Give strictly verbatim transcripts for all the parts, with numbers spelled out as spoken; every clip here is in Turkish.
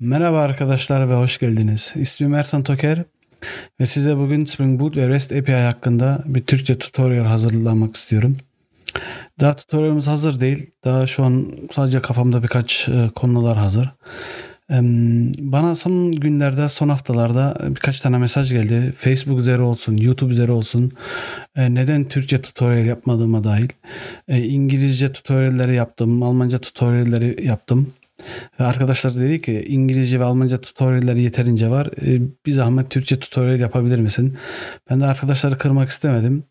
Merhaba arkadaşlar ve hoş geldiniz. İsmim Ertan Toker ve size bugün Spring Boot ve REST A P I hakkında bir Türkçe tutorial hazırlamak istiyorum. Daha tutorialımız hazır değil. Daha şu an sadece kafamda birkaç konular hazır. Bana son günlerde, son haftalarda birkaç tane mesaj geldi. Facebook üzeri olsun, YouTube üzeri olsun. Neden Türkçe tutorial yapmadığıma dair. İngilizce tutorialleri yaptım, Almanca tutorialleri yaptım. Ve arkadaşlar dedi ki İngilizce ve Almanca tutorialleri yeterince var. Bir zahmet Türkçe tutorial yapabilir misin? Ben de arkadaşları kırmak istemedim.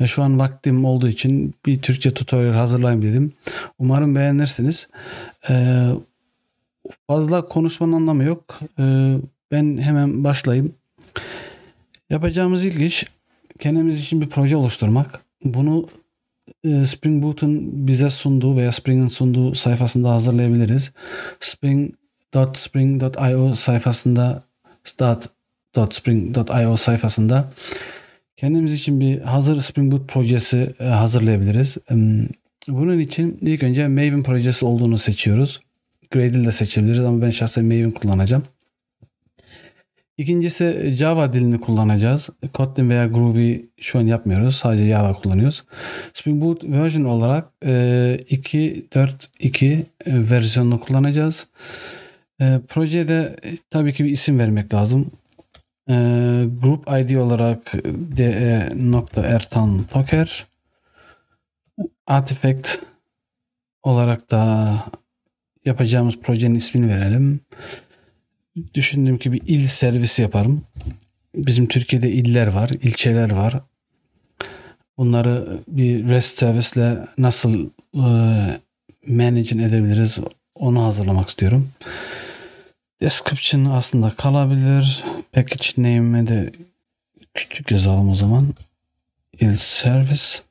Ve şu an vaktim olduğu için bir Türkçe tutorial hazırlayayım dedim. Umarım beğenirsiniz. Ee, fazla konuşmanın anlamı yok. Ee, ben hemen başlayayım. Yapacağımız ilk iş kendimiz için bir proje oluşturmak. Bunu Spring Boot'un bize sunduğu veya Spring'in sunduğu sayfasında hazırlayabiliriz. Spring.spring.io sayfasında start.spring.io sayfasında kendimiz için bir hazır Spring Boot projesi hazırlayabiliriz. Bunun için ilk önce Maven projesi olduğunu seçiyoruz. Gradle de seçebiliriz ama ben şahsen Maven kullanacağım. İkincisi Java dilini kullanacağız. Kotlin veya Groovy şu an yapmıyoruz. Sadece Java kullanıyoruz. Spring Boot version olarak iki nokta dört nokta iki versiyonunu kullanacağız. Projeye de tabii ki bir isim vermek lazım. Group I D olarak de nokta ertan toker. Artifact olarak da yapacağımız projenin ismini verelim. Düşündüğüm gibi il servisi yaparım. Bizim Türkiye'de iller var, ilçeler var. Bunları bir REST servisle nasıl e, manage edebiliriz onu hazırlamak istiyorum. Description aslında kalabilir. Package name'e de küçük yazalım o zaman. İl servis.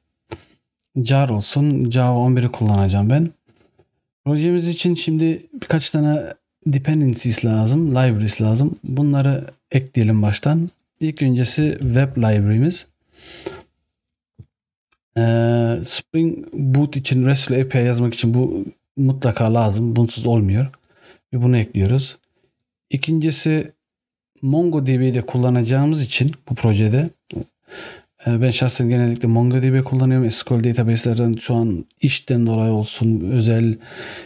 Jar olsun. Java on bir'i kullanacağım ben. Projemiz için şimdi birkaç tane dependencies lazım, libraries lazım. Bunları ekleyelim baştan. İlk öncesi web library'miz. Ee, Spring Boot için REST A P I yazmak için bu mutlaka lazım. Bunsuz olmuyor. Ve bunu ekliyoruz. İkincisi MongoDB'yi de kullanacağımız için bu projede ee, ben şahsen genellikle MongoDB kullanıyorum. S Q L database'lerden şu an işten dolayı olsun, özel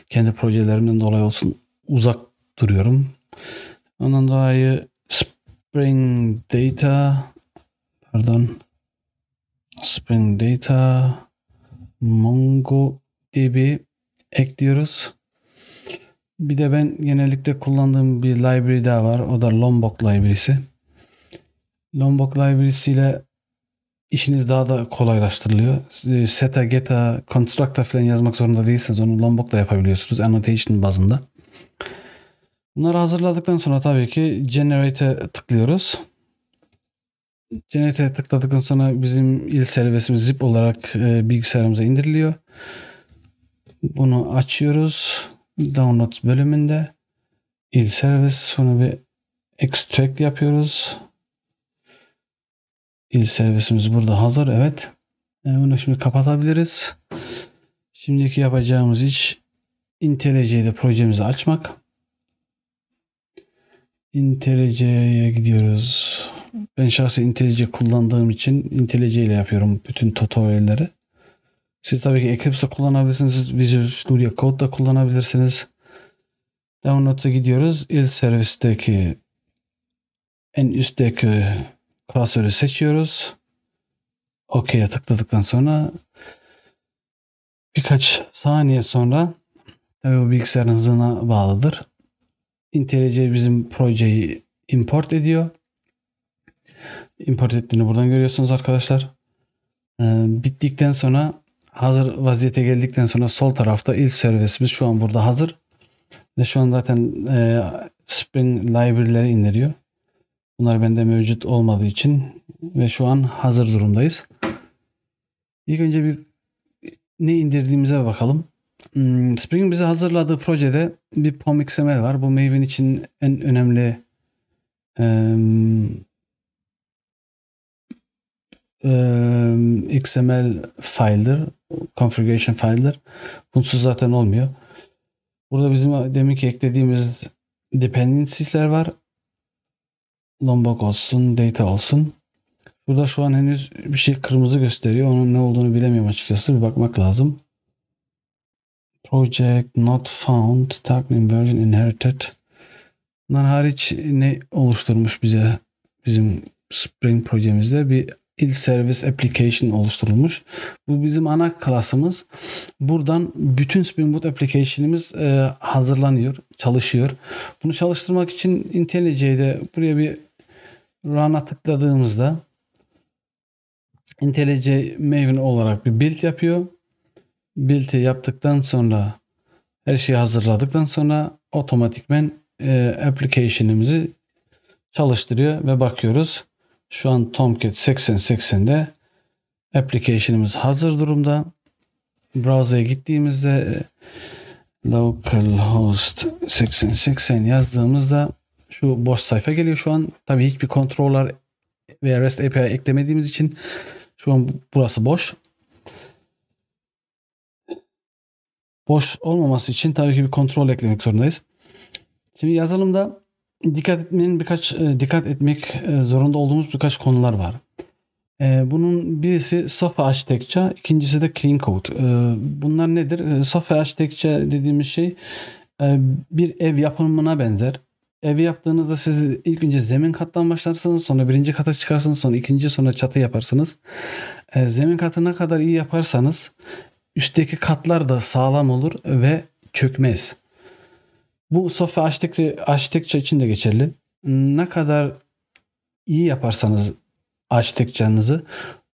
kendi projelerimden dolayı olsun uzak duruyorum. Ondan dolayı Spring Data pardon Spring Data MongoDB ekliyoruz. Bir de ben genellikle kullandığım bir library daha var. O da Lombok library'si. Lombok library'siyle işiniz daha da kolaylaştırılıyor. Seta, geta, constructor falan yazmak zorunda değilsiniz. Onu Lombok'la yapabiliyorsunuz. Annotation bazında. Bunları hazırladıktan sonra tabii ki Generate'e tıklıyoruz. Generate'e tıkladıktan sonra bizim il servisimiz zip olarak e, bilgisayarımıza indiriliyor. Bunu açıyoruz. Downloads bölümünde il servis sonra bir extract yapıyoruz. İl servisimiz burada hazır. Evet. E, bunu şimdi kapatabiliriz. Şimdiki yapacağımız iş IntelliJ'de projemizi açmak. IntelliJ'ye gidiyoruz. Ben şahsen IntelliJ kullandığım için IntelliJ ile yapıyorum bütün tutorialleri. Siz tabii ki Eclipse kullanabilirsiniz. Visual Studio Code da kullanabilirsiniz. Downloads'a gidiyoruz. İl servisteki en üstteki klasörü seçiyoruz. okey'e tıkladıktan sonra birkaç saniye sonra tabii bu bilgisayarın hızına bağlıdır. IntelliJ bizim projeyi import ediyor. Import ettiğini buradan görüyorsunuz arkadaşlar. Ee, bittikten sonra hazır vaziyete geldikten sonra sol tarafta il servisimiz şu an burada hazır. Ve şu an zaten e, Spring library'leri indiriyor. Bunlar bende mevcut olmadığı için ve şu an hazır durumdayız. İlk önce bir ne indirdiğimize bakalım. Spring'in bize hazırladığı projede bir pom nokta x m l var. Bu Maven için en önemli um, um, X M L file'dir. Configuration file'dir. Bunsuz zaten olmuyor. Burada bizim deminki eklediğimiz dependency'ler var. Lombok olsun, data olsun. Burada şu an henüz bir şey kırmızı gösteriyor. Onun ne olduğunu bilemiyorum açıkçası. Bir bakmak lazım. Project not found, Taglin version inherited. Bundan hariç ne oluşturmuş bize bizim Spring projemizde? Bir il service application oluşturulmuş. Bu bizim ana klasımız. Buradan bütün Spring Boot application'imiz hazırlanıyor, çalışıyor. Bunu çalıştırmak için IntelliJ'de buraya bir run'a tıkladığımızda IntelliJ Maven olarak bir build yapıyor. Build'i yaptıktan sonra, her şeyi hazırladıktan sonra otomatikmen e, application'imizi çalıştırıyor ve bakıyoruz. Şu an Tomcat seksen seksende application'imiz hazır durumda. Browser'a gittiğimizde localhost seksen seksen yazdığımızda şu boş sayfa geliyor şu an. Tabii hiçbir controller veya REST A P I eklemediğimiz için şu an burası boş. Boş olmaması için tabii ki bir kontrol eklemek zorundayız. Şimdi yazılımda dikkat etmenin birkaç dikkat etmek zorunda olduğumuz birkaç konular var. Bunun birisi Software Architecture, ikincisi de Clean Code. Bunlar nedir? Software Architecture dediğimiz şey bir ev yapımına benzer. Evi yaptığınızda siz ilk önce zemin kattan başlarsınız, sonra birinci kata çıkarsınız, sonra ikinci, sonra çatı yaparsınız. Zemin katına kadar iyi yaparsanız üstteki katlar da sağlam olur ve çökmez. Bu software architecture için de geçerli. Ne kadar iyi yaparsanız architecture'ınızı,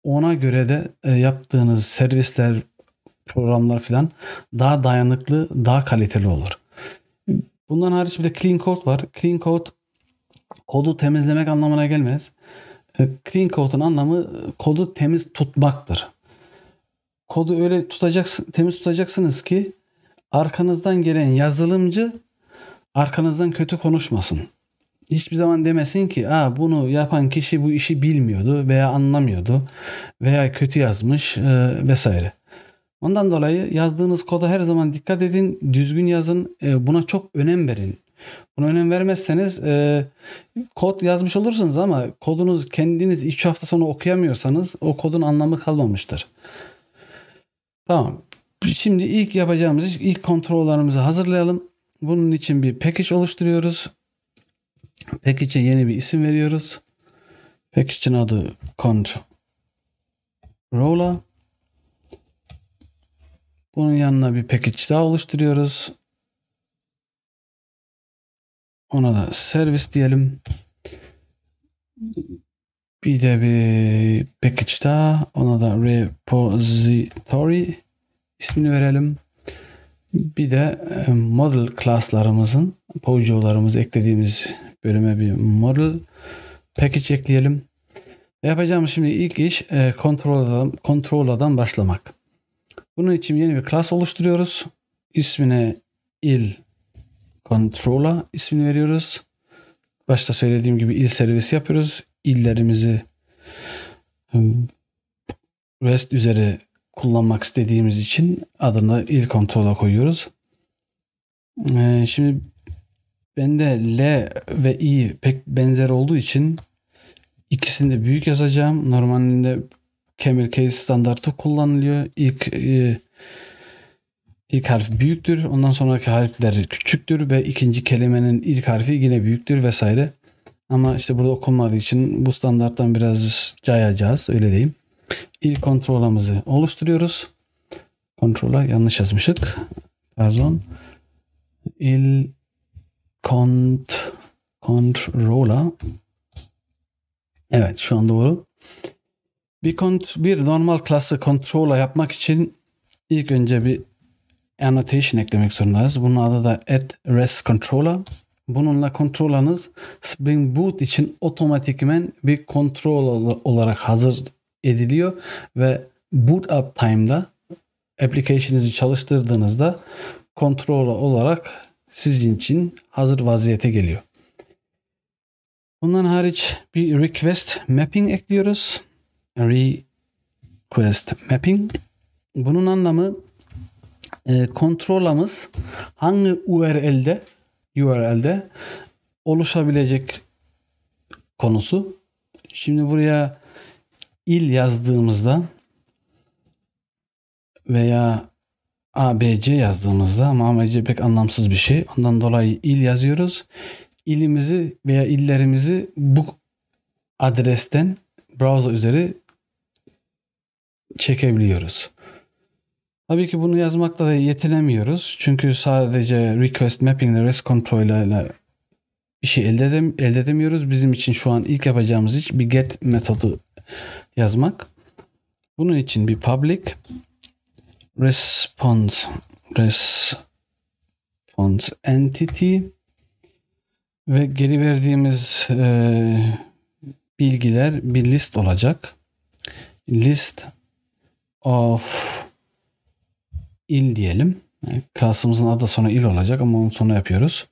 ona göre de yaptığınız servisler, programlar filan daha dayanıklı, daha kaliteli olur. Bundan hariç bir de clean code var. Clean code kodu temizlemek anlamına gelmez. Clean code'un anlamı kodu temiz tutmaktır. Kodu öyle tutacaksınız, temiz tutacaksınız ki arkanızdan gelen yazılımcı arkanızdan kötü konuşmasın. Hiçbir zaman demesin ki "Aa, bunu yapan kişi bu işi bilmiyordu veya anlamıyordu veya kötü yazmış e, vesaire." Ondan dolayı yazdığınız koda her zaman dikkat edin, düzgün yazın, e, buna çok önem verin. Buna önem vermezseniz e, kod yazmış olursunuz ama kodunuz kendiniz iki hafta sonra okuyamıyorsanız o kodun anlamı kalmamıştır. Tamam. Şimdi ilk yapacağımız iş, ilk kontrollerimizi hazırlayalım. Bunun için bir package oluşturuyoruz. Package'e yeni bir isim veriyoruz. Package'in adı controller. Bunun yanına bir package daha oluşturuyoruz. Ona da servis diyelim. Bir de bir package daha. Ona da repository ismini verelim. Bir de model class'larımızın, P O J'larımızı eklediğimiz bölüme bir model package ekleyelim. Yapacağımız şimdi ilk iş controller'dan, controller'dan başlamak. Bunun için yeni bir class oluşturuyoruz. İsmine il controller ismini veriyoruz. Başta söylediğim gibi il servisi yapıyoruz. İllerimizi REST üzeri kullanmak istediğimiz için adını il kontrola koyuyoruz. Ee, şimdi bende L ve I pek benzer olduğu için ikisini de büyük yazacağım. Normalde camel case standartı kullanılıyor. İlk e, ilk harf büyüktür. Ondan sonraki harfler küçüktür ve ikinci kelimenin ilk harfi yine büyüktür vesaire. Ama işte burada okunmadığı için bu standarttan biraz cayacağız, öyle diyeyim. İlk kontrolümüzü oluşturuyoruz. Kontrola yanlış yazmıştık. Pardon. İl kont kontrola. Evet, şu an doğru. Bir kont bir normal klası kontrola yapmak için ilk önce bir annotation eklemek zorundayız. Bunun adı da at rest controller. Bununla kontrolanız Spring Boot için otomatikmen bir kontrol olarak hazır ediliyor ve boot up time'da application'ınızı çalıştırdığınızda kontrol olarak sizin için hazır vaziyete geliyor. Bundan hariç bir request mapping ekliyoruz. Request mapping. Bunun anlamı e, kontrolamız hangi U R L'de U R L'de oluşabilecek konusu. Şimdi buraya il yazdığımızda veya A B C yazdığımızda, ama A B C pek anlamsız bir şey. Ondan dolayı il yazıyoruz. İlimizi veya illerimizi bu adresten browser üzeri çekebiliyoruz. Tabii ki bunu yazmakla da yetinemiyoruz. Çünkü sadece request mapping ile rest control ile bir şey elde, edem elde edemiyoruz. Bizim için şu an ilk yapacağımız iş bir get metodu yazmak. Bunun için bir public response response entity ve geri verdiğimiz e, bilgiler bir list olacak. List of il diyelim. Yani class'ımızın adı sonra il olacak ama onun sonu yapıyoruz.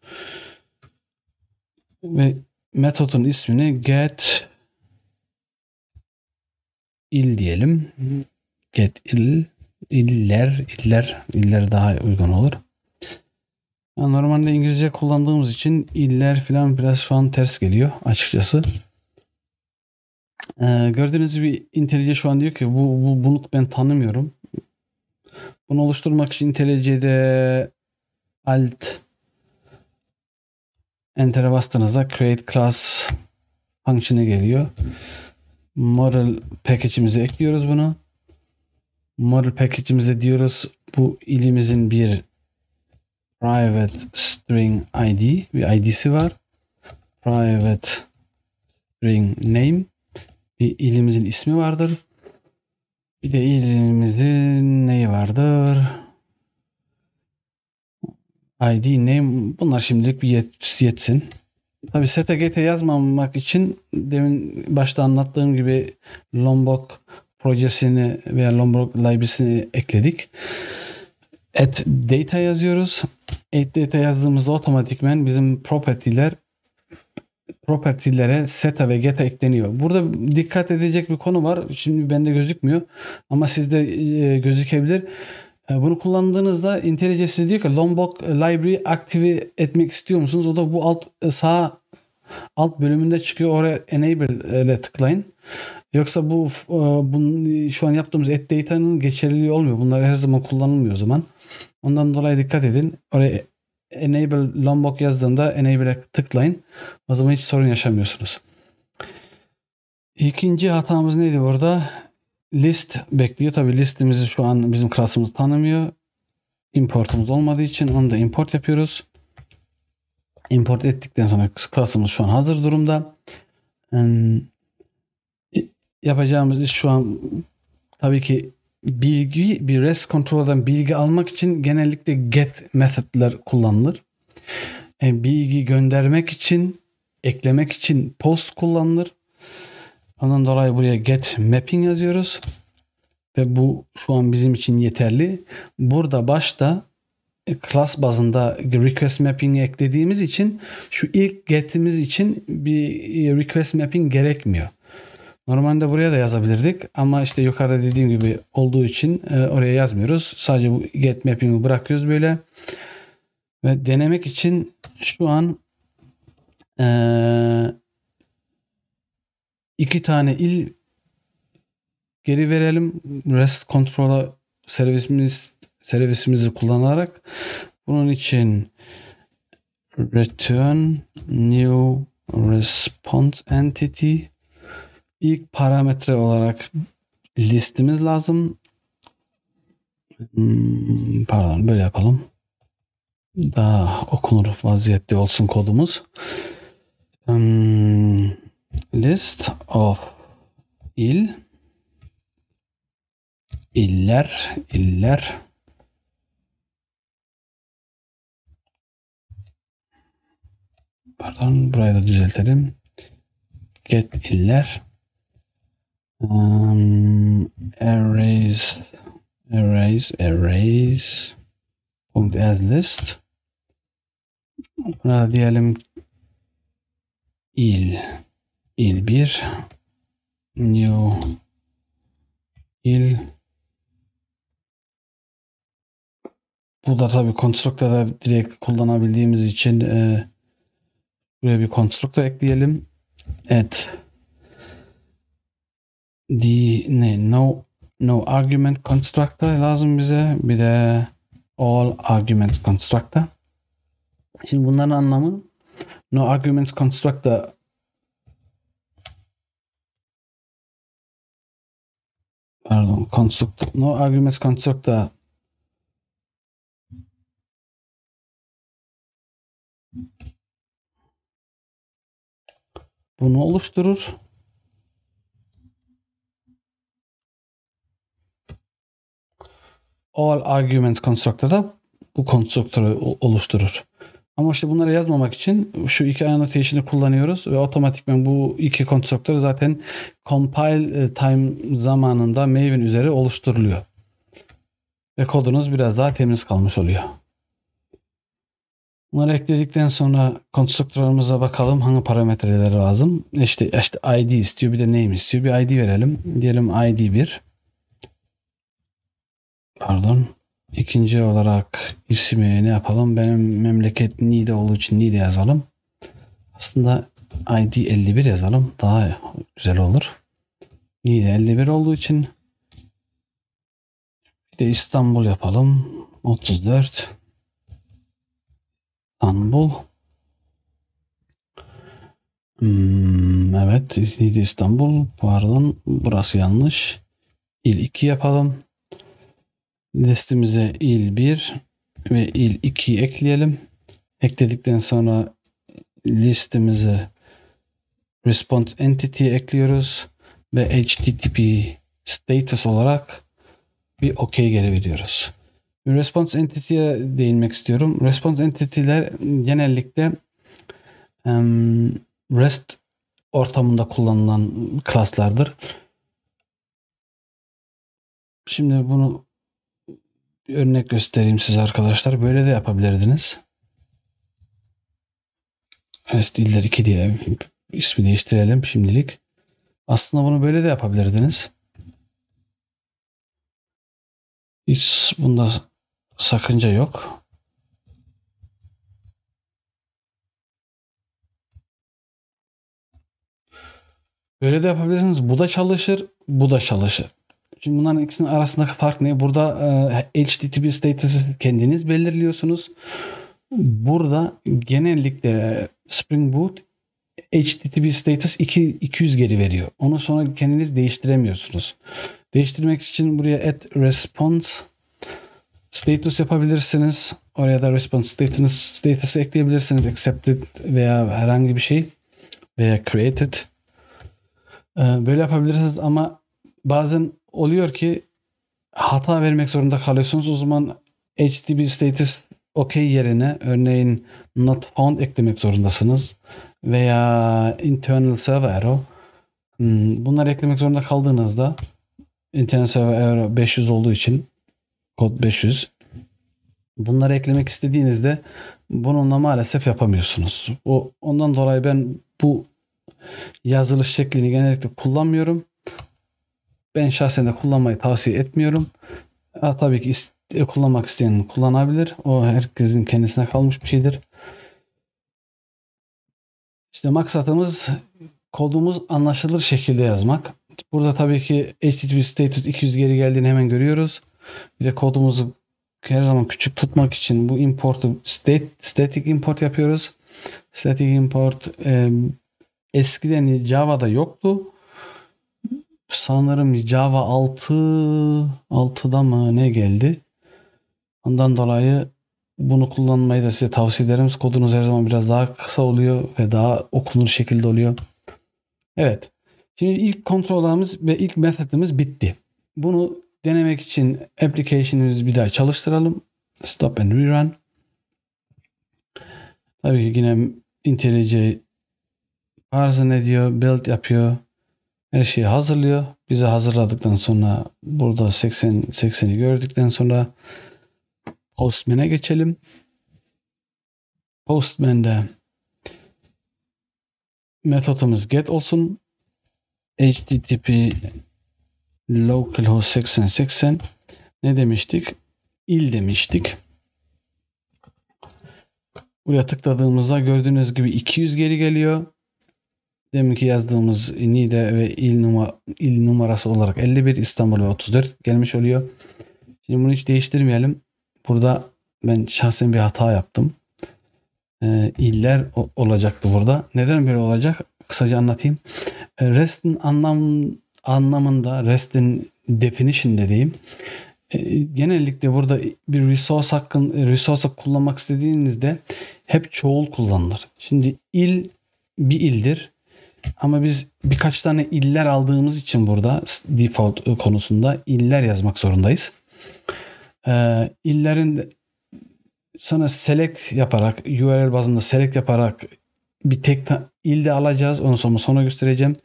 Ve metodun ismini get il diyelim. Get il iller iller iller daha uygun olur. Yani normalde İngilizce kullandığımız için iller falan biraz şu an ters geliyor açıkçası. Ee, gördüğünüz gibi IntelliJ şu an diyor ki bu, bu bunu ben tanımıyorum. Bunu oluşturmak için IntelliJ'de alt enter'e bastığınızda create class function'ı geliyor. Model package'imize ekliyoruz bunu. Model package'imize diyoruz bu ilimizin bir private string I D bir I D'si var. Private string name bir ilimizin ismi vardır. Bir de ilimizin neyi vardır? I D, name, bunlar şimdilik bir yet, yetsin. Tabi S T G T yazmamak için demin başta anlattığım gibi Lombok projesini veya Lombok library'sini ekledik. Add data yazıyoruz. Add data yazdığımızda otomatikmen bizim property'ler property'lere seta ve geta ekleniyor. Burada dikkat edecek bir konu var. Şimdi bende gözükmüyor ama sizde gözükebilir. Bunu kullandığınızda IntelliJ size diyor ki Lombok library aktive etmek istiyor musunuz? O da bu alt sağ alt bölümünde çıkıyor. Oraya enable ile tıklayın. Yoksa bu, bu şu an yaptığımız add data'nın geçerliliği olmuyor. Bunlar her zaman kullanılmıyor o zaman. Ondan dolayı dikkat edin. Oraya enable Lombok yazdığında enable'e tıklayın. O zaman hiç sorun yaşamıyorsunuz. İkinci hatamız neydi burada? List bekliyor. Tabi listimizi şu an bizim class'ımız tanımıyor. Import'umuz olmadığı için onu da import yapıyoruz. Import ettikten sonra class'ımız şu an hazır durumda. Yapacağımız iş şu an tabii ki bilgi, bir rest control'dan bilgi almak için genellikle get methodlar kullanılır. Bilgi göndermek için, eklemek için post kullanılır. Ondan dolayı buraya get mapping yazıyoruz. Ve bu şu an bizim için yeterli. Burada başta class bazında request mapping'i eklediğimiz için şu ilk get'imiz için bir request mapping gerekmiyor. Normalde buraya da yazabilirdik ama işte yukarıda dediğim gibi olduğu için oraya yazmıyoruz. Sadece bu get mapping'i bırakıyoruz böyle. Ve denemek için şu an ee, iki tane il geri verelim. Rest control'a servisimiz, servisimizi kullanarak. Bunun için return new response entity. İlk parametre olarak listimiz lazım. Pardon, böyle yapalım. Daha okunur vaziyette olsun kodumuz. List of il iller iller pardon, burayı da düzeltelim. Get iller Um, arrays arrays arrays punkt as list. Buna diyelim il il bir new il Bu da tabii constructor'da direkt kullanabildiğimiz için e, buraya bir constructor ekleyelim. At the ne, no no argument constructor lazım bize. Bir de all arguments constructor. Şimdi bunların anlamı no arguments constructor pardon constructor no arguments constructor bunu oluşturur. All arguments constructor da bu konstruktörü oluşturur. Ama işte bunları yazmamak için şu iki annotation'ı kullanıyoruz ve otomatikman bu iki konstruktör zaten compile time zamanında Maven üzeri oluşturuluyor. Ve kodunuz biraz daha temiz kalmış oluyor. Bunları ekledikten sonra konstruktörümüze bakalım hangi parametreleri lazım. İşte, işte I D istiyor, bir de name istiyor. Bir I D verelim. Diyelim I D bir. Pardon. İkinci olarak ismi ne yapalım? Benim memleket Niğde olduğu için Niğde yazalım. Aslında I D elli bir yazalım. Daha güzel olur. Niğde elli bir olduğu için. Bir de İstanbul yapalım. otuz dört. İstanbul. Hmm, evet. Niğde İstanbul. Pardon. Burası yanlış. İl iki yapalım. Listemize il bir ve il ikiyi ekleyelim. Ekledikten sonra listemize response entity'yi ekliyoruz ve H T T P status olarak bir okey geri veriyoruz. Response entity'ye değinmek istiyorum. Response entity'ler genellikle um, REST ortamında kullanılan klaslardır. Şimdi bunu bir örnek göstereyim size arkadaşlar. Böyle de yapabilirdiniz. REST iller iki diye ismi değiştirelim şimdilik. Aslında bunu böyle de yapabilirdiniz. Hiç bunda sakınca yok. Böyle de yapabilirsiniz. Bu da çalışır, bu da çalışır. Şimdi bunların ikisinin arasındaki fark ne? Burada e, H T T P status'ı kendiniz belirliyorsunuz. Burada genellikle Spring Boot H T T P status iki yüz geri veriyor. Onu sonra kendiniz değiştiremiyorsunuz. Değiştirmek için buraya add response status yapabilirsiniz. Oraya da response status status'ı ekleyebilirsiniz. Accepted veya herhangi bir şey veya created. E, böyle yapabilirsiniz ama bazen oluyor ki hata vermek zorunda kalıyorsunuz. O zaman H T T P status okey yerine örneğin not found eklemek zorundasınız. Veya internal server error. Bunları eklemek zorunda kaldığınızda internal server error beş yüz olduğu için kod beş yüz. Bunları eklemek istediğinizde bununla maalesef yapamıyorsunuz. O, ondan dolayı ben bu yazılış şeklini genellikle kullanmıyorum. Ben şahsen de kullanmayı tavsiye etmiyorum. Ha, tabii ki iste, kullanmak isteyen kullanabilir. O herkesin kendisine kalmış bir şeydir. İşte maksatımız kodumuz anlaşılır şekilde yazmak. Burada tabii ki H T T P status iki yüz geri geldiğini hemen görüyoruz. Bir de kodumuzu her zaman küçük tutmak için bu import'u stat, static import yapıyoruz. Static import e, eskiden Java'da yoktu. Sanırım Java altı altıda mı ne geldi? Ondan dolayı bunu kullanmayı da size tavsiye ederim. Kodunuz her zaman biraz daha kısa oluyor ve daha okunur şekilde oluyor. Evet. Şimdi ilk kontrollerimiz ve ilk metodumuz bitti. Bunu denemek için application'ımızı bir daha çalıştıralım. Stop and rerun. Tabii ki yine IntelliJ parse ediyor, build yapıyor. Her şeyi hazırlıyor. Bize hazırladıktan sonra burada seksen sekseni gördükten sonra Postman'e geçelim. Postman'de metodumuz get olsun. H T T P localhost seksen seksen ne demiştik? İl demiştik. Buraya tıkladığımızda gördüğünüz gibi iki yüz geri geliyor. Deminki yazdığımız nide ve il, numara, il numarası olarak elli bir, İstanbul ve otuz dört gelmiş oluyor. Şimdi bunu hiç değiştirmeyelim. Burada ben şahsen bir hata yaptım. E, iller olacaktı burada. Neden böyle olacak? Kısaca anlatayım. E, REST'in anlam, anlamında, REST'in definition dediğim, e, genellikle burada bir resource hakkın, resource kullanmak istediğinizde hep çoğul kullanılır. Şimdi il bir ildir. Ama biz birkaç tane iller aldığımız için burada default konusunda iller yazmak zorundayız. Ee, illerin sonra select yaparak, U R L bazında select yaparak bir tek ilde alacağız. Onu sonra sonra göstereceğim.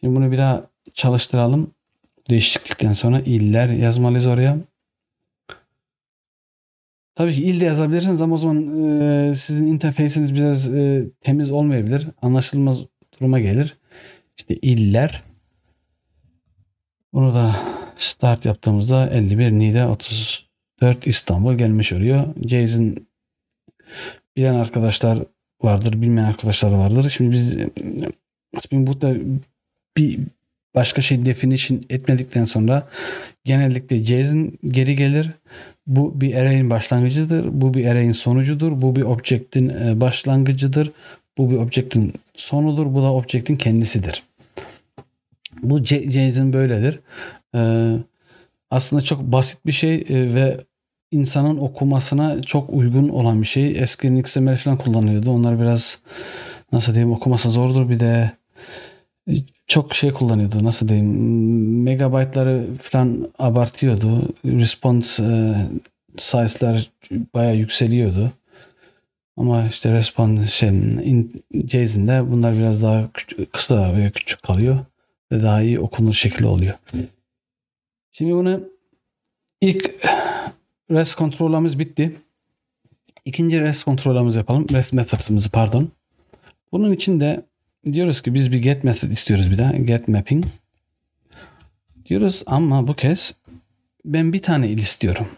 Şimdi bunu bir daha çalıştıralım. Değişiklikten sonra iller yazmalıyız oraya. Tabii ki ilde yazabilirsiniz ama o zaman e, sizin interface'iniz biraz e, temiz olmayabilir. Anlaşılmaz duruma gelir. İşte iller. Bunu da start yaptığımızda elli bir, Niğde, otuz dört, İstanbul gelmiş oluyor. Jason bilen arkadaşlar vardır, bilmeyen arkadaşlar vardır. Şimdi biz Spring Boot'ta bir başka şey definition etmedikten sonra genellikle Jason geri gelir. Bu bir array'in başlangıcıdır. Bu bir array'in sonucudur. Bu bir object'in başlangıcıdır. Bu bir object'in sonudur. Bu da object'in kendisidir. Bu JSON böyledir. Ee, aslında çok basit bir şey ve insanın okumasına çok uygun olan bir şey. Eskiden X M L falan kullanıyordu. Onlar biraz nasıl diyeyim, okuması zordur. Bir de çok şey kullanıyordu. Nasıl diyeyim, megabaytları falan abartıyordu. Response e, size'lar bayağı yükseliyordu. Ama işte response şey, JSON'de bunlar biraz daha küçük, kısa ve küçük kalıyor ve daha iyi okunur şekli oluyor. Şimdi bunu ilk REST kontrolümüz bitti. İkinci REST kontrolümüz yapalım. REST method'ımızı pardon. Bunun için de diyoruz ki biz bir get method istiyoruz bir daha. Get mapping diyoruz ama bu kez ben bir tane il istiyorum.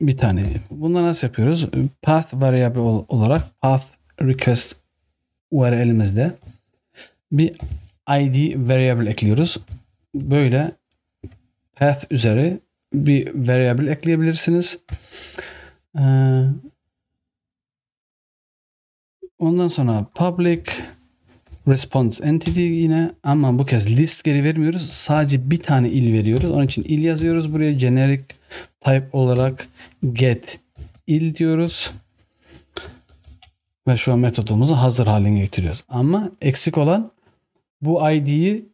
Bir tane. Bunları nasıl yapıyoruz? Path variable olarak path request U R L'imizde bir I D variable ekliyoruz. Böyle path üzeri bir variable ekleyebilirsiniz. Ondan sonra public response entity yine, ama bu kez list geri vermiyoruz. Sadece bir tane il veriyoruz. Onun için il yazıyoruz. Buraya generic type olarak get il diyoruz. Ve şu an metodumuzu hazır haline getiriyoruz. Ama eksik olan bu I D'yi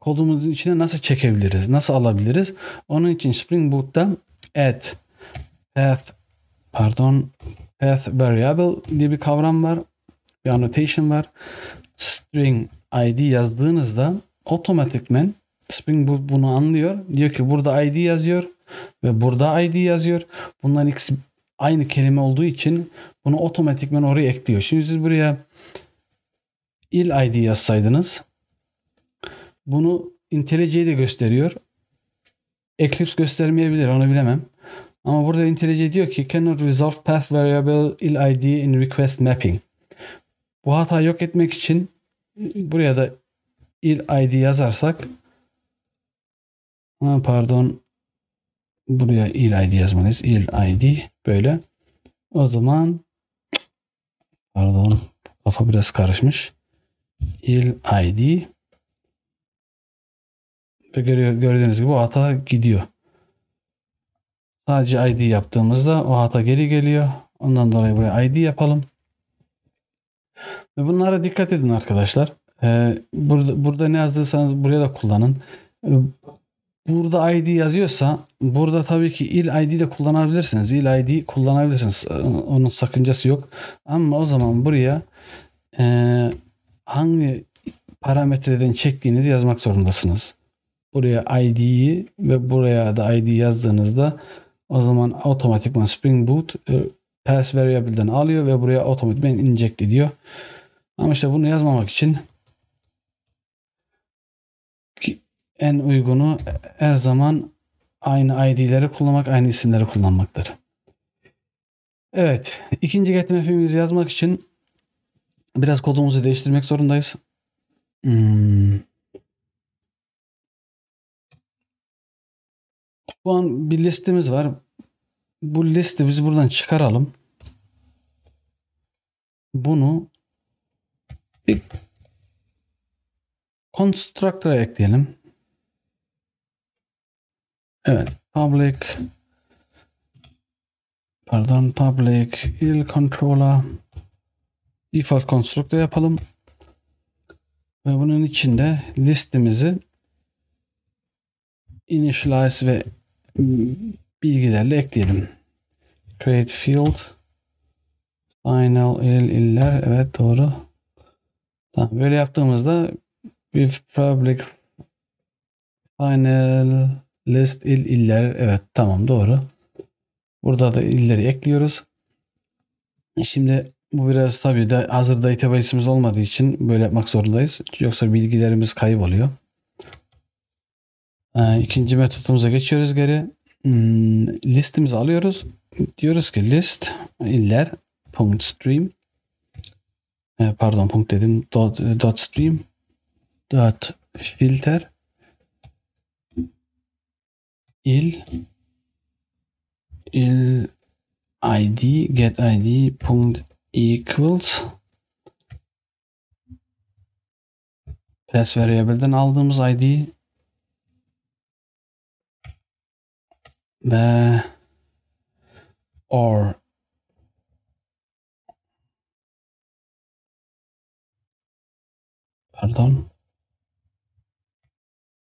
kodumuzun içine nasıl çekebiliriz? Nasıl alabiliriz? Onun için Spring Boot'ta add path pardon path variable diye bir kavram var. Bir annotation var. String I D yazdığınızda otomatikmen Spring Boot bunu anlıyor. Diyor ki burada I D yazıyor ve burada I D yazıyor. Bunların ikisi aynı kelime olduğu için bunu otomatikmen oraya ekliyor. Şimdi siz buraya il I D yazsaydınız bunu IntelliJ'de gösteriyor. Eclipse göstermeyebilir, onu bilemem. Ama burada IntelliJ diyor ki cannot resolve path variable il I D in request mapping. Bu hatayı yok etmek için buraya da il I D yazarsak pardon buraya il I D yazmalıyız. İl I D böyle. O zaman pardon kafa biraz karışmış. İl I D ve gördüğünüz gibi o hata gidiyor. Sadece I D yaptığımızda o hata geri geliyor. Ondan dolayı buraya I D yapalım. Bunlara dikkat edin arkadaşlar. Ee, burada, burada ne yazdıysanız buraya da kullanın. Ee, burada I D yazıyorsa burada tabii ki il I D de kullanabilirsiniz. İl I D kullanabilirsiniz. Onun sakıncası yok. Ama o zaman buraya e, hangi parametreden çektiğinizi yazmak zorundasınız. Buraya I D'yi ve buraya da I D yazdığınızda o zaman otomatikman Spring Boot e, pass variable'den alıyor ve buraya otomatikman inject ediyor. Ama işte bunu yazmamak için en uygunu her zaman aynı I D'leri kullanmak, aynı isimleri kullanmaktır. Evet, ikinci get map'imizi yazmak için biraz kodumuzu değiştirmek zorundayız. Hmm. Şu an bir listemiz var. Bu listi biz buradan çıkaralım. Bunu bir constructor'a ekleyelim. Evet, public pardon public il controller default constructor yapalım. Ve bunun içinde listimizi initialize ve bilgilerle ekleyelim. Create field final il iller, evet doğru. Tamam, böyle yaptığımızda bir public final list il iller, evet tamam doğru. Burada da illeri ekliyoruz. Şimdi bu biraz tabii de hazır database'imiz olmadığı için böyle yapmak zorundayız. Yoksa bilgilerimiz kayboluyor. Ee, ikinci metodumuza geçiyoruz geri. Hmm, listimizi alıyoruz. Diyoruz ki list iller punkt stream ee, pardon punkt dedim dot, dot stream dot filter il il id get id punkt equals pass variable'den aldığımız id ve or pardon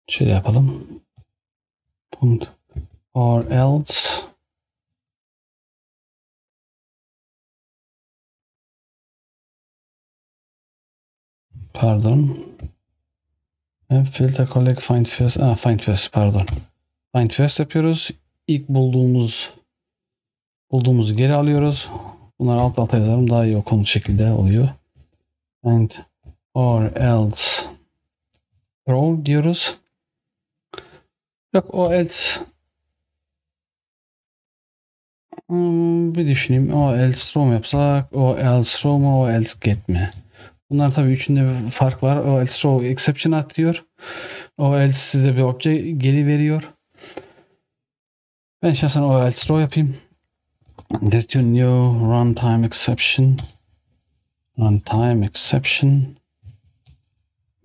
şöyle yapalım punkt or else pardon filter collect find first ah, find first pardon find first yapıyoruz. İlk bulduğumuz bulduğumuzu geri alıyoruz. Bunları alt alta yazarım daha iyi okunur şekilde oluyor. And or else throw diyoruz. Yok o else hmm, bir düşüneyim. O else throw mu yapsak? O else throw mu? O else get mi? Bunlar tabii üçünde bir fark var. O else throw exception atıyor. O else size bir obje geri veriyor. Ben şahsen o else throw yapayım. Get your new runtime exception. Runtime exception.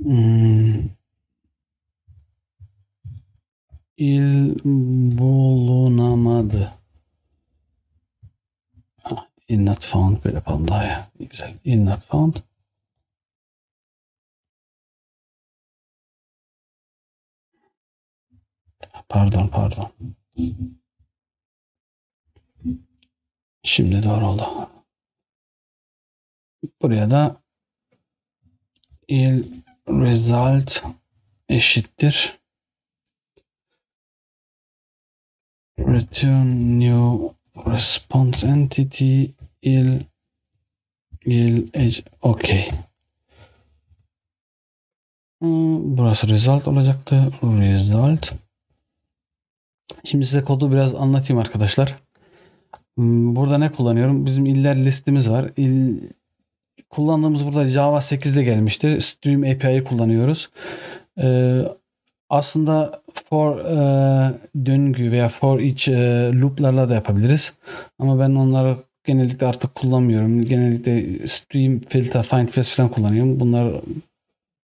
Hmm. İl bulunamadı. Ah, in not found böyle yapalım daha ya. Güzel. In not found. Pardon pardon. Şimdi doğru oldu. Buraya da il result eşittir return new response entity il il okay. Burası result olacaktı. Result. Şimdi size kodu biraz anlatayım arkadaşlar. Burada ne kullanıyorum? Bizim iller listimiz var. İl... Kullandığımız burada Java sekiz ile gelmişti. Stream A P I'yi kullanıyoruz. Ee, aslında for e, döngü veya for each e, loop'larla da yapabiliriz. Ama ben onları genellikle artık kullanmıyorum. Genellikle stream, filter, find first falan kullanıyorum. Bunlar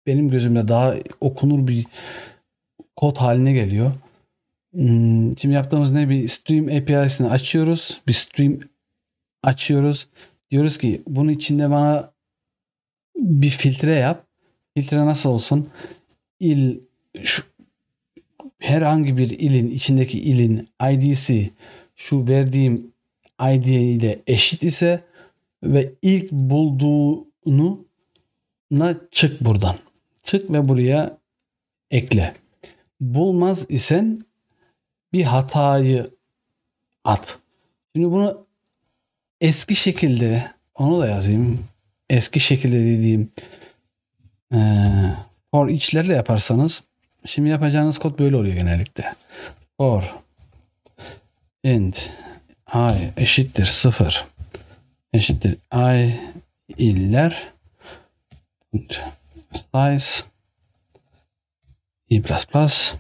benim gözümde daha okunur bir kod haline geliyor. Şimdi yaptığımız ne? Bir stream A P I'sini açıyoruz. Bir stream açıyoruz. Diyoruz ki bunun içinde bana bir filtre yap. Filtre nasıl olsun? İl, şu, herhangi bir ilin içindeki ilin I D'si şu verdiğim I D ile eşit ise ve ilk bulduğunu çık buradan. Çık ve buraya ekle. Bulmaz isen bir hatayı at. Şimdi bunu eski şekilde onu da yazayım. Eski şekilde dediğim ee, for each'lerle yaparsanız şimdi yapacağınız kod böyle oluyor genellikle. For int i eşittir sıfır eşittir i iller size i plus plus.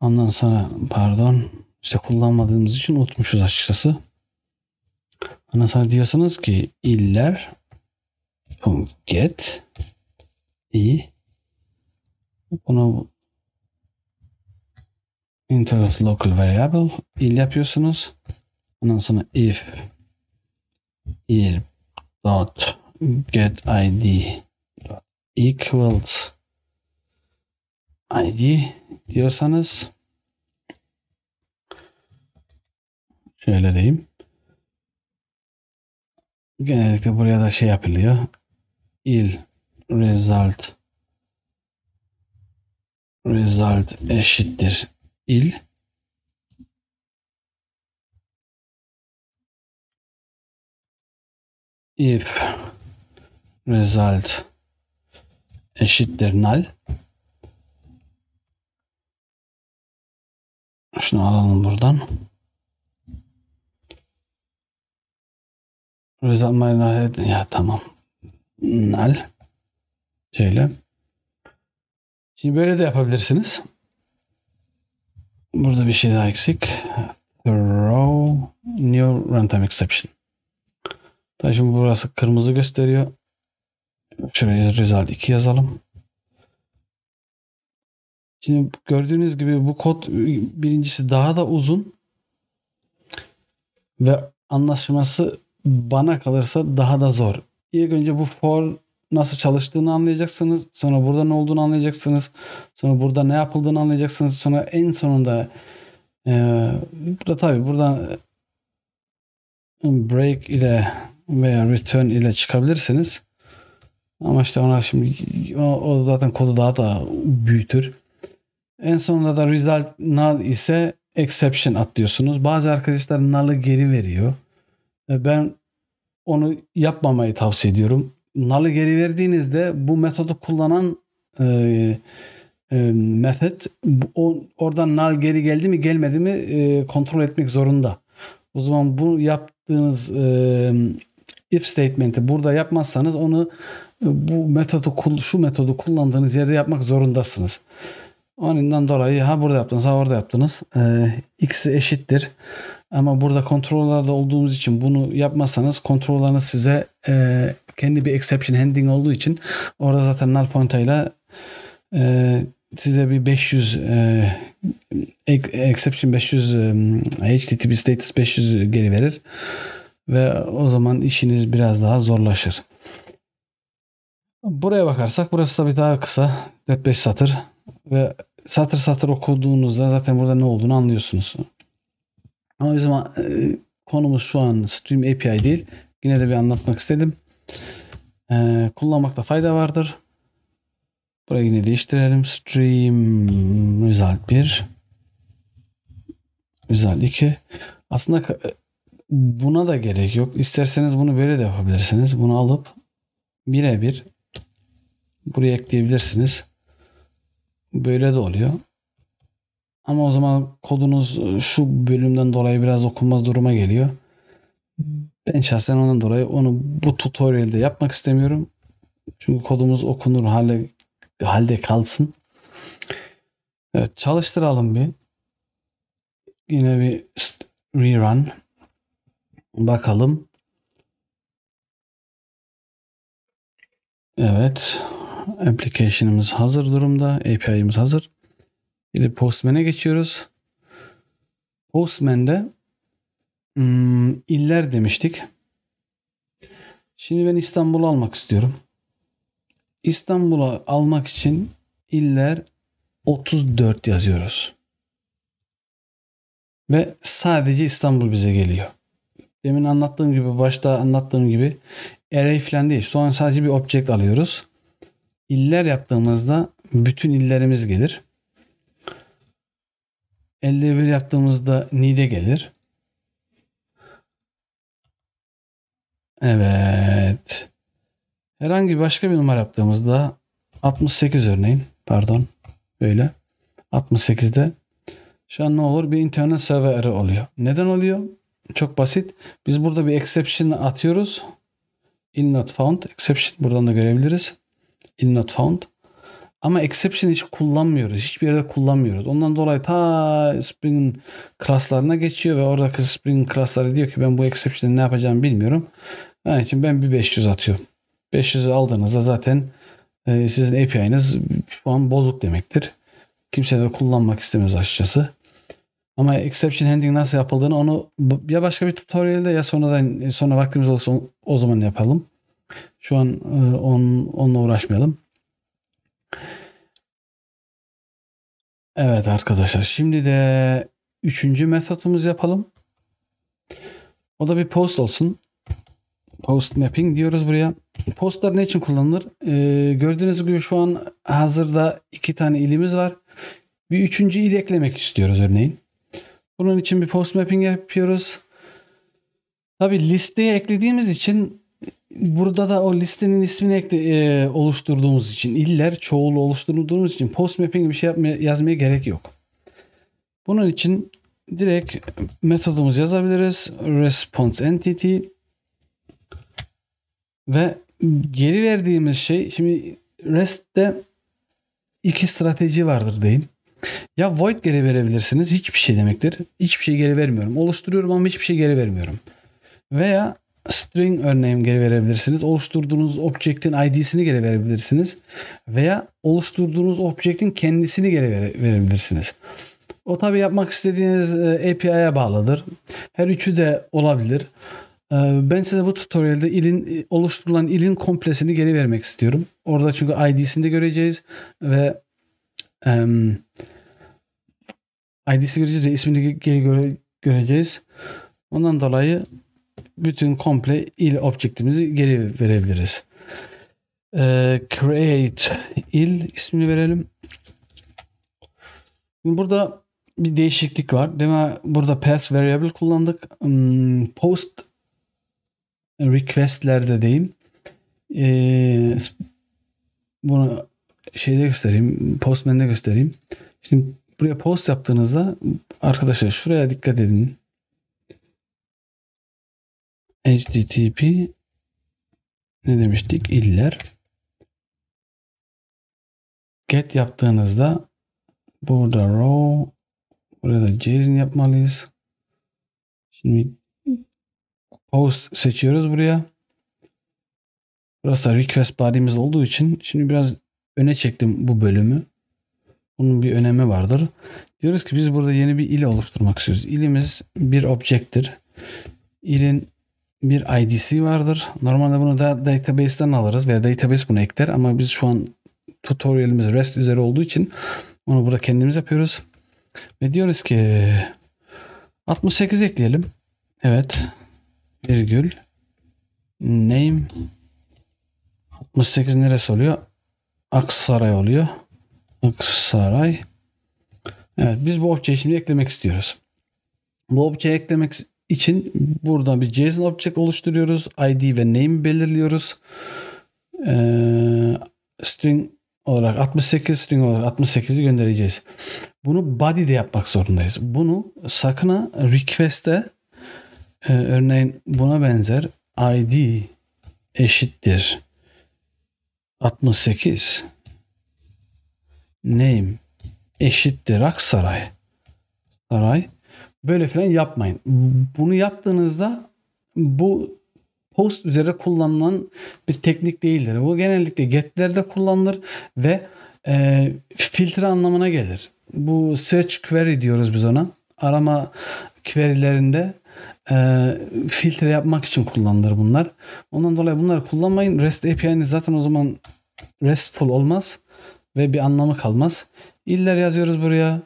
Ondan sonra pardon işte kullanmadığımız için unutmuşuz açıkçası. Ondan sonra diyorsanız ki iller get i bunu integers local variable il yapıyorsunuz. Ondan sonra if il dot get id equals id diyorsanız şöyle diyeyim. Genellikle buraya da şey yapılıyor. İl result result eşittir il if result eşittir null. Şunu alalım buradan. Result minus ya tamam. Null. Şöyle. Şimdi böyle de yapabilirsiniz. Burada bir şey daha eksik. Throw new runtime exception. Tabii şimdi burası kırmızı gösteriyor. Şuraya result iki yazalım. Şimdi gördüğünüz gibi bu kod birincisi daha da uzun ve anlaşılması bana kalırsa daha da zor. İlk önce bu for nasıl çalıştığını anlayacaksınız. Sonra burada ne olduğunu anlayacaksınız. Sonra burada ne yapıldığını anlayacaksınız. Sonra en sonunda e, burada tabi buradan break ile veya return ile çıkabilirsiniz. Ama işte ona şimdi o, o zaten kodu daha da büyütür. En sonunda da result null ise exception atlıyorsunuz. Bazı arkadaşlar null'ı geri veriyor. Ben onu yapmamayı tavsiye ediyorum. Null'ı geri verdiğinizde bu metodu kullanan e, e, method o, oradan null geri geldi mi gelmedi mi e, kontrol etmek zorunda. O zaman bu yaptığınız e, if statement'i burada yapmazsanız onu bu metodu şu metodu kullandığınız yerde yapmak zorundasınız. Ondan dolayı ha burada yaptınız ha orada yaptınız. E, ikisi eşittir. Ama burada kontrollerde olduğumuz için bunu yapmazsanız kontrolleriniz size e, kendi bir exception handling olduğu için orada zaten null pointayla e, size bir beş yüz e, exception beş yüz e, H T T P status beş yüz geri verir ve o zaman işiniz biraz daha zorlaşır. Buraya bakarsak burası tabii daha kısa dört beş satır ve satır satır okuduğunuzda zaten burada ne olduğunu anlıyorsunuz. Ama bizim e, konumuz şu an Stream A P I değil. Yine de bir anlatmak istedim. E, kullanmakta fayda vardır. Burayı yine değiştirelim. Stream result bir result iki. Aslında buna da gerek yok. İsterseniz bunu böyle de yapabilirsiniz. Bunu alıp birebir buraya ekleyebilirsiniz. Böyle de oluyor. Ama o zaman kodunuz şu bölümden dolayı biraz okunmaz duruma geliyor. Ben şahsen ondan dolayı onu bu tutorial'de yapmak istemiyorum. Çünkü kodumuz okunur hale, halde kalsın. Evet, çalıştıralım bir. Yine bir rerun. Bakalım. Evet. Application'ımız hazır durumda. A P I'imiz hazır. Şimdi Postman'e geçiyoruz. Postman'de hmm, iller demiştik. Şimdi ben İstanbul'u almak istiyorum. İstanbul'a almak için iller otuz dört yazıyoruz. Ve sadece İstanbul bize geliyor. Demin anlattığım gibi, başta anlattığım gibi array falan değil. Sonra sadece bir object alıyoruz. İller yaptığımızda bütün illerimiz gelir. elli bir yaptığımızda nide gelir. Evet. Herhangi başka bir numara yaptığımızda altmış sekiz örneğin. Pardon. Böyle. altmış sekizde. Şu an ne olur? Bir internet server oluyor. Neden oluyor? çok basit. Biz burada bir exception atıyoruz. In not found. Exception buradan da görebiliriz. In not found. Ama exception hiç kullanmıyoruz. Hiçbir yerde kullanmıyoruz. Ondan dolayı ta Spring class'larına geçiyor ve oradaki Spring class'ları diyor ki ben bu exception'ı ne yapacağımı bilmiyorum. Onun için ben bir beş yüz atıyorum. beş yüz'ü aldığınızda zaten e, sizin A P I'niz şu an bozuk demektir. Kimse de kullanmak istemez açıkçası. Ama exception handling nasıl yapıldığını onu ya başka bir tutorial'de ya sonradan sonra vaktimiz olursa o zaman yapalım. Şu an e, on, onunla uğraşmayalım. Evet arkadaşlar, şimdi de üçüncü metodumuz yapalım. O da bir post olsun. Post mapping diyoruz buraya. Postlar ne için kullanılır? Ee, gördüğünüz gibi şu an hazırda iki tane ilimiz var. Bir üçüncü il eklemek istiyoruz örneğin. Bunun için bir post mapping yapıyoruz. Tabi listeye eklediğimiz için burada da o listenin ismini ekle, e, oluşturduğumuz için iller çoğulu oluşturduğumuz için post mapping bir şey yapmaya, yazmaya gerek yok. Bunun için direkt metodumuzu yazabiliriz. Response entity ve geri verdiğimiz şey, şimdi REST'te iki strateji vardır diyeyim. Ya void geri verebilirsiniz, hiçbir şey demektir. Hiçbir şey geri vermiyorum. Oluşturuyorum ama hiçbir şey geri vermiyorum. Veya string örneğin geri verebilirsiniz. Oluşturduğunuz object'in I D'sini geri verebilirsiniz. Veya oluşturduğunuz object'in kendisini geri vere, verebilirsiniz. O tabi yapmak istediğiniz A P I'ye bağlıdır. Her üçü de olabilir. Ben size bu tutorial'de ilin, oluşturulan ilin komplesini geri vermek istiyorum. Orada çünkü I D'sini de göreceğiz ve um, I D'si göreceğiz ve ismini geri göre, göreceğiz. Ondan dolayı bütün komple il object'imizi geri verebiliriz. Ee, create il ismini verelim. Şimdi burada bir değişiklik var. Demek burada path variable kullandık. Hmm, post request'lerde deyim. Ee, bunu şeyde göstereyim. Postman'de göstereyim. Şimdi buraya post yaptığınızda arkadaşlar şuraya dikkat edin. H T T P ne demiştik? İller. Get yaptığınızda burada row, burada JSON yapmalıyız. Şimdi post seçiyoruz buraya. Burası da request body'miz olduğu için şimdi biraz öne çektim bu bölümü. Bunun bir önemi vardır. Diyoruz ki biz burada yeni bir il oluşturmak istiyoruz. İlimiz bir object'tir. İlin bir I D'si vardır. Normalde bunu da database'den alırız veya database bunu ekler ama biz şu an tutorial'imiz REST üzeri olduğu için onu burada kendimiz yapıyoruz. Ve diyoruz ki altmış sekiz ekleyelim. Evet. Virgül. Name. altmış sekiz neresi oluyor? Aksaray oluyor. Aksaray. Evet. Biz bu objeyi şimdi eklemek istiyoruz. Bu objeyi eklemek istiyoruz. İçin buradan bir JSON object oluşturuyoruz. I D ve name belirliyoruz. Ee, string olarak altmış sekiz, string olarak altmış sekiz'i göndereceğiz. Bunu body'de yapmak zorundayız. Bunu sakın ha request'te e, örneğin buna benzer I D eşittir altmış sekiz, name eşittir Aksaray. Saray. Böyle falan yapmayın. Bunu yaptığınızda bu post üzere kullanılan bir teknik değildir. Bu genellikle get'lerde kullanılır ve e, filtre anlamına gelir. Bu search query diyoruz biz ona. Arama query'lerinde e, filtre yapmak için kullanılır bunlar. Ondan dolayı bunları kullanmayın. REST A P I'niz zaten o zaman RESTful olmaz ve bir anlamı kalmaz. İller yazıyoruz buraya.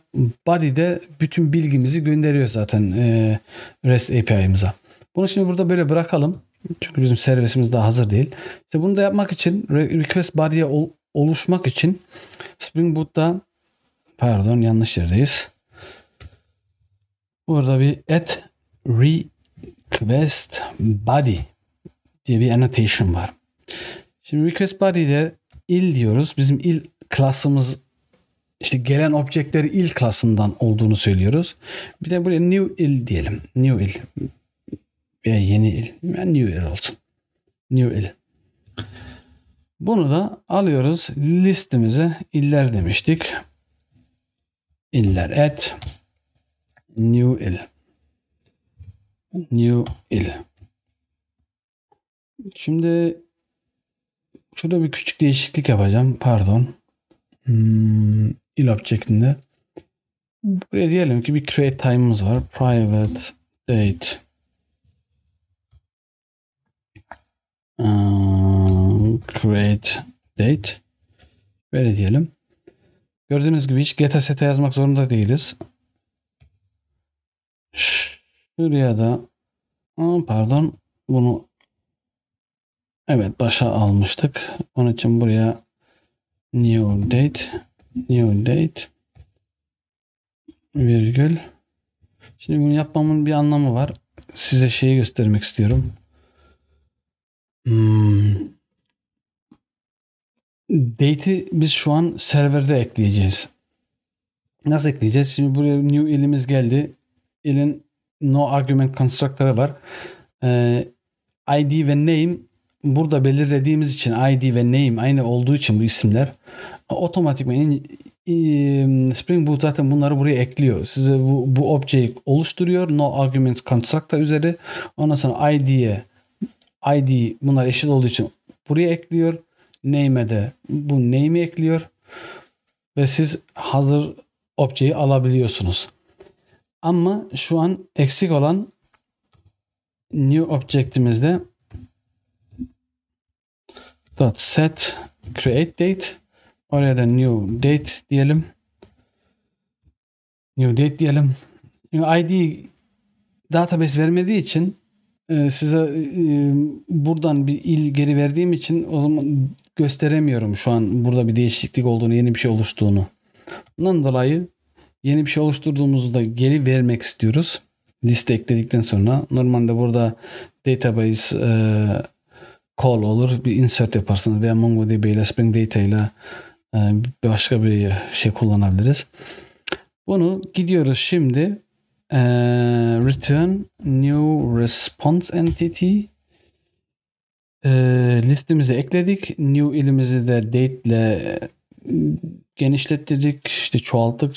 Body'de bütün bilgimizi gönderiyor zaten e, REST A P I'mize. Bunu şimdi burada böyle bırakalım. Çünkü bizim servisimiz daha hazır değil. İşte bunu da yapmak için request body'ye ol, oluşmak için Spring Boot'ta pardon yanlış yerdeyiz. Burada bir at request body diye bir annotation var. Şimdi request body'de il diyoruz. Bizim il class'ımız İşte gelen objectleri il klasından olduğunu söylüyoruz. Bir de buraya new il diyelim. New il. veya yeni il. Yani new il olsun. New il. Bunu da alıyoruz. Listimize iller demiştik. İller et. New il. New il. Şimdi şurada bir küçük değişiklik yapacağım. Pardon. Hmm, il object'inde. Buraya diyelim ki bir create time'ımız var. Private date. Um, create date. Böyle diyelim. Gördüğünüz gibi hiç get set'e yazmak zorunda değiliz. Şuraya da pardon bunu evet başa almıştık. Onun için buraya new date new date virgül. Şimdi bunu yapmamın bir anlamı var. Size şeyi göstermek istiyorum. Hmm. Date'i biz şu an serverde ekleyeceğiz. Nasıl ekleyeceğiz? Şimdi buraya new ilimiz geldi. İlin no argument constructor'ı var. Ee, I D ve name burada belirlediğimiz için I D ve name aynı olduğu için bu isimler otomatikman Spring Boot zaten bunları buraya ekliyor. Size bu, bu objeyi oluşturuyor. No argument constructor üzeri. Ondan sonra I D'ye I D bunlar eşit olduğu için buraya ekliyor. Name'e de bu name'i ekliyor. Ve siz hazır objeyi alabiliyorsunuz. Ama şu an eksik olan new object'imizde .set create date, oraya da new date diyelim. New date diyelim. Çünkü I D database vermediği için size buradan bir il geri verdiğim için o zaman gösteremiyorum şu an burada bir değişiklik olduğunu, yeni bir şey oluştuğunu. Bundan dolayı yeni bir şey oluşturduğumuzu da geri vermek istiyoruz. Liste ekledikten sonra. Normalde burada database e, call olur. Bir insert yaparsınız veya MongoDB ile Spring Data ile e, başka bir şey kullanabiliriz. Bunu gidiyoruz şimdi. E, return new response entity. E, listimizi ekledik. New ilimizi de date ile genişlettirdik. İşte çoğalttık.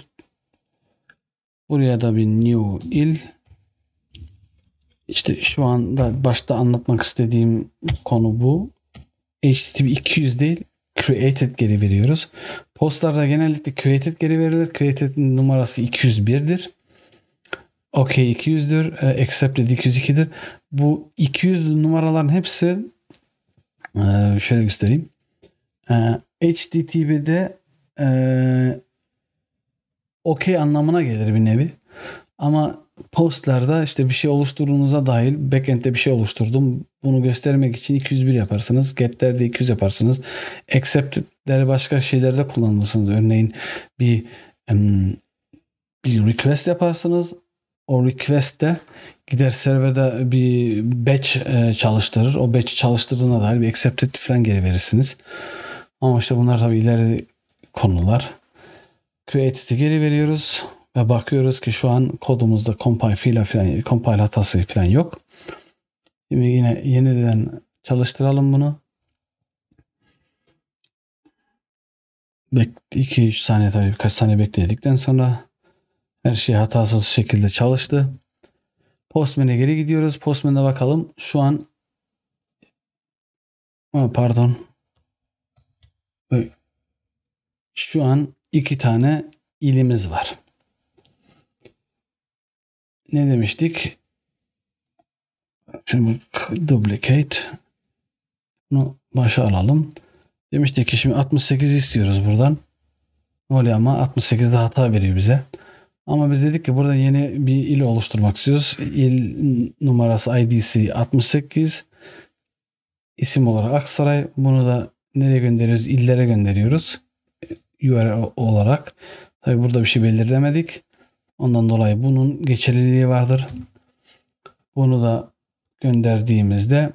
Buraya da bir new il. İşte şu anda başta anlatmak istediğim konu bu. H T T P iki yüz değil. Created geri veriyoruz. Postlarda genellikle created geri verilir. Created numarası iki yüz bir'dir. OK iki yüzdür. Accepted iki yüz iki'dir. Bu iki yüz numaraların hepsi şöyle göstereyim. H T T P'de okey anlamına gelir bir nevi. Ama postlarda işte bir şey oluşturduğunuza dahil backend'de bir şey oluşturdum. Bunu göstermek için iki yüz bir yaparsınız. Get'lerde iki yüz yaparsınız. Accept'leri başka şeylerde kullanırsınız. Örneğin bir bir request yaparsınız. O request'te gider serverde bir batch çalıştırır. O batch çalıştırdığına dair bir accepted falan geri verirsiniz. Ama işte bunlar tabii ileri konular. Create'i geri veriyoruz ve bakıyoruz ki şu an kodumuzda compile filan filan compile hatası filan yok. Şimdi yine yeniden çalıştıralım bunu. iki üç saniye tabii birkaç saniye bekledikten sonra her şey hatasız şekilde çalıştı. Postman'e geri gidiyoruz. Postman'e bakalım. Şu an pardon. Şu an İki tane ilimiz var. Ne demiştik? Şimdi duplicate. Bunu başa alalım. Demiştik ki şimdi altmış sekiz istiyoruz buradan. Ne oluyor ama altmış sekiz'de hata veriyor bize. Ama biz dedik ki burada yeni bir il oluşturmak istiyoruz. İl numarası I D'si altmış sekiz. İsim olarak Aksaray. Bunu da nereye gönderiyoruz? İllere gönderiyoruz. U R L olarak. Tabi burada bir şey belirlemedik. Ondan dolayı bunun geçerliliği vardır. Bunu da gönderdiğimizde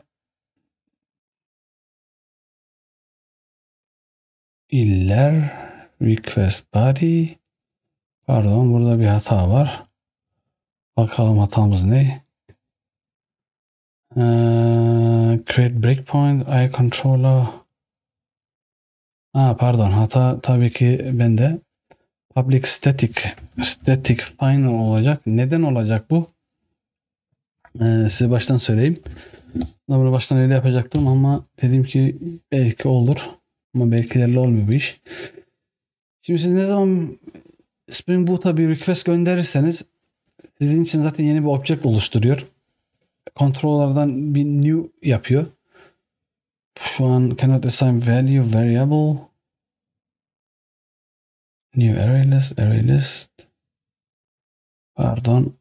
iller request body pardon burada bir hata var. Bakalım hatamız ne? Ee, create breakpoint, I controller. Aa, pardon, hata tabii ki bende. Public static static final olacak. Neden olacak bu? Ee, size baştan söyleyeyim. Bunu baştan öyle yapacaktım ama dedim ki belki olur. Ama belkilerle olmuyor bu iş. Şimdi siz ne zaman Spring Boot'a bir request gönderirseniz sizin için zaten yeni bir object oluşturuyor. Controller'dan bir new yapıyor. Şu an cannot assign value variable. New array list, array list. Pardon.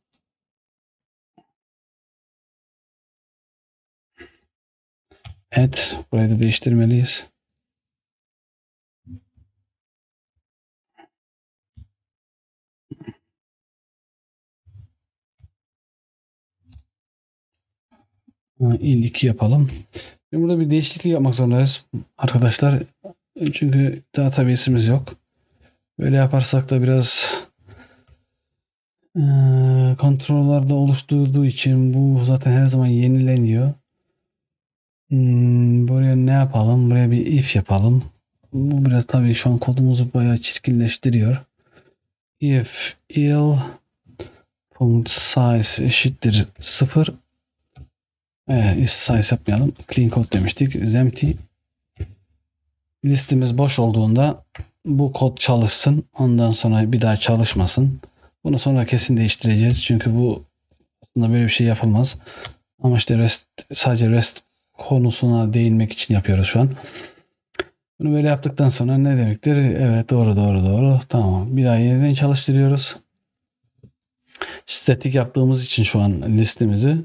Evet, burayı da değiştirmeliyiz. İl iki yapalım. Şimdi burada bir değişiklik yapmak zorundayız arkadaşlar. Çünkü database'imiz yok. Böyle yaparsak da biraz e, kontrollerde oluşturduğu için bu zaten her zaman yenileniyor. Hmm, buraya ne yapalım? Buraya bir if yapalım. Bu biraz tabii şu an kodumuzu bayağı çirkinleştiriyor. If il.size eşittir sıfır. Evet, is size yapmayalım. Clean Code demiştik. Is empty. Listimiz boş olduğunda bu kod çalışsın. Ondan sonra bir daha çalışmasın. Bunu sonra kesin değiştireceğiz. Çünkü bu aslında böyle bir şey yapılmaz. Ama işte rest, sadece rest konusuna değinmek için yapıyoruz şu an. Bunu böyle yaptıktan sonra ne demektir? Evet, doğru doğru doğru. Tamam. Bir daha yeniden çalıştırıyoruz. Static yaptığımız için şu an listemizi.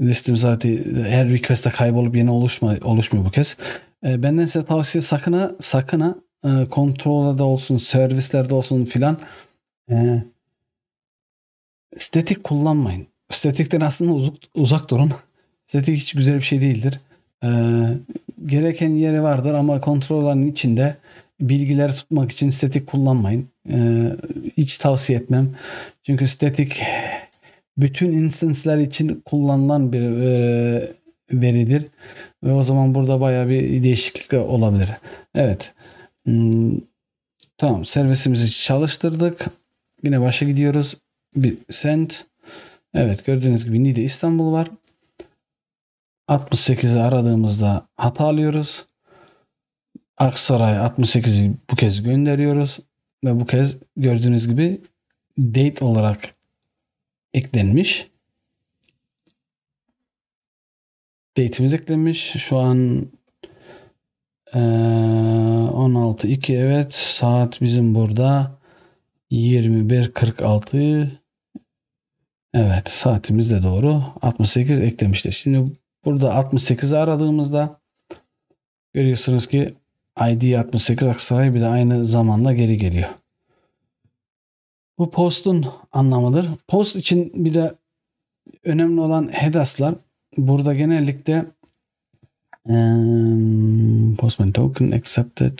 Listimiz zaten her request'te kaybolup yeni oluşma, oluşmuyor bu kez. E, benden size tavsiye sakın ha, sakın ha e, kontrolde olsun, servislerde olsun filan e, statik kullanmayın. Statikten aslında uzak, uzak durun. Statik hiç güzel bir şey değildir. E, gereken yeri vardır ama kontrollerin içinde bilgileri tutmak için statik kullanmayın. E, hiç tavsiye etmem. Çünkü statik bütün instance'ler için kullanılan bir veridir. Ve o zaman burada bayağı bir değişiklik olabilir. Evet. Tamam. Servisimizi çalıştırdık. Yine başa gidiyoruz. Bir send. Evet. Gördüğünüz gibi Niğde İstanbul var. altmış sekizi aradığımızda hata alıyoruz. Aksaray'a altmış sekizi bu kez gönderiyoruz. Ve bu kez gördüğünüz gibi date olarak eklenmiş. Date'imiz eklenmiş. Şu an ee, on altı nokta iki, evet. Saat bizim burada yirmi bir kırk altı. Evet. Saatimiz de doğru. altmış sekiz eklemiştir. Şimdi burada altmış sekizi aradığımızda görüyorsunuz ki I D altmış sekiz Aksaray, bir de aynı zamanda geri geliyor. Bu post'un anlamıdır. Post için bir de önemli olan headas'lar. Burada genellikle um, Postman token accepted.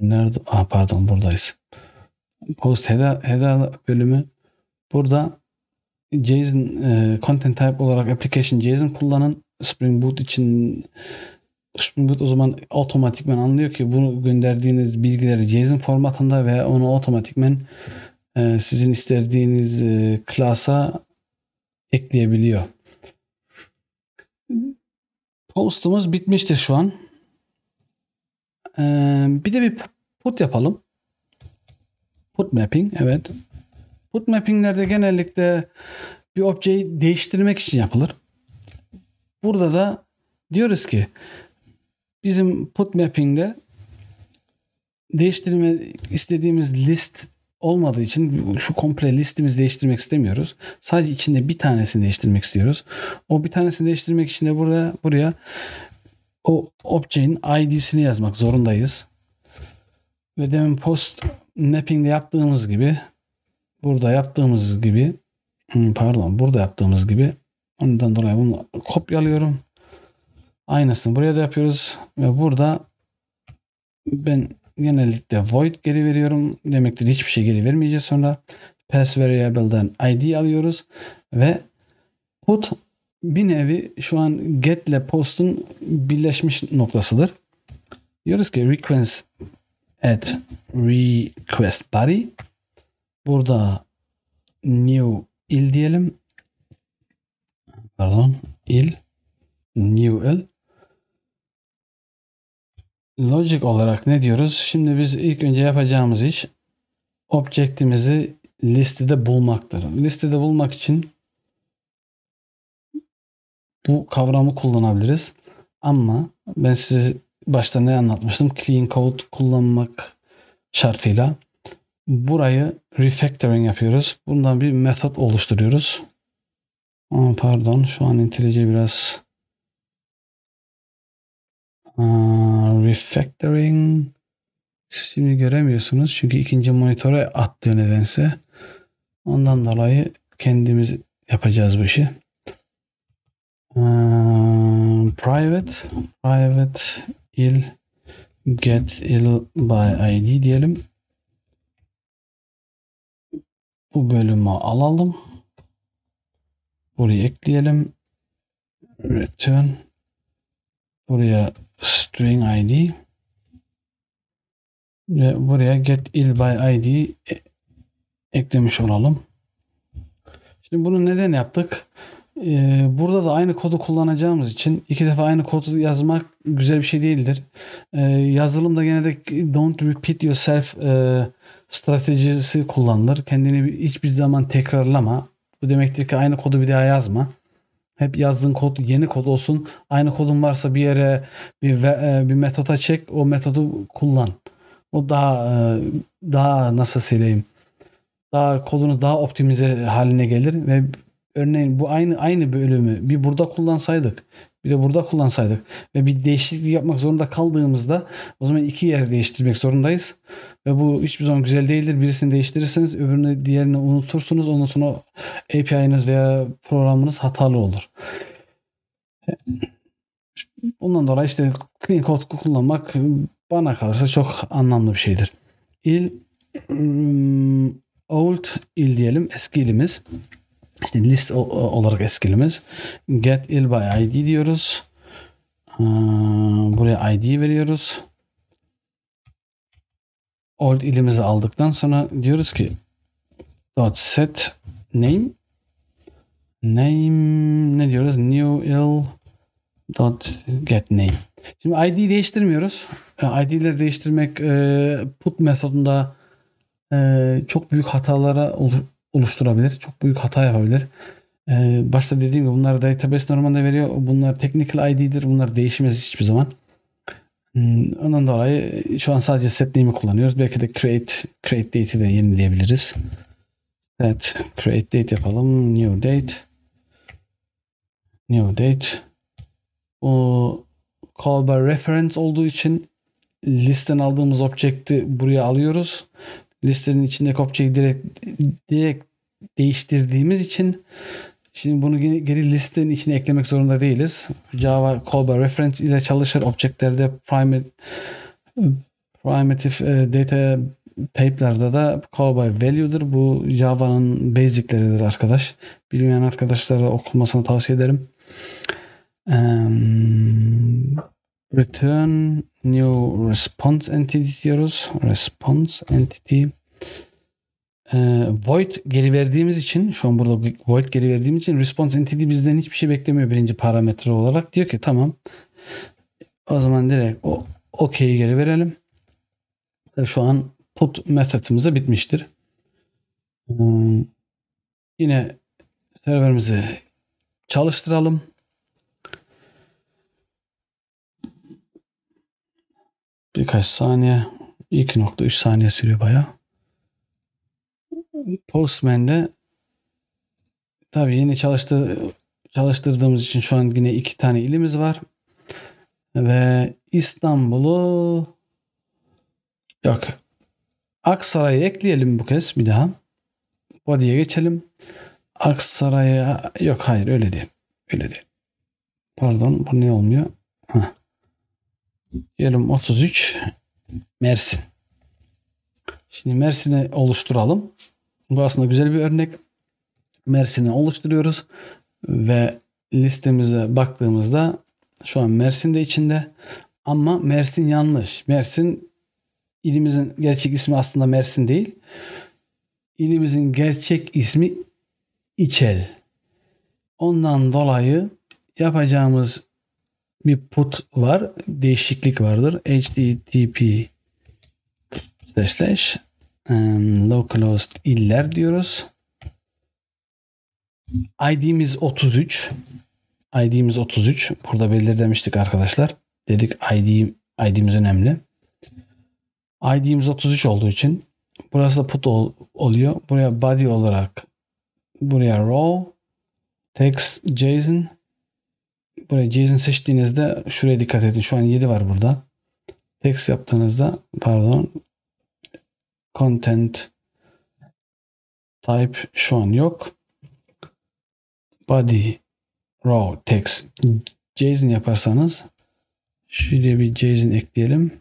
Nerede? Ah, pardon, buradayız. Post header, header bölümü. Burada JSON e, content type olarak application JSON kullanın. Spring Boot için Spring Boot o zaman otomatikmen anlıyor ki bunu gönderdiğiniz bilgileri JSON formatında ve onu otomatikmen e, sizin istediğiniz e, klasa ekleyebiliyor. Post'umuz bitmiştir şu an. E, bir de bir put yapalım. Put mapping, evet. Put mappinglerde genellikle bir objeyi değiştirmek için yapılır. Burada da diyoruz ki bizim put mapping'de değiştirme istediğimiz list olmadığı için şu komple listimizi değiştirmek istemiyoruz. Sadece içinde bir tanesini değiştirmek istiyoruz. O bir tanesini değiştirmek için de burada, buraya o obje'in I D'sini yazmak zorundayız. Ve demin post mapping'de yaptığımız gibi burada yaptığımız gibi pardon burada yaptığımız gibi ondan dolayı bunu kopyalıyorum. Aynısını buraya da yapıyoruz ve burada ben genellikle void geri veriyorum. Demektir hiçbir şey geri vermeyeceğiz sonra. Pass variable'dan I D alıyoruz ve Put bir nevi şu an get ile post'un birleşmiş noktasıdır. Diyoruz ki request at request body, burada new il diyelim, pardon il new il. Logic olarak ne diyoruz? Şimdi biz ilk önce yapacağımız iş object'imizi listede bulmaktır. Listede bulmak için bu kavramı kullanabiliriz. Ama ben size başta ne anlatmıştım? Clean Code kullanmak şartıyla burayı refactoring yapıyoruz. Bundan bir metot oluşturuyoruz. Aa, pardon, şu an IntelliJ biraz Aa, refactoring siz şimdi göremiyorsunuz çünkü ikinci monitöre atlıyor nedense. Ondan dolayı kendimiz yapacağız bu işi. Private private il get il by id diyelim. Bu bölümü alalım. Buraya ekleyelim. Return. Buraya string id ve buraya get il by id eklemiş olalım. Şimdi bunu neden yaptık? Burada da aynı kodu kullanacağımız için iki defa aynı kodu yazmak güzel bir şey değildir. Yazılımda gene de don't repeat yourself stratejisi kullanılır. Kendini hiçbir zaman tekrarlama. Bu demektir ki aynı kodu bir daha yazma. Hep yazdığın kod yeni kod olsun. Aynı kodun varsa bir yere bir, bir metoda çek. O metodu kullan. O daha daha nasıl söyleyeyim? Daha kodunuz daha optimize haline gelir ve örneğin bu aynı aynı bölümü bir burada kullansaydık, bir de burada kullansaydık ve bir değişiklik yapmak zorunda kaldığımızda o zaman iki yer değiştirmek zorundayız. Ve bu hiçbir zaman güzel değildir. Birisini değiştirirseniz öbürünü diğerini unutursunuz. Ondan sonra A P I'niz veya programınız hatalı olur. Ondan dolayı işte clean code kullanmak bana kalırsa çok anlamlı bir şeydir. İl old il diyelim, eski ilimiz. İşte list olarak eskilimiz. Get il by id diyoruz. Buraya id veriyoruz. Old ilimizi aldıktan sonra diyoruz ki dot set name name ne diyoruz? New il dot get name. Şimdi id'yi değiştirmiyoruz. I D'leri değiştirmek put metodunda çok büyük hatalara olur. oluşturabilir. Çok büyük hata yapabilir. Ee, başta dediğim gibi bunlar database normalde veriyor. Bunlar technical I D'dir. Bunlar değişmez hiçbir zaman. Hmm, ondan dolayı şu an sadece set name'i kullanıyoruz. Belki de create create date'i de yenileyebiliriz. Set create date yapalım. New date. New date. O call by reference olduğu için listen aldığımız object'i buraya alıyoruz. Listenin içindeki object'i direkt, direkt değiştirdiğimiz için şimdi bunu geri listenin içine eklemek zorunda değiliz. Java call by reference ile çalışır. Object'lerde primitive data type'larda da call by value'dur. Bu Java'nın basic'leridir arkadaş. Bilmeyen arkadaşlara okumasını tavsiye ederim. Um, return new response entity diyoruz. Response entity e, void geri verdiğimiz için şu an burada void geri verdiğimiz için response entity bizden hiçbir şey beklemiyor birinci parametre olarak. Diyor ki tamam. O zaman direkt o okey'i geri verelim. Şu an put metodumuz bitmiştir. E, yine serverimizi çalıştıralım. Birkaç saniye, iki nokta üç saniye sürüyor bayağı. Postman'de tabii yeni çalıştı, çalıştırdığımız için şu an yine iki tane ilimiz var. Ve İstanbul'u yok. Aksaray'ı ekleyelim bu kez bir daha. Body'ye geçelim. Aksaray'a yok hayır öyle değil. Öyle değil. Pardon bu ne olmuyor? Heh. Diyelim otuz üç Mersin. Şimdi Mersin'i oluşturalım. Bu aslında güzel bir örnek. Mersin'i oluşturuyoruz. Ve listemize baktığımızda şu an Mersin de içinde. Ama Mersin yanlış. Mersin ilimizin gerçek ismi aslında Mersin değil. İlimizin gerçek ismi İçel. Ondan dolayı yapacağımız bir put var. Değişiklik vardır. H T T P slash localhost iller diyoruz. I D'miz otuz üç. I D'miz otuz üç. Burada belirlemiştik arkadaşlar. Dedik I D, I D'miz önemli. I D'miz otuz üç olduğu için burası da put ol, oluyor. Buraya body olarak, buraya row, text, JSON. Buraya JSON seçtiğinizde şuraya dikkat edin. Şu an yedi var burada. Text yaptığınızda pardon content type şu an yok. Body, row, text, JSON yaparsanız şuraya bir JSON ekleyelim.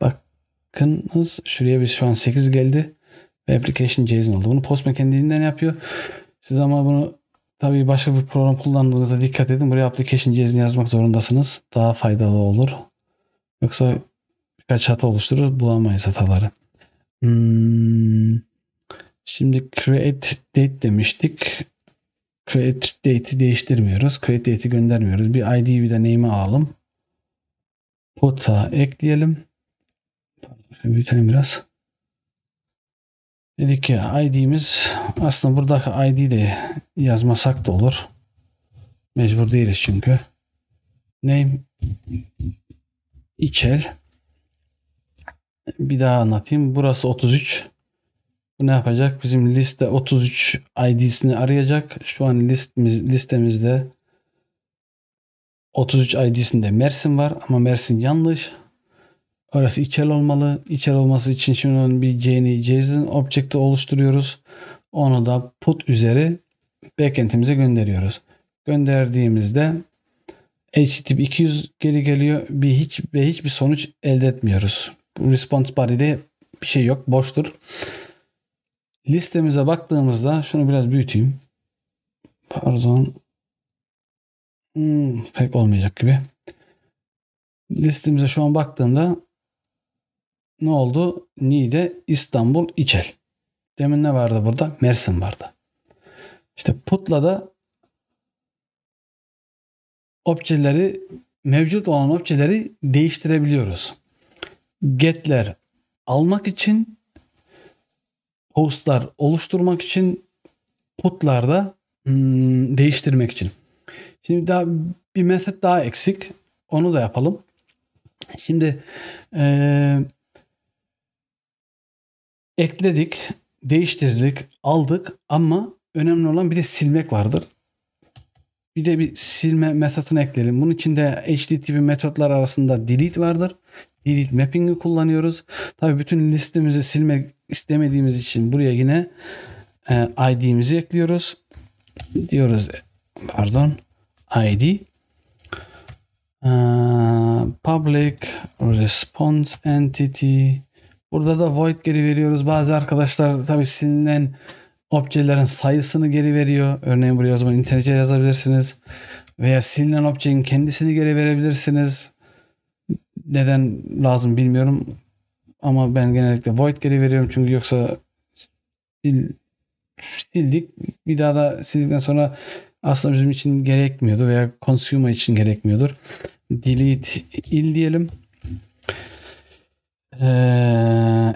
Bakınız şuraya biz şu an sekiz geldi. Ve application JSON oldu. Bunu Postman kendiliğinden yapıyor. Siz ama bunu tabii başka bir program kullandığınızda dikkat edin. Buraya application JSON yazmak zorundasınız. Daha faydalı olur. Yoksa birkaç hata oluşturur. Bulamayız hataları. Hmm. Şimdi create date demiştik. Create date'i değiştirmiyoruz. Create date'i göndermiyoruz. Bir I D'yi bir de name'i alalım. Put'a ekleyelim. Şöyle büyütelim biraz. Dedik ya I D'miz aslında buradaki I D de yazmasak da olur. Mecbur değiliz çünkü. Name İçel. Bir daha anlatayım. Burası otuz üç. Bu ne yapacak? Bizim liste otuz üç I D'sini arayacak. Şu an listemiz, listemizde otuz üç I D'sinde Mersin var ama Mersin yanlış. Orası İçel olmalı. İçel olması için şimdi onun bir J N I JSON object'i oluşturuyoruz. Onu da put üzeri backend'imize gönderiyoruz. Gönderdiğimizde H T T P iki yüz geri geliyor. Bir hiç ve hiçbir sonuç elde etmiyoruz. Response body'de bir şey yok, boştur. Listemize baktığımızda şunu biraz büyüteyim. Pardon. Hmm, pek olmayacak gibi. Listemize şu an baktığımda ne oldu? Niğde, İstanbul, İçel. Demin ne vardı burada? Mersin vardı. İşte put'la da objeleri, mevcut olan objeleri değiştirebiliyoruz. Get'ler almak için, host'lar oluşturmak için, put'lar da hmm, değiştirmek için. Şimdi daha bir method daha eksik. Onu da yapalım. Şimdi ee, ekledik, değiştirdik, aldık ama önemli olan bir de silmek vardır. Bir de bir silme metodunu ekleyelim. Bunun için de H T T P metotlar arasında delete vardır. Delete mapping'i kullanıyoruz. Tabii bütün listemizi silmek istemediğimiz için buraya yine e, I D'mizi ekliyoruz. Diyoruz pardon I D Uh, public response entity. Burada da void geri veriyoruz. Bazı arkadaşlar tabii silinen objelerin sayısını geri veriyor. Örneğin buraya o zaman IntelliJ yazabilirsiniz. Veya silinen objenin kendisini geri verebilirsiniz. Neden lazım bilmiyorum. Ama ben genellikle void geri veriyorum. Çünkü yoksa sil, sildik. Bir daha da sildikten sonra aslında bizim için gerekmiyordu veya consumer için gerekmiyordur. Delete il diyelim. Ee,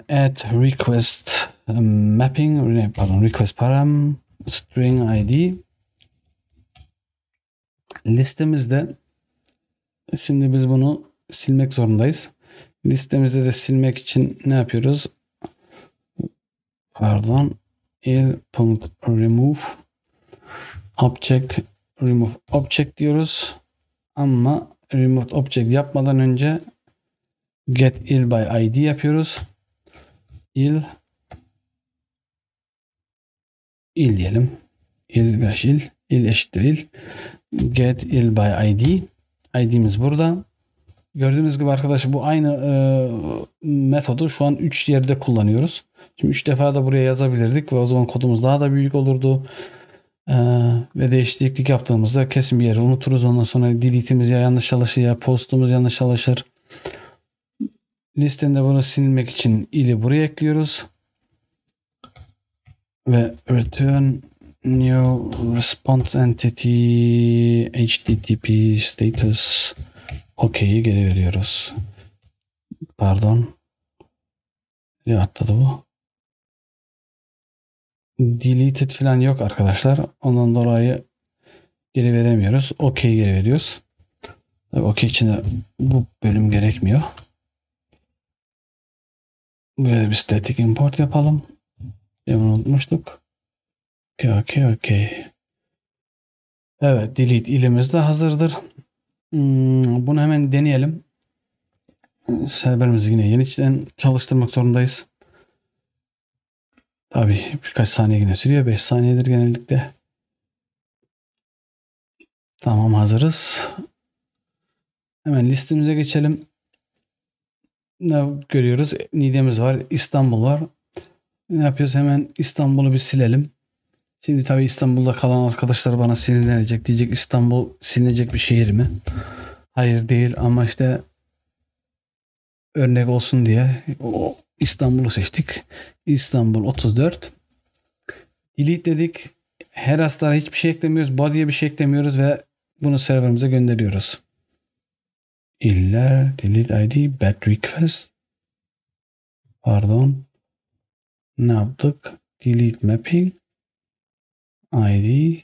add request mapping pardon request param string I D. Listemizde şimdi biz bunu silmek zorundayız. Listemizde de silmek için ne yapıyoruz? Pardon il.remove Object, remove object diyoruz. Ama remove object yapmadan önce get il by I D yapıyoruz. Il il diyelim. Il eş il. Il eşittir il. Get il by I D. I D'miz burada. Gördüğünüz gibi arkadaşlar bu aynı e, metodu şu an üç yerde kullanıyoruz. Şimdi üç defa da buraya yazabilirdik ve o zaman kodumuz daha da büyük olurdu. Ee, ve değişiklik yaptığımızda kesin bir yeri unuturuz. Ondan sonra delete'imiz ya yanlış çalışır ya post'umuz yanlış çalışır. Listede bunu silmek için ili buraya ekliyoruz. Ve return new response entity H T T P status okey'i geri veriyoruz. Pardon. Ne atladı bu? Deleted falan yok arkadaşlar. Ondan dolayı geri veremiyoruz. Okey geri veriyoruz. Okey içinde bu bölüm gerekmiyor. Buraya bir static import yapalım. Demin unutmuştuk. Okey okey okey. Evet, delete ilimiz de hazırdır. Hmm, bunu hemen deneyelim. Serverimizi yine yeniden çalıştırmak zorundayız. Tabii birkaç saniye yine sürüyor. beş saniyedir genellikle. Tamam, hazırız. Hemen listemize geçelim. Ne görüyoruz? Niğde'miz var. İstanbul var. Ne yapıyoruz? Hemen İstanbul'u bir silelim. Şimdi tabii İstanbul'da kalan arkadaşlar bana sinirlenecek. Diyecek İstanbul silinecek bir şehir mi? Hayır değil, ama işte örnek olsun diye İstanbul'u seçtik. İstanbul otuz dört. Delete dedik. Her hastara hiçbir şey eklemiyoruz. Body'ye bir şey eklemiyoruz ve bunu serverimize gönderiyoruz. İller, delete I D, bad request. Pardon. Ne yaptık? Delete mapping. I D.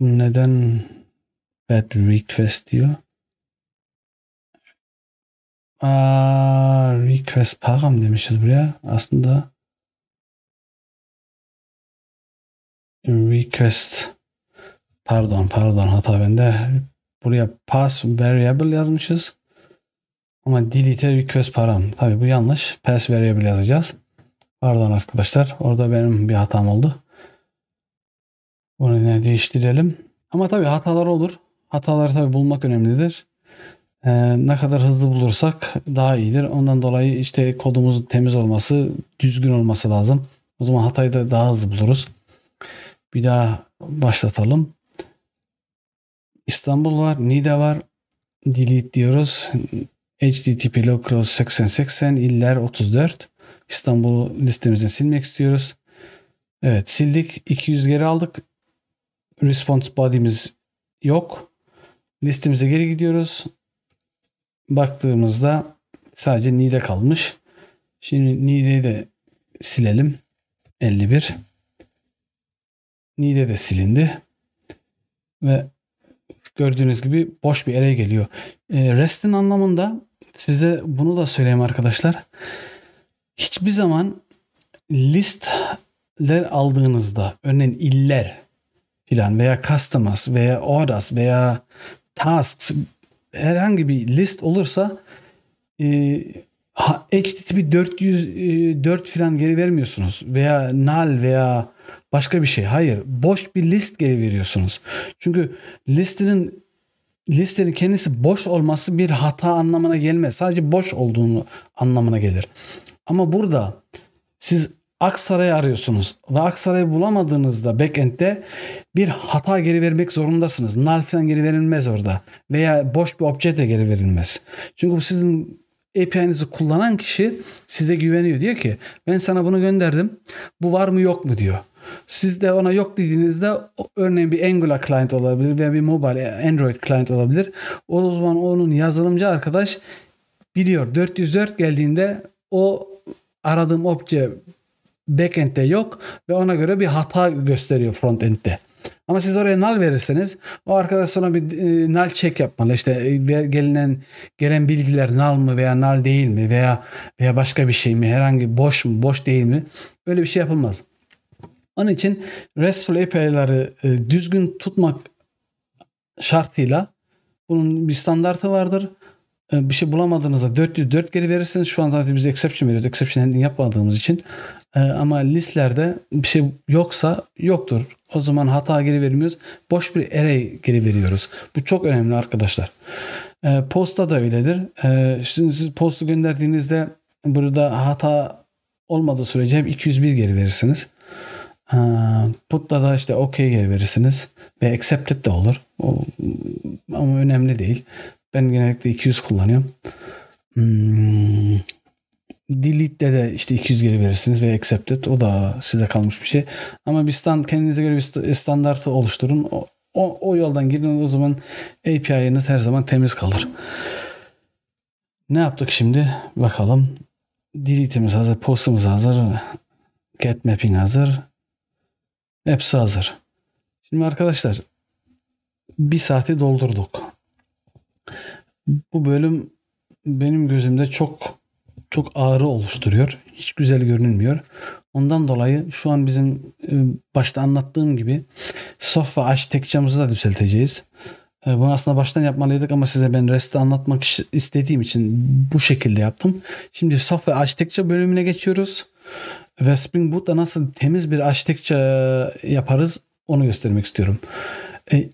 Neden bad request diyor? Aa, request param demişiz buraya. Aslında request pardon pardon hata bende. Buraya pass variable yazmışız. Ama delete request param. Tabii bu yanlış. Pass variable yazacağız. Pardon arkadaşlar. Orada benim bir hatam oldu. Bunu ne değiştirelim. Ama tabii hatalar olur. Hataları tabii bulmak önemlidir. Ee, ne kadar hızlı bulursak daha iyidir. Ondan dolayı işte kodumuzun temiz olması, düzgün olması lazım. O zaman hatayı da daha hızlı buluruz. Bir daha başlatalım. İstanbul var, Niğde var. Delete diyoruz. H T T P local seksen seksen iller otuz dört. İstanbul'u listemizden silmek istiyoruz. Evet, sildik. iki yüz geri aldık. Response body'miz yok. Listemize geri gidiyoruz. Baktığımızda sadece Niğde kalmış. Şimdi Niğde'yi de silelim. elli bir. Niğde de silindi. Ve gördüğünüz gibi boş bir array geliyor. E, REST'in anlamında size bunu da söyleyeyim arkadaşlar. Hiçbir zaman list aldığınızda örneğin iller filan veya customers veya orders veya tasks herhangi bir list olursa e, H T T P dört yüz dört filan geri vermiyorsunuz veya null veya başka bir şey. Hayır, boş bir list geri veriyorsunuz. Çünkü listenin listenin kendisi boş olması bir hata anlamına gelmez. Sadece boş olduğunu anlamına gelir. Ama burada siz Aksaray'ı arıyorsunuz ve Aksaray'ı bulamadığınızda backend'de bir hata geri vermek zorundasınız. Null falan geri verilmez orada. Veya boş bir obje de geri verilmez. Çünkü bu sizin A P I'nizi kullanan kişi size güveniyor. Diyor ki ben sana bunu gönderdim. Bu var mı yok mu diyor. Siz de ona yok dediğinizde örneğin bir Angular client olabilir veya bir mobile Android client olabilir. O zaman onun yazılımcı arkadaş biliyor. dört yüz dört geldiğinde o aradığım obje backend'de yok ve ona göre bir hata gösteriyor frontend'de. Ama siz oraya null verirseniz o arkadaş sonra bir null check yapmalı. İşte gelinen gelen bilgiler null mı veya null değil mi veya veya başka bir şey mi, herhangi boş mu boş değil mi, öyle bir şey yapılmaz. Onun için RESTful A P I'ları düzgün tutmak şartıyla bunun bir standartı vardır. Bir şey bulamadığınızda dört yüz dört geri verirsiniz. Şu anda biz exception veriyoruz. Exception handling yapmadığımız için. Ama listlerde bir şey yoksa yoktur. O zaman hata geri vermiyoruz. Boş bir array geri veriyoruz. Bu çok önemli arkadaşlar. E, Post'ta da öyledir. E, şimdi siz Post'u gönderdiğinizde burada hata olmadığı sürece hep iki yüz bir geri verirsiniz. E, Put'ta da işte OK geri verirsiniz. Ve Accepted de olur. O, ama önemli değil. Ben genellikle iki yüz kullanıyorum. Hmm. Delete'de de işte iki yüz geri verirsiniz ve Accepted. O da size kalmış bir şey. Ama bir stand, kendinize göre bir standartı oluşturun. O, o, o yoldan girin. O zaman A P I'iniz her zaman temiz kalır. Ne yaptık şimdi? Bakalım. Delete'imiz hazır. Post'umuz hazır. Get Mapping hazır. Hepsi hazır. Şimdi arkadaşlar bir saati doldurduk. Bu bölüm benim gözümde çok çok ağrı oluşturuyor. Hiç güzel görünmüyor. Ondan dolayı şu an bizim başta anlattığım gibi Software Architecture'ımızı da düzelteceğiz. Bunu aslında baştan yapmalıydık ama size ben REST'i anlatmak istediğim için bu şekilde yaptım. Şimdi Software Architecture bölümüne geçiyoruz. Ve Spring Boot'ta nasıl temiz bir architecture yaparız onu göstermek istiyorum.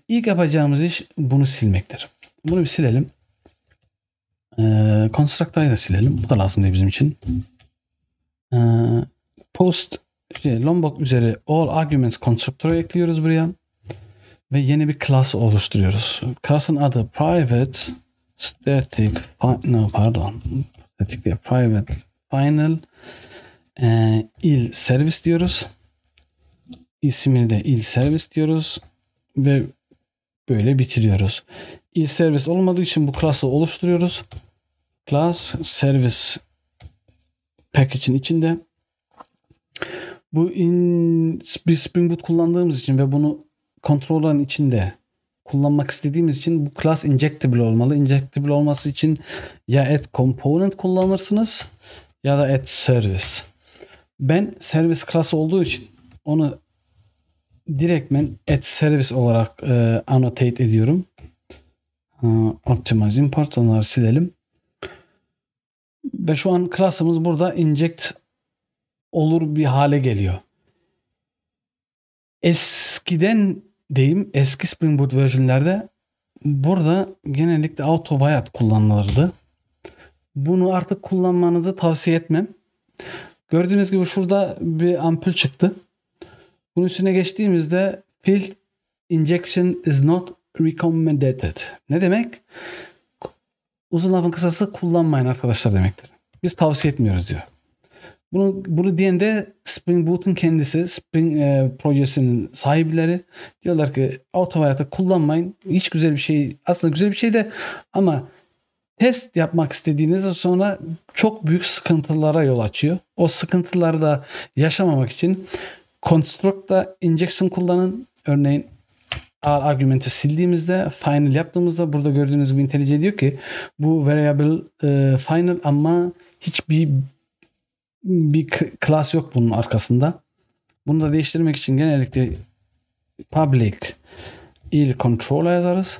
İlk yapacağımız iş bunu silmektir. Bunu bir silelim. Construct'ı da silelim. Bu da lazım değil bizim için. Post işte Lombok üzeri all arguments constructor'u ekliyoruz buraya. Ve yeni bir class oluşturuyoruz. Class'ın adı private static no pardon static değil, private final e, il service diyoruz. İsmini de il service diyoruz. Ve böyle bitiriyoruz. İl service olmadığı için bu class'ı oluşturuyoruz. Class service package'in içinde. Bu in, bir Spring Boot kullandığımız için ve bunu controller'ın içinde kullanmak istediğimiz için bu class injectable olmalı. Injectable olması için ya add component kullanırsınız ya da add service. Ben service class'ı olduğu için onu direktmen add service olarak e, annotate ediyorum. Optimize import, onları silelim. Ve şu an class'ımız burada inject olur bir hale geliyor. Eskiden diyeyim, eski Spring Boot version'lerde burada genellikle auto void kullanılırdı. Bunu artık kullanmanızı tavsiye etmem. Gördüğünüz gibi şurada bir ampul çıktı. Bunun üstüne geçtiğimizde field injection is not recommended. Ne demek? Uzun lafın kısası kullanmayın arkadaşlar demektir. Biz tavsiye etmiyoruz diyor. Bunu, bunu diyen de Spring Boot'un kendisi, Spring e, projesinin sahipleri diyorlar ki autovoid'ı kullanmayın. Hiç güzel bir şey, aslında güzel bir şey de ama test yapmak istediğiniz sonra çok büyük sıkıntılara yol açıyor. O sıkıntıları da yaşamamak için construct'ta injection kullanın. Örneğin argümanı sildiğimizde, final yaptığımızda burada gördüğünüz gibi IntelliJ diyor ki bu variable e, final ama hiçbir bir class yok bunun arkasında. Bunu da değiştirmek için genellikle public il control'a yazarız.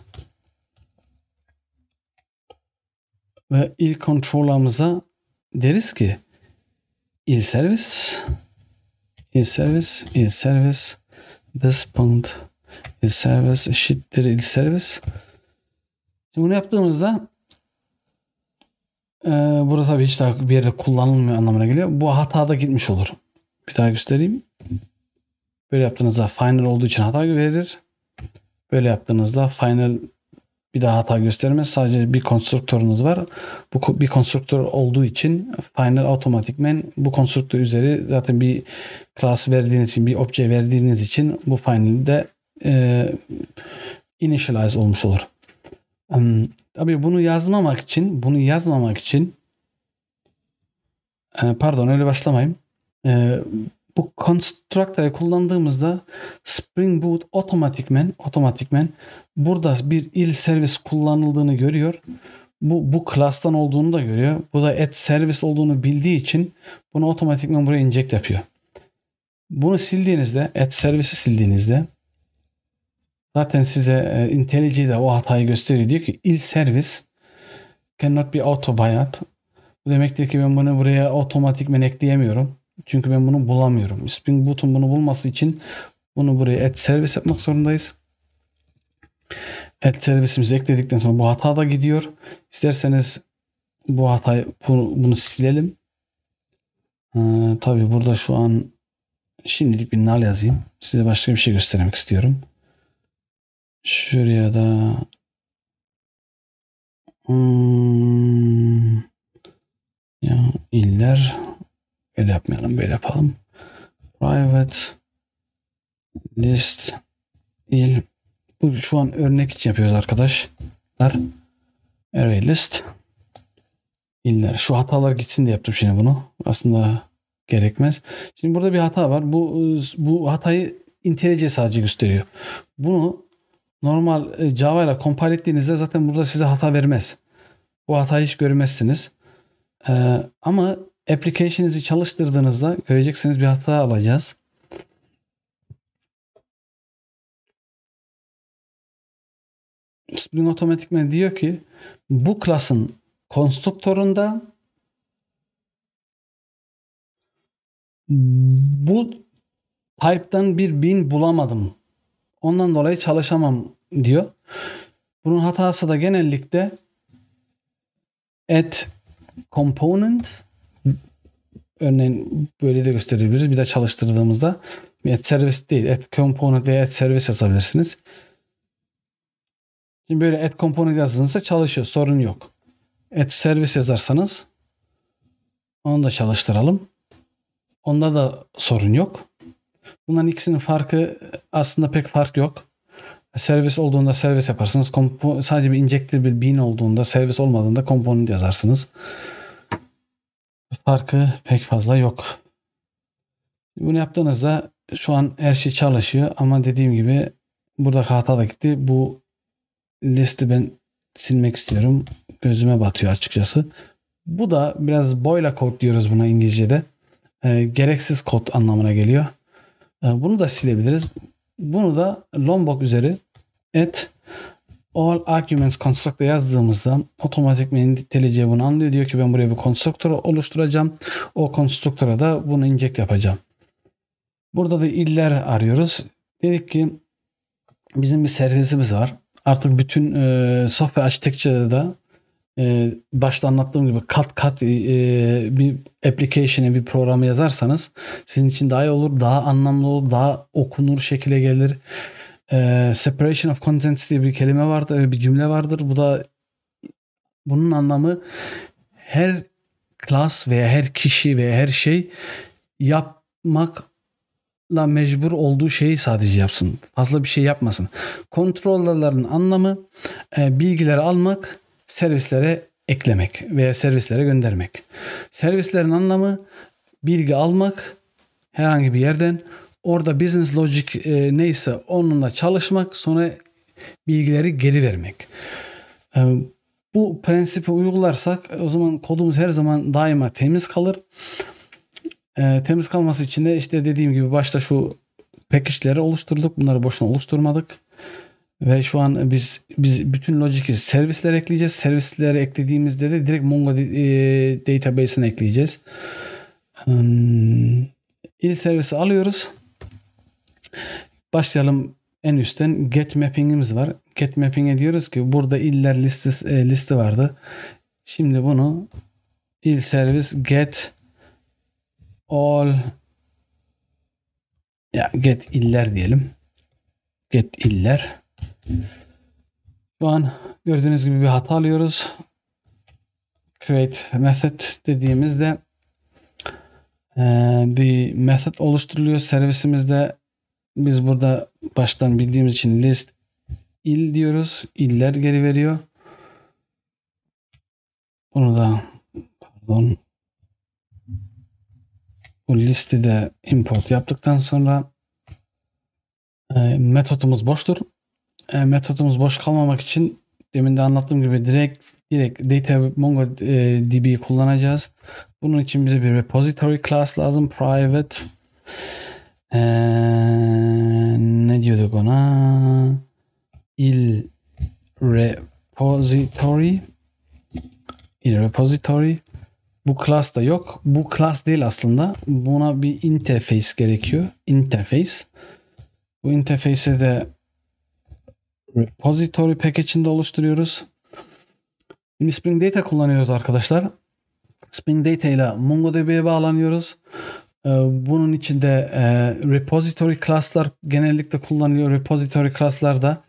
Ve il control'ımıza deriz ki il service il service il service this point il service eşittir il service. Şimdi bunu yaptığımızda e, burada tabii hiç daha bir yerde kullanılmıyor anlamına geliyor. Bu hatada gitmiş olur. Bir daha göstereyim. Böyle yaptığınızda final olduğu için hata verir. Böyle yaptığınızda final bir daha hata göstermez. Sadece bir konstruktörünüz var. Bu bir konstruktör olduğu için final otomatikmen bu konstruktör üzeri zaten bir class verdiğiniz için, bir obje verdiğiniz için bu final'de E, initialize olmuş olur. Um, tabii bunu yazmamak için bunu yazmamak için e, pardon öyle başlamayayım. E, bu constructor'ı kullandığımızda Spring Boot otomatikmen otomatikmen burada bir il servis kullanıldığını görüyor. Bu bu class'tan olduğunu da görüyor. Bu da add service olduğunu bildiği için bunu otomatikmen buraya inject yapıyor. Bunu sildiğinizde, add service'i sildiğinizde zaten size IntelliJ'de o hatayı gösteriyor. Diyor ki il service cannot be auto void. Bu demektir ki ben bunu buraya otomatikmen ekleyemiyorum. Çünkü ben bunu bulamıyorum. Spring Boot'un bunu bulması için bunu buraya add service yapmak zorundayız. add servisimizi ekledikten sonra bu hata da gidiyor. İsterseniz bu hatayı bunu, bunu silelim. Ee, tabii burada şu an şimdilik bir null yazayım. Size başka bir şey göstermek istiyorum. Şuraya da hmm, ya iller öyle yapmayalım, böyle yapalım. Private list il, bu şu an örnek için yapıyoruz arkadaşlar. Array list iller, şu hatalar gitsin diye yaptım şimdi bunu. Aslında gerekmez. Şimdi burada bir hata var. Bu bu hatayı IntelliJ sadece gösteriyor. Bunu normal Java ile compile ettiğinizde zaten burada size hata vermez. Bu hatayı hiç görmezsiniz. Ee, ama application'inizi çalıştırdığınızda göreceksiniz, bir hata alacağız. Spring otomatikman diyor ki bu class'ın konstruktöründe bu type'dan bir bin bulamadım. Ondan dolayı çalışamam diyor. Bunun hatası da genellikle at component, örneğin böyle de gösterebiliriz. Bir de çalıştırdığımızda at service değil, at component veya at service yazabilirsiniz. Şimdi böyle at component yazdığınızda çalışıyor, sorun yok. At service yazarsanız onu da çalıştıralım. Onda da sorun yok. Bunların ikisinin farkı aslında pek fark yok. Servis olduğunda servis yaparsınız. Kompo sadece bir injected bir bean olduğunda, servis olmadığında component yazarsınız. Farkı pek fazla yok. Bunu yaptığınızda şu an her şey çalışıyor ama dediğim gibi buradaki hata da gitti. Bu listi ben silmek istiyorum. Gözüme batıyor açıkçası. Bu da biraz boyla kod diyoruz buna İngilizce'de. E, gereksiz kod anlamına geliyor. Bunu da silebiliriz. Bunu da Lombok üzeri at all arguments construct'ta yazdığımızda otomatikman IntelliJ bunu anlıyor. Diyor ki ben buraya bir constructor oluşturacağım. O constructor'a da bunu inject yapacağım. Burada da iller arıyoruz. Dedik ki bizim bir servisimiz var. Artık bütün e, Software Architecture'da e, başta anlattığım gibi kat kat e, bir application'e, bir programı yazarsanız sizin için daha iyi olur, daha anlamlı olur, daha okunur şekilde gelir. E, separation of contents diye bir kelime vardır, bir cümle vardır. Bu da bunun anlamı her class veya her kişi veya her şey yapmakla mecbur olduğu şeyi sadece yapsın. Fazla bir şey yapmasın. Controller'ların anlamı e, bilgileri almak, servislere eklemek veya servislere göndermek. Servislerin anlamı bilgi almak herhangi bir yerden, orada business logic e, neyse onunla çalışmak, sonra bilgileri geri vermek. E, bu prensipi uygularsak o zaman kodumuz her zaman daima temiz kalır. E, temiz kalması için de işte dediğim gibi başta şu package'leri oluşturduk. Bunları boşuna oluşturmadık. Ve şu an biz biz bütün logic'i servislere ekleyeceğiz. Servislere eklediğimizde de direkt MongoDB database'ine ekleyeceğiz. İl servisi alıyoruz. Başlayalım en üstten. Get mapping'imiz var. Get mapping'e diyoruz ki burada iller listesi, listi vardı. Şimdi bunu il servis get all ya get iller diyelim. Get iller. Şu an gördüğünüz gibi bir hata alıyoruz. Create method dediğimizde e, bir method oluşturuluyor servisimizde. Biz burada baştan bildiğimiz için list il diyoruz. İller geri veriyor. Bunu da pardon, bu listi de import yaptıktan sonra e, metodumuz boştur. E, metodumuz boş kalmamak için demin de anlattığım gibi direkt direkt data MongoDB'yi kullanacağız. Bunun için bize bir repository class lazım. Private e, ne diyorduk ona? Il repository il repository bu class da yok. Bu class değil aslında. Buna bir interface gerekiyor. Interface. Bu interface'e de repository package'ini de oluşturuyoruz. Şimdi Spring Data kullanıyoruz arkadaşlar. Spring Data ile MongoDB'ye bağlanıyoruz. Bunun içinde repository class'lar genellikle kullanılıyor. Repository class'larda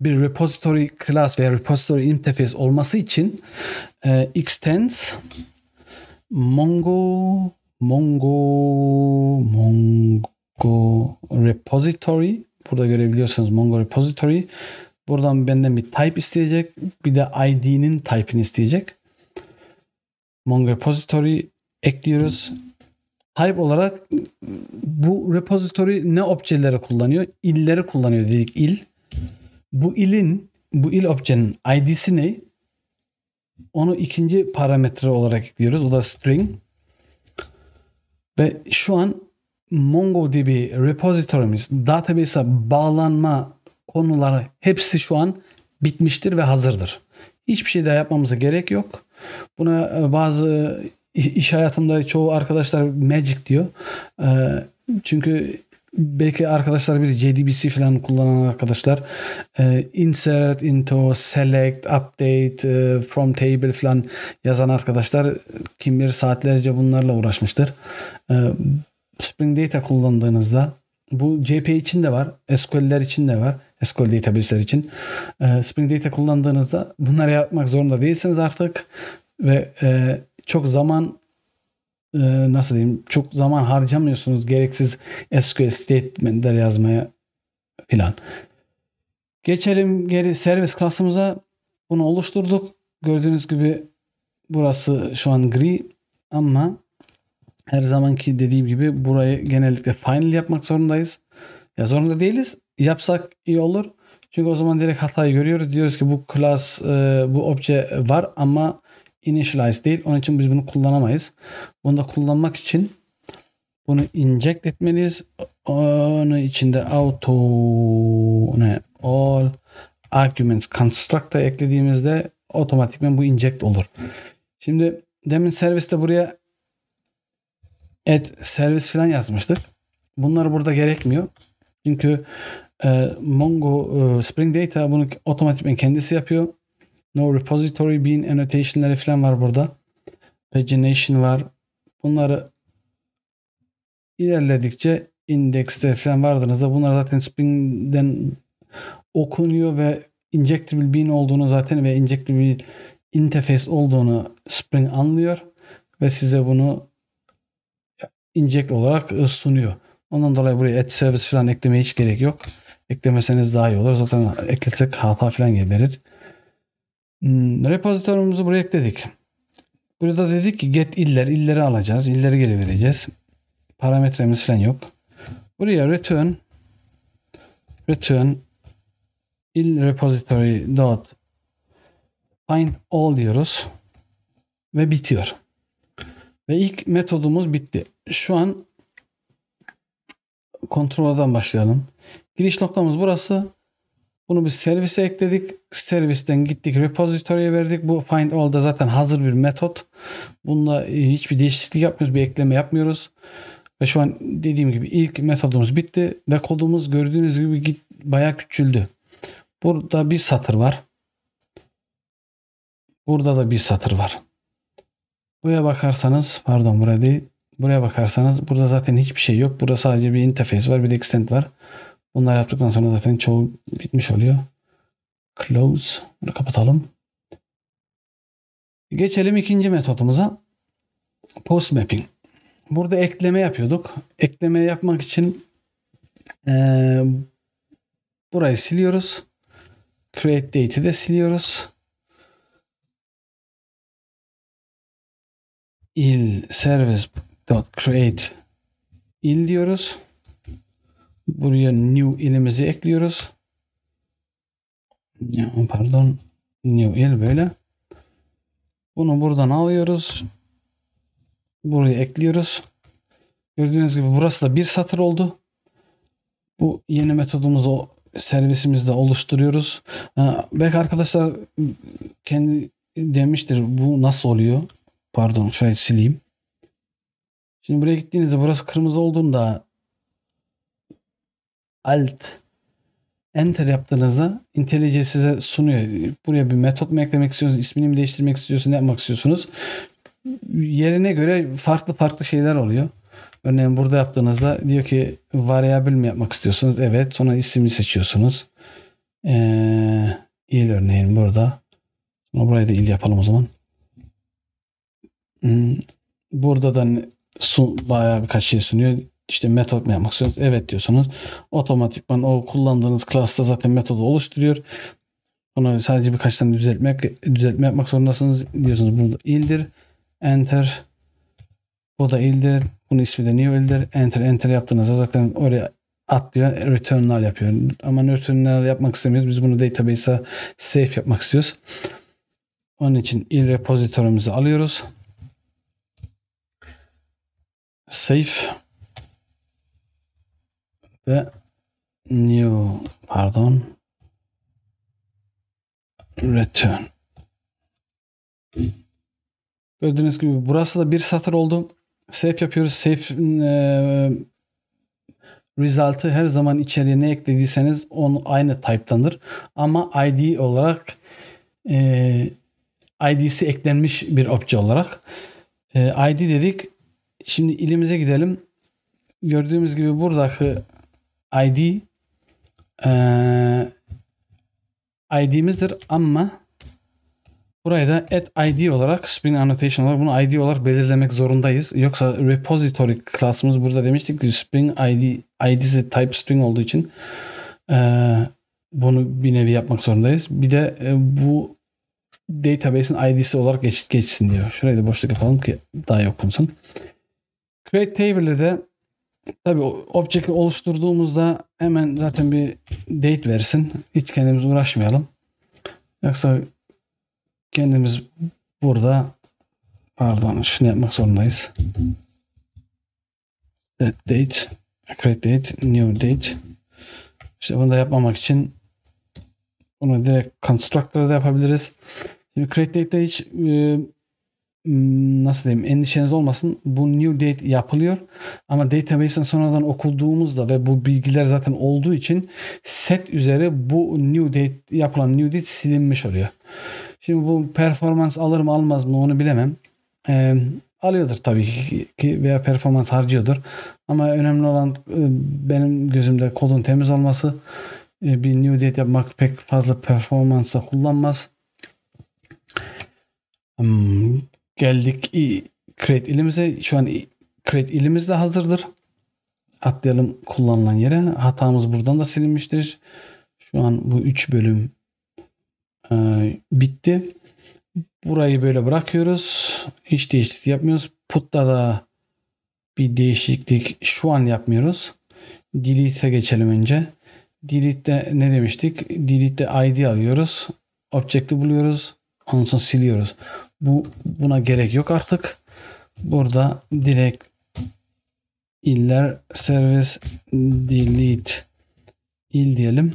bir repository class veya repository interface olması için extends mongo mongo mongo repository, burada görebiliyorsunuz mongo repository. Buradan benden bir type isteyecek, bir de I D'nin type'ini isteyecek. Mongo repository ekliyoruz. Type olarak bu repository ne objeleri kullanıyor? İlleri kullanıyor dedik, il. Bu ilin, bu il objenin I D'si ne? Onu ikinci parametre olarak ekliyoruz. O da string. Ve şu an MongoDB repository'miz, database'e bağlanma konuları hepsi şu an bitmiştir ve hazırdır. Hiçbir şey daha yapmamıza gerek yok. Buna bazı iş hayatımda çoğu arkadaşlar magic diyor. Çünkü belki arkadaşlar bir J D B C falan kullanan arkadaşlar insert into, select, update from table falan yazan arkadaşlar kim bilir saatlerce bunlarla uğraşmıştır. Spring Data kullandığınızda bu J P A için de var, S Q L'ler için de var, S Q L database'ler için. Spring Data kullandığınızda bunları yapmak zorunda değilsiniz artık ve çok zaman nasıl diyeyim çok zaman harcamıyorsunuz gereksiz S Q L statement'ler yazmaya filan. Geçelim geri servis klasımıza. Bunu oluşturduk. Gördüğünüz gibi burası şu an gri ama her zamanki dediğim gibi burayı genellikle final yapmak zorundayız. Ya zorunda değiliz. Yapsak iyi olur. Çünkü o zaman direkt hatayı görüyoruz. Diyoruz ki bu class, bu obje var ama initialize değil. Onun için biz bunu kullanamayız. Bunu da kullanmak için bunu inject etmeliyiz. Onun içinde auto ne, all arguments construct'a eklediğimizde otomatikman bu inject olur. Şimdi demin serviste buraya add servis falan yazmıştık. Bunlar burada gerekmiyor. Çünkü e, Mongo e, Spring Data bunu otomatikman kendisi yapıyor. No repository bean annotation'ları falan var burada. Pagination var. Bunları ilerledikçe index'te falan vardığınızda bunlar zaten Spring'den okunuyor ve injectable bean olduğunu zaten ve injectable interface olduğunu Spring anlıyor ve size bunu inject olarak sunuyor. Ondan dolayı buraya add service falan eklemeye hiç gerek yok. Eklemeseniz daha iyi olur. Zaten ekletsek hata falan geberir. Hmm, repository'umuzu buraya ekledik. Burada dedik ki get iller, illeri alacağız, illeri geri vereceğiz. Parametremiz falan yok. Buraya return return il repository dot find all diyoruz ve bitiyor. Ve ilk metodumuz bitti. Şu an kontrolden başlayalım. Giriş noktamız burası. Bunu bir servise ekledik. Servisten gittik repository'ye verdik. Bu find all'da zaten hazır bir metot. Bununla hiçbir değişiklik yapmıyoruz. Bir ekleme yapmıyoruz. Ve şu an dediğim gibi ilk metodumuz bitti. Ve kodumuz gördüğünüz gibi git bayağı küçüldü. Burada bir satır var. Burada da bir satır var. Buraya bakarsanız pardon buraya değil. Buraya bakarsanız burada zaten hiçbir şey yok. Burada sadece bir interface var. Bir de extend var. Bunları yaptıktan sonra zaten çoğu bitmiş oluyor. Close. Bunu kapatalım. Geçelim ikinci metodumuza. Post mapping. Burada ekleme yapıyorduk. Ekleme yapmak için ee, burayı siliyoruz. Create date'i de siliyoruz. İl service.create il diyoruz. Buraya new ilimizi ekliyoruz. Pardon. New il böyle. Bunu buradan alıyoruz. Buraya ekliyoruz. Gördüğünüz gibi burası da bir satır oldu. Bu yeni metodumuzu servisimizde oluşturuyoruz. Ha, belki arkadaşlar kendi demiştir bu nasıl oluyor. Pardon şurayı sileyim. Şimdi buraya gittiğinizde burası kırmızı olduğunda alt Enter yaptığınızda IntelliJ size sunuyor. Buraya bir metot mu eklemek istiyorsunuz, ismini mi değiştirmek istiyorsunuz, ne yapmak istiyorsunuz? Yerine göre farklı farklı şeyler oluyor. Örneğin burada yaptığınızda diyor ki variable mi yapmak istiyorsunuz? Evet. Sonra ismini seçiyorsunuz. Ee, il örneğin burada. Sonra burayı da il yapalım o zaman. Burada da sun, bayağı birkaç şey sunuyor. İşte metot mu yapmak istiyorsunuz? Evet diyorsunuz. Otomatikman o kullandığınız class'ta zaten metodu oluşturuyor. Ona sadece birkaç tane düzeltmek, düzeltme yapmak zorundasınız diyorsunuz. Bunu da ildir. Enter. Bu da ildir. Bunun ismi de new ildir. Enter. Enter yaptığınızda zaten oraya atlıyor. Return null yapıyor. Ama return null yapmak istemiyoruz. Biz bunu database'a save yapmak istiyoruz. Onun için il repository'mizi alıyoruz. Save. Ve new pardon return. Gördüğünüz gibi burası da bir satır oldu. Save yapıyoruz. Save e, result'ı her zaman içeriye ne eklediyseniz onu aynı type'tandır. Ama I D olarak e, I D'si eklenmiş bir obje olarak. E, I D dedik. Şimdi ilimize gidelim. Gördüğümüz gibi buradaki I D e, I D'mizdir ama burayı da at I D olarak Spring Annotation olarak bunu I D olarak belirlemek zorundayız. Yoksa repository class'ımız burada demiştik ki Spring I D I D'si type string olduğu için e, bunu bir nevi yapmak zorundayız. Bir de e, bu database'in I D'si olarak geç, geçsin diyor. Şurayı da boşluk yapalım ki daha iyi okunsun. Create table'de de tabii object'i oluşturduğumuzda hemen zaten bir date versin. Hiç kendimiz uğraşmayalım. Yoksa kendimiz burada pardon şunu yapmak zorundayız. Set date, create date, new date. İşte bunu da yapmamak için bunu direkt constructor'da yapabiliriz. Şimdi create date'de hiç e, nasıl diyeyim endişeniz olmasın. Bu new date yapılıyor ama database'in sonradan okuduğumuzda ve bu bilgiler zaten olduğu için set üzeri bu new date yapılan new date silinmiş oluyor. Şimdi bu performans alır mı almaz mı onu bilemem. Ee, alıyordur tabii ki veya performans harcıyordur. Ama önemli olan benim gözümde kodun temiz olması. Bir new date yapmak pek fazla performansa kullanmaz. Hmm, geldik create ilimize. Şu an create ilimiz de hazırdır. Atlayalım kullanılan yere. Hatamız buradan da silinmiştir. Şu an bu üç bölüm bitti. Burayı böyle bırakıyoruz. Hiç değişiklik yapmıyoruz. Put'ta da bir değişiklik şu an yapmıyoruz. Delete'e geçelim önce. Delete'de ne demiştik? Delete'de I D alıyoruz. Object'i buluyoruz. Ondan sonra siliyoruz. Bu, buna gerek yok artık. Burada direkt iller service delete il diyelim.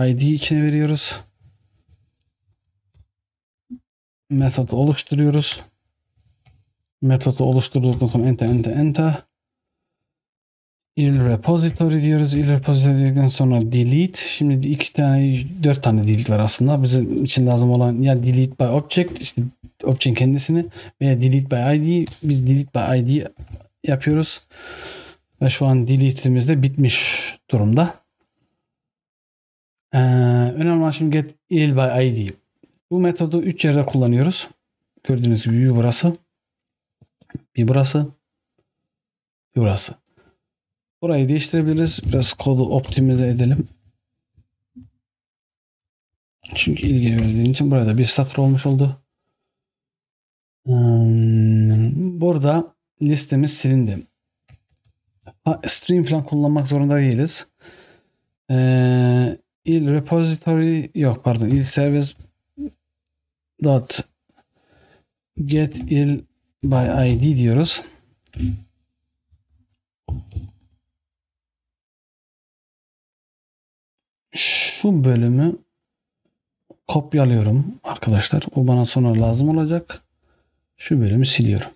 I D içine veriyoruz. Metodu oluşturuyoruz. Metodu oluşturduktan sonra enter enter enter. İl repository diyoruz. İl repository'den sonra delete. Şimdi iki tane, dört tane delete var aslında. Bizim için lazım olan ya delete by object, işte object'in kendisini veya delete by I D. Biz delete by I D yapıyoruz. Ve şu an delete'imiz de bitmiş durumda. Ee, önemli olan şimdi get il by I D. Bu metodu üç yerde kullanıyoruz. Gördüğünüz gibi bir burası, bir burası, bir burası. Burayı değiştirebiliriz. Biraz kodu optimize edelim. Çünkü ilgili verdiğim için burada bir satır olmuş oldu. Burada listemiz silindi. Stream falan kullanmak zorunda değiliz. İl repository yok pardon. İl service dot get il by I D diyoruz. Şu bölümü kopyalıyorum arkadaşlar. O bana sonra lazım olacak. Şu bölümü siliyorum.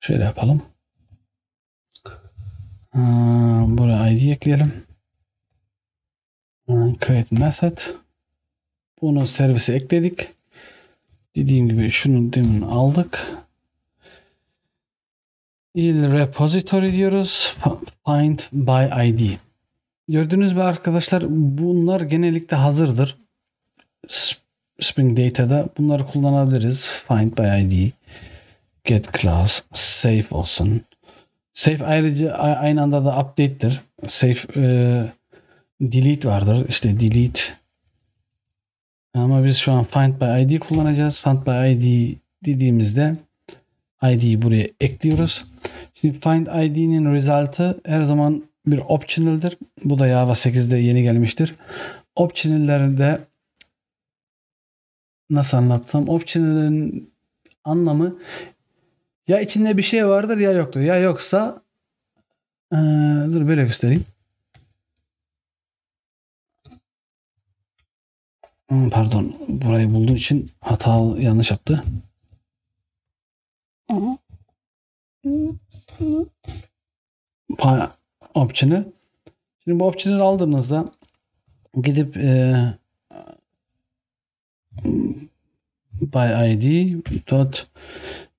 Şöyle yapalım. Buraya I D ekleyelim. Create method. Bunu servise ekledik. Dediğim gibi şunu demin aldık. İl repository diyoruz. Find by I D. Gördüğünüz gibi arkadaşlar bunlar genellikle hazırdır. Spring Data'da bunları kullanabiliriz. Find by I D, get class, save olsun. Save ayrıca aynı anda da update'tir. Save e, delete vardır. İşte delete. Ama biz şu an find by I D kullanacağız. Find by I D dediğimizde I D'yi buraya ekliyoruz. Şimdi find I D'nin result'ı her zaman bir optional'dır. Bu da Java sekizde yeni gelmiştir. Optional'lerde nasıl anlatsam, optional'ın anlamı ya içinde bir şey vardır ya yoktur. Ya yoksa ee, dur böyle göstereyim. Pardon, burayı bulduğu için hata, yanlış yaptı. Option'ı. Şimdi bu option'ı aldığınızda gidip e, by I D dot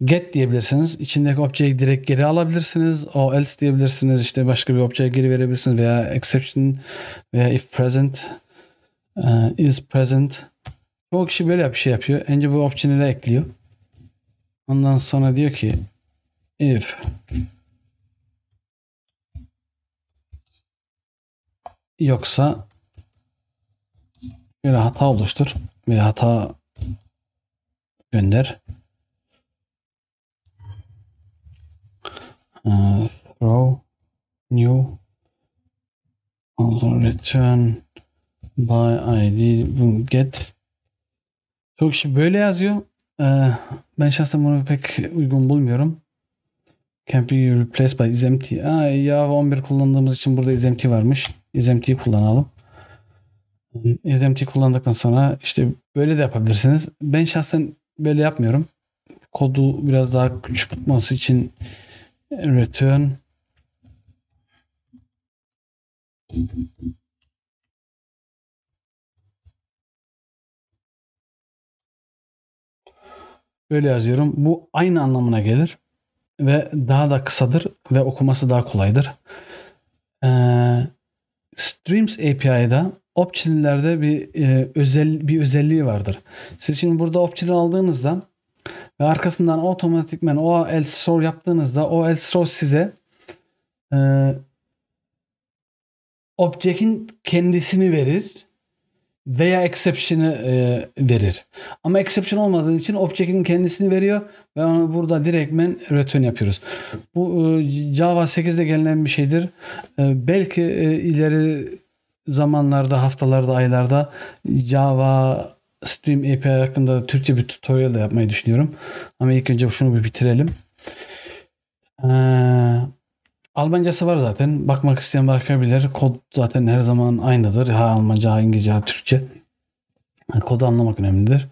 get diyebilirsiniz. İçindeki objeyi direkt geri alabilirsiniz. O else diyebilirsiniz. İşte başka bir objeye geri verebilirsiniz veya exception veya if present uh, is present. Çoğu kişi böyle bir şey yapıyor. Önce bu option'ı ekliyor. Ondan sonra diyor ki if yoksa böyle hata oluştur veya hata gönder. Uh, throw new return by I D get. Çok kişi böyle yazıyor. Uh, ben şahsen bunu pek uygun bulmuyorum. Can't be replaced by isempty. Aa, Java on bir kullandığımız için burada isempty varmış. Isempty'yi kullanalım. Isempty kullandıktan sonra işte böyle de yapabilirsiniz. Ben şahsen böyle yapmıyorum. Kodu biraz daha küçük tutması için return böyle yazıyorum. Bu aynı anlamına gelir ve daha da kısadır ve okuması daha kolaydır. Ee, Streams A P I'da option'lerde bir e, özel bir özelliği vardır. Siz şimdi burada option'ı aldığınızda ve arkasından otomatikmen o else store yaptığınızda o else store size e, object'in kendisini verir veya exception'ı e, verir. Ama exception olmadığı için object'in kendisini veriyor ve onu burada direktmen return yapıyoruz. Bu e, Java sekizde gelinen bir şeydir. E, belki e, ileri zamanlarda, haftalarda, aylarda Java Stream A P I hakkında Türkçe bir tutorial da yapmayı düşünüyorum. Ama ilk önce şunu bir bitirelim. Ee, Almancası var zaten. Bakmak isteyen bakabilir. Kod zaten her zaman aynıdır. Ha Almanca, ha İngilizce, ha Türkçe. Kodu anlamak önemlidir.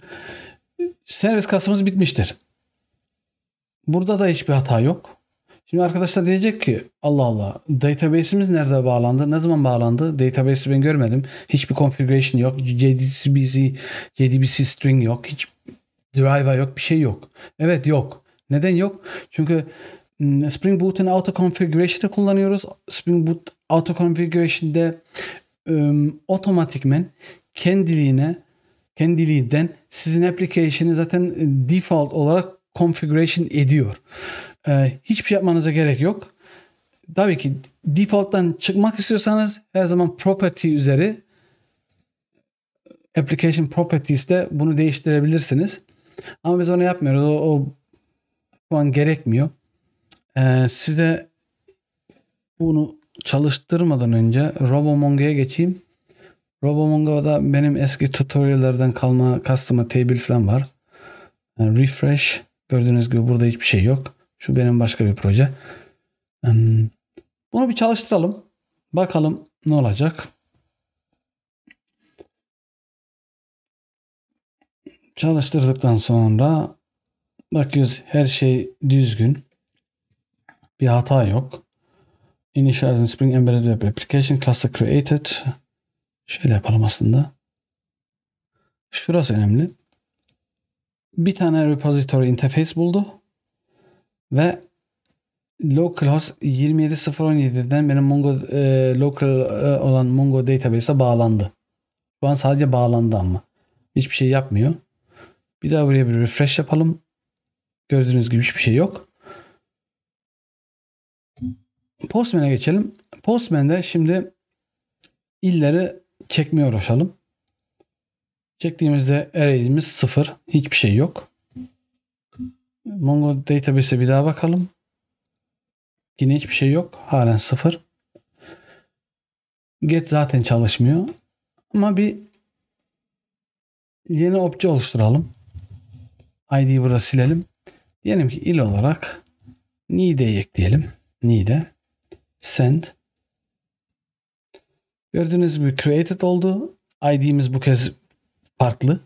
Servis kasımız bitmiştir. Burada da hiçbir hata yok. Şimdi arkadaşlar diyecek ki Allah Allah, database'imiz nerede bağlandı? Ne zaman bağlandı? Database'i ben görmedim. Hiçbir configuration yok. J D B C, J D B C string yok. Hiç driver yok. Bir şey yok. Evet yok. Neden yok? Çünkü Spring Boot'un auto configuration'ı kullanıyoruz. Spring Boot auto configuration'de ım, otomatikmen kendiliğine kendiliğinden sizin application'ı zaten default olarak configuration ediyor. Ee, hiçbir şey yapmanıza gerek yok. Tabii ki default'tan çıkmak istiyorsanız her zaman property üzeri application properties'te bunu değiştirebilirsiniz. Ama biz onu yapmıyoruz. O, o şu an gerekmiyor. Ee, size bunu çalıştırmadan önce RoboMongo'ya geçeyim. RoboMongo'da benim eski tutorial'lardan kalma customer table falan var. Yani refresh. Gördüğünüz gibi burada hiçbir şey yok. Şu benim başka bir proje. Bunu bir çalıştıralım. Bakalım ne olacak. Çalıştırdıktan sonra bakıyoruz her şey düzgün. Bir hata yok. Initializing Spring Embedded Web Application Cluster Created. Şöyle yapalım aslında. Şurası önemli. Bir tane repository interface buldu. Ve localhost yirmi yedi nokta sıfır nokta on yedi'den benim Mongo, e, local e, olan Mongo database'e bağlandı. Şu an sadece bağlandı ama. Hiçbir şey yapmıyor. Bir daha buraya bir refresh yapalım. Gördüğünüz gibi hiçbir şey yok. Postman'a geçelim. Postman'da şimdi illeri çekmeye uğraşalım. Çektiğimizde array'imiz sıfır. Hiçbir şey yok. Mongo database'e bir daha bakalım. Yine hiçbir şey yok. Halen sıfır. Get zaten çalışmıyor. Ama bir yeni obje oluşturalım. I D'yi burada silelim. Diyelim ki il olarak nide'yi ekleyelim. Nide. Send. Gördüğünüz gibi created oldu. I D'miz bu kez farklı.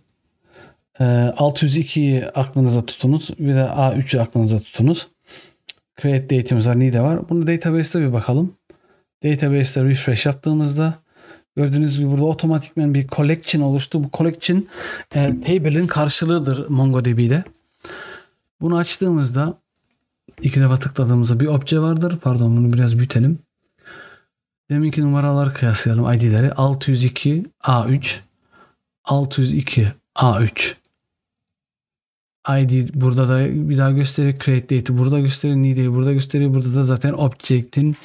altı yüz iki'yi aklınıza tutunuz. Bir de A üç'ü aklınıza tutunuz. Create date'imiz var. Nide var. Bunu database'de bir bakalım. Database'de refresh yaptığımızda gördüğünüz gibi burada otomatikmen bir collection oluştu. Bu collection e, table'in karşılığıdır MongoDB'de. Bunu açtığımızda iki defa tıkladığımızda bir obje vardır. Pardon, bunu biraz büyütelim. Deminki numaraları kıyaslayalım, I D'leri. altı yüz iki A üç altı yüz iki A üç I D burada da bir daha gösteriyor. Create date'i burada gösteriyor. Nide'yi burada gösteriyor. Burada da zaten object'in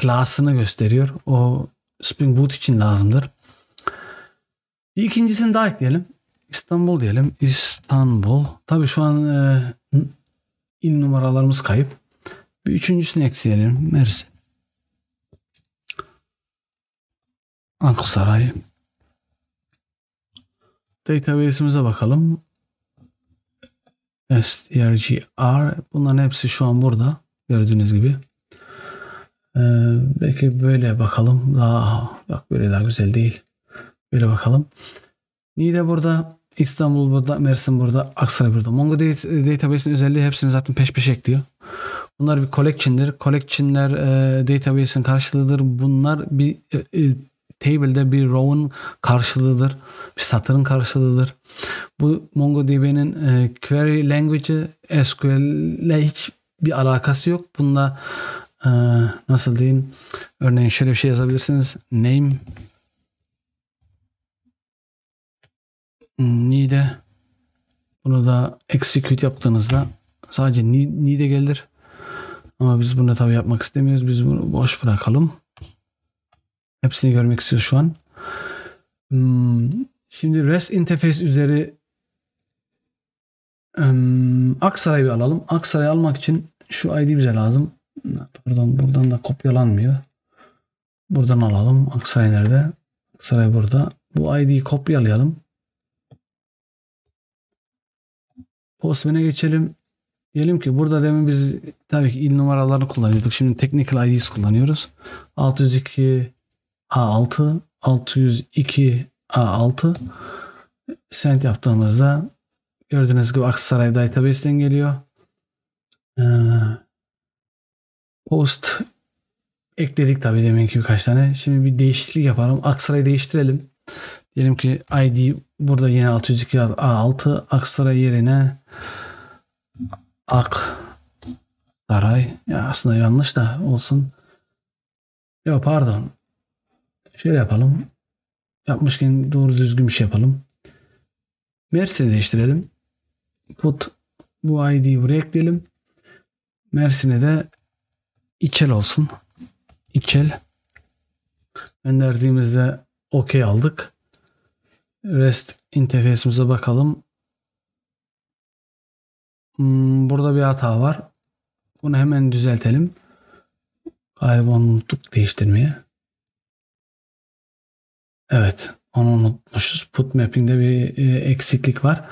class'ını gösteriyor. O Spring Boot için lazımdır. Bir ikincisini daha ekleyelim. İstanbul diyelim. İstanbul. Tabii şu an e, il numaralarımız kayıp. Bir üçüncüsünü ekleyelim. Mersin. Aksaray. Database'imize bakalım. S T R G R. Bunların hepsi şu an burada. Gördüğünüz gibi. Ee, belki böyle bakalım. Daha, bak böyle daha güzel değil. Böyle bakalım. Nide burada. İstanbul burada. Mersin burada. Aksaray burada. Mongo Database'in özelliği hepsini zaten peş peşe ekliyor. Bunlar bir collection'dir. Collection'ler e, database'in karşılığıdır. Bunlar bir e, e, table'de bir row'un karşılığıdır. Bir satırın karşılığıdır. Bu MongoDB'nin e, query language'i S Q L'le hiç bir alakası yok. Bunda e, nasıl diyeyim? Örneğin şöyle bir şey yazabilirsiniz. Name nide, bunu da execute yaptığınızda sadece nide gelir. Ama biz bunu tabii yapmak istemiyoruz. Biz bunu boş bırakalım. Hepsini görmek istiyoruz şu an. Hmm, şimdi REST interface üzeri um, Aksaray'ı bir alalım. Aksaray'ı almak için şu I D bize lazım. Pardon, buradan da kopyalanmıyor. Buradan alalım. Aksaray nerede? Aksaray burada. Bu I D'yi kopyalayalım. Postman'e geçelim. Diyelim ki burada demin biz tabii ki il numaralarını kullanıyorduk. Şimdi technical I D'si kullanıyoruz. altı yüz iki A altı altı yüz iki A altı send yaptığımızda gördüğünüz gibi Aksaray database'den geliyor. Ee, post ekledik tabii demin ki birkaç tane. Şimdi bir değişiklik yapalım. Aksaray'ı değiştirelim. Diyelim ki I D burada yine altı yüz iki A altı Aksaray yerine Aksaray. Ya aslında yanlış da olsun. Yok pardon. Şöyle yapalım. Yapmışken doğru düzgün bir şey yapalım. Mersin'i değiştirelim. Put bu I D'yi buraya ekleyelim. Mersin'e de İçel olsun. İçel. Gönderdiğimizde OK aldık. REST interface'imize bakalım. Hmm, burada bir hata var. Bunu hemen düzeltelim. Galiba unuttuk değiştirmeye. Evet, onu unutmuşuz. Put mapping'de bir e, eksiklik var.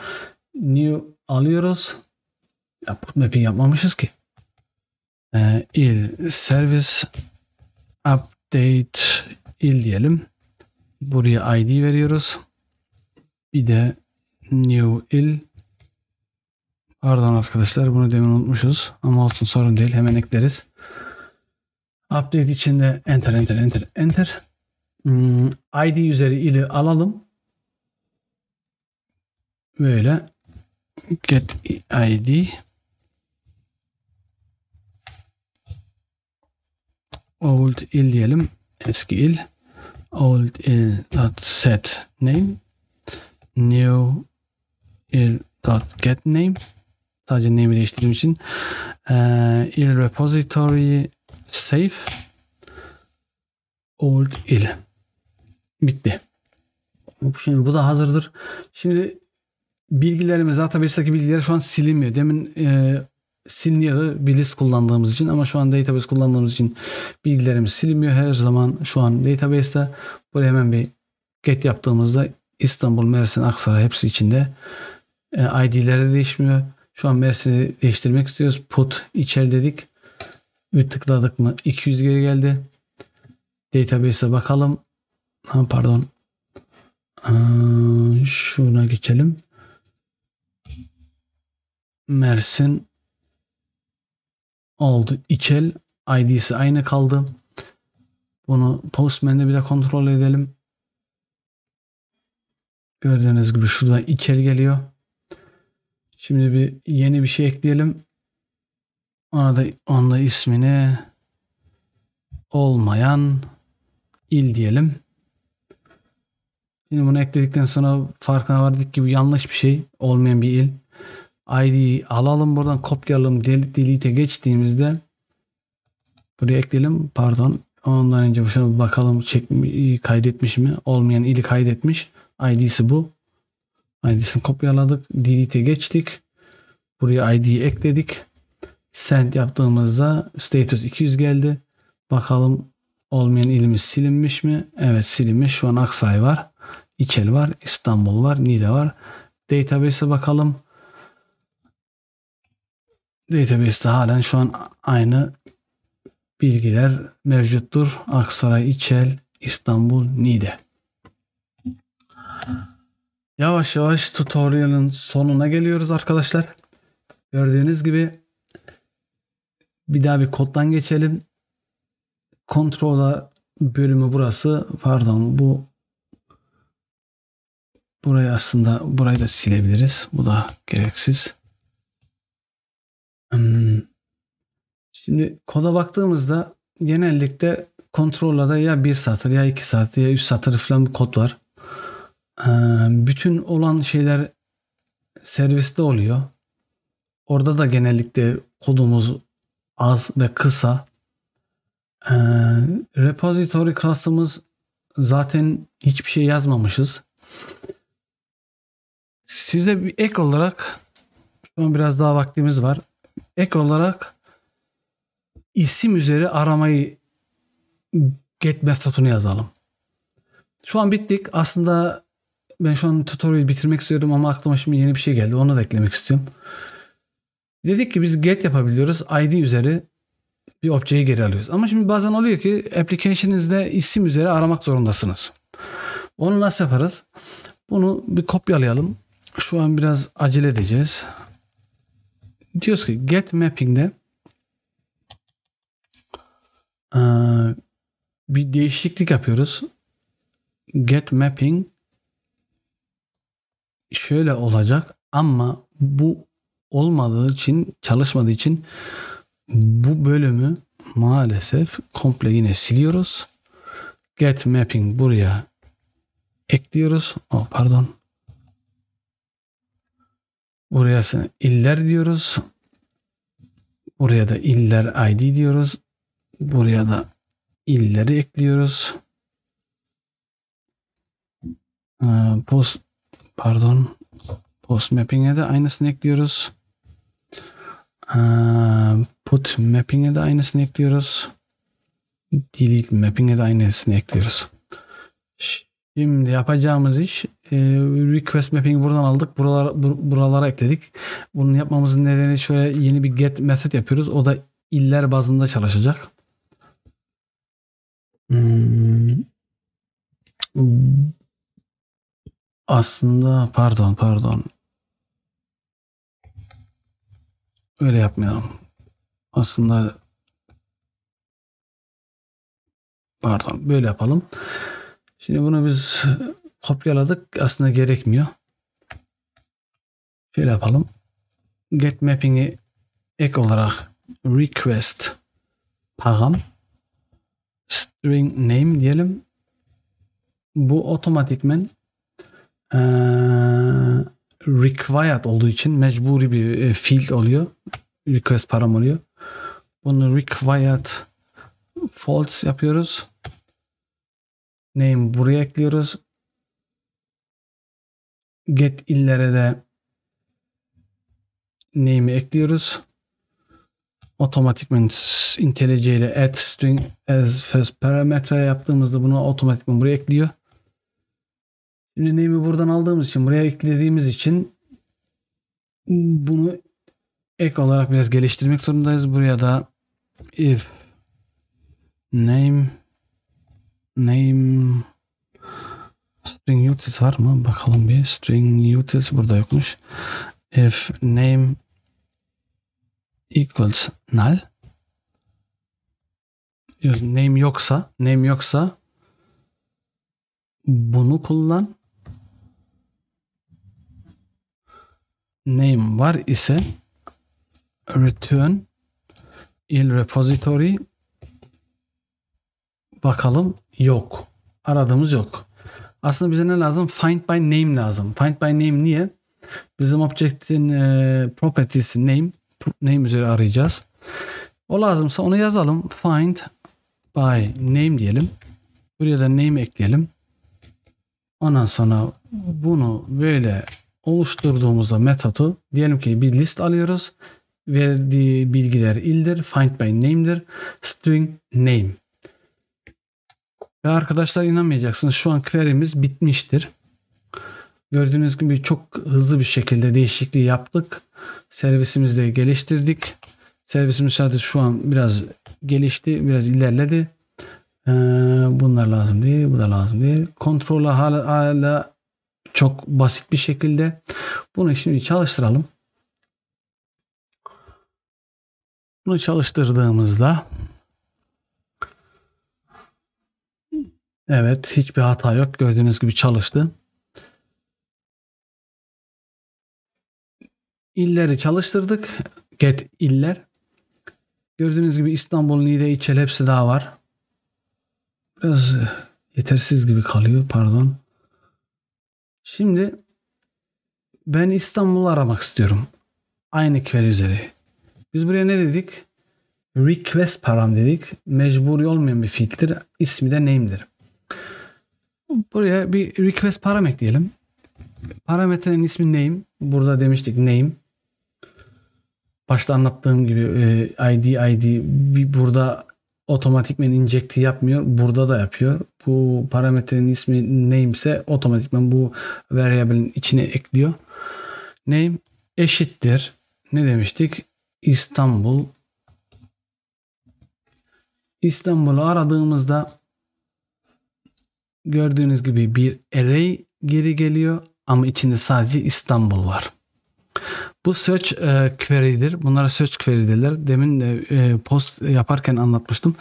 New alıyoruz. Ya, put mapping yapmamışız ki. E, il service update il diyelim. Buraya I D veriyoruz. Bir de new il. Pardon arkadaşlar, bunu demin unutmuşuz. Ama olsun, sorun değil. Hemen ekleriz. Update içinde enter enter enter enter. Hmm, I D üzeri ili alalım. Böyle get I D old il diyelim. Eski il. Old il dot set name. New il dot get name. Sadece name'i değiştirdiğim için ee, il repository save old il. Bitti. Şimdi bu da hazırdır. Şimdi bilgilerimiz, database'deki bilgiler şu an silinmiyor. Demin e, siliniyordu bir list kullandığımız için, ama şu an database kullandığımız için bilgilerimiz silinmiyor. Her zaman şu an database'de. Buraya hemen bir get yaptığımızda İstanbul, Mersin, Aksaray hepsi içinde. E, I D'leri değişmiyor. Şu an Mersin'i değiştirmek istiyoruz. Put içer dedik. Bir tıkladık mı iki yüz geri geldi. Database'e bakalım. Ha, pardon. Ee, şuna geçelim. Mersin oldu. İçel I D'si aynı kaldı. Bunu Postman'de bir de kontrol edelim. Gördüğünüz gibi şurada İçel geliyor. Şimdi bir yeni bir şey ekleyelim. Ona da, ona da ismini olmayan il diyelim. Şimdi bunu ekledikten sonra farkına vardık ki bu yanlış bir şey. Olmayan bir il. I D'yi alalım buradan, kopyalayalım. Delete'e geçtiğimizde buraya ekleyelim. Pardon. Ondan önce şuna bakalım. Çek, kaydetmiş mi? Olmayan ili kaydetmiş. I D'si bu. I D'sini kopyaladık. Delete'e geçtik. Buraya I D'yi ekledik. Send yaptığımızda status iki yüz geldi. Bakalım olmayan ilimiz silinmiş mi? Evet, silinmiş. Şu an Aksaray var. İçel var. İstanbul var. Niğde var. Database'e bakalım. Database'de halen şu an aynı bilgiler mevcuttur. Aksaray, İçel, İstanbul, Niğde. Yavaş yavaş tutorial'ın sonuna geliyoruz arkadaşlar. Gördüğünüz gibi bir daha bir koddan geçelim. Kontrola bölümü burası. Pardon, bu burayı aslında burayı da silebiliriz. Bu da gereksiz. Şimdi koda baktığımızda genellikle kontrolada ya bir satır ya iki satır ya üç satır falan bir kod var. Bütün olan şeyler serviste oluyor. Orada da genellikle kodumuz az ve kısa. Ee, repository class'ımız zaten hiçbir şey yazmamışız. Size bir ek olarak, şu an biraz daha vaktimiz var. Ek olarak isim üzeri aramayı get metodunu yazalım. Şu an bittik. Aslında ben şu an tutorial'ı bitirmek istiyordum ama aklıma şimdi yeni bir şey geldi. Onu da eklemek istiyorum. Dedik ki biz get yapabiliyoruz. I D üzeri bir objeyi geri alıyoruz. Ama şimdi bazen oluyor ki application'ınızda isim üzeri aramak zorundasınız. Onu nasıl yaparız? Bunu bir kopyalayalım. Şu an biraz acele edeceğiz. Diyoruz ki get mapping'de bir değişiklik yapıyoruz. Get mapping şöyle olacak ama bu olmadığı için, çalışmadığı için bu bölümü maalesef komple yine siliyoruz. Get mapping buraya ekliyoruz. Oh, pardon. Buraya iller diyoruz. Buraya da iller I D diyoruz. Buraya da illeri ekliyoruz. Post pardon. Post mapping'e de aynısını ekliyoruz. Put mapping'e de aynısını ekliyoruz. Delete mapping'e de aynısını ekliyoruz. Şimdi yapacağımız iş request mapping'i buradan aldık. Buralara, buralara ekledik. Bunu yapmamızın nedeni şöyle yeni bir get method yapıyoruz. O da iller bazında çalışacak. Aslında pardon pardon. Öyle yapmayalım. Aslında Pardon, böyle yapalım. Şimdi bunu biz kopyaladık. Aslında gerekmiyor. Şöyle yapalım. Get mapping'i ek olarak request param string name diyelim. Bu otomatikmen ee, required olduğu için mecburi bir field oluyor. Request param oluyor. Bunu required false yapıyoruz. Name buraya ekliyoruz. Get illere de name'i ekliyoruz. Otomatikman IntelliJ ile add string as first parametre yaptığımızda bunu otomatikman buraya ekliyor. Şimdi name'i buradan aldığımız için, buraya eklediğimiz için bunu ek olarak biraz geliştirmek zorundayız. Buraya da if name name string utils var mı? Bakalım bir. String utils burada yokmuş. If name equals null, name yoksa name yoksa bunu kullan. Name var ise return il repository. Bakalım, yok. Aradığımız yok. Aslında bize ne lazım? Find by name lazım. Find by name niye? Bizim object'in e, properties name name üzeri arayacağız. O lazımsa onu yazalım. Find by name diyelim. Buraya da name ekleyelim. Ondan sonra bunu böyle oluşturduğumuzda metodu, diyelim ki bir list alıyoruz. Verdiği bilgiler ildir. Find by name'dir. String name. Ve arkadaşlar inanmayacaksınız. Şu an query'miz bitmiştir. Gördüğünüz gibi çok hızlı bir şekilde değişikliği yaptık. Servisimizi de geliştirdik. Servisimiz sadece şu an biraz gelişti. Biraz ilerledi. Ee, bunlar lazım değil. Bu da lazım değil. Kontrolü hala, hala çok basit bir şekilde. Bunu şimdi çalıştıralım. Bunu çalıştırdığımızda evet, hiçbir hata yok. Gördüğünüz gibi çalıştı. İlleri çalıştırdık. Get iller. Gördüğünüz gibi İstanbul, Niğde, İçel hepsi daha var. Biraz yetersiz gibi kalıyor. Pardon. Şimdi ben İstanbul'u aramak istiyorum. Aynı query üzeri. Biz buraya ne dedik? Request param dedik. Mecburi olmayan bir field'tir. İsmi de name'dir. Buraya bir request param ekleyelim. Parametrenin ismi name. Burada demiştik name. Başta anlattığım gibi I D I D burada otomatikmen inject'i yapmıyor. Burada da yapıyor. Bu parametrenin ismi name ise otomatikmen bu variable'in içine ekliyor. Name eşittir. Ne demiştik? İstanbul. İstanbul'u aradığımızda gördüğünüz gibi bir array geri geliyor ama içinde sadece İstanbul var. Bu search e, query'dir. Bunlara search query derler. Demin e, post yaparken anlatmıştım.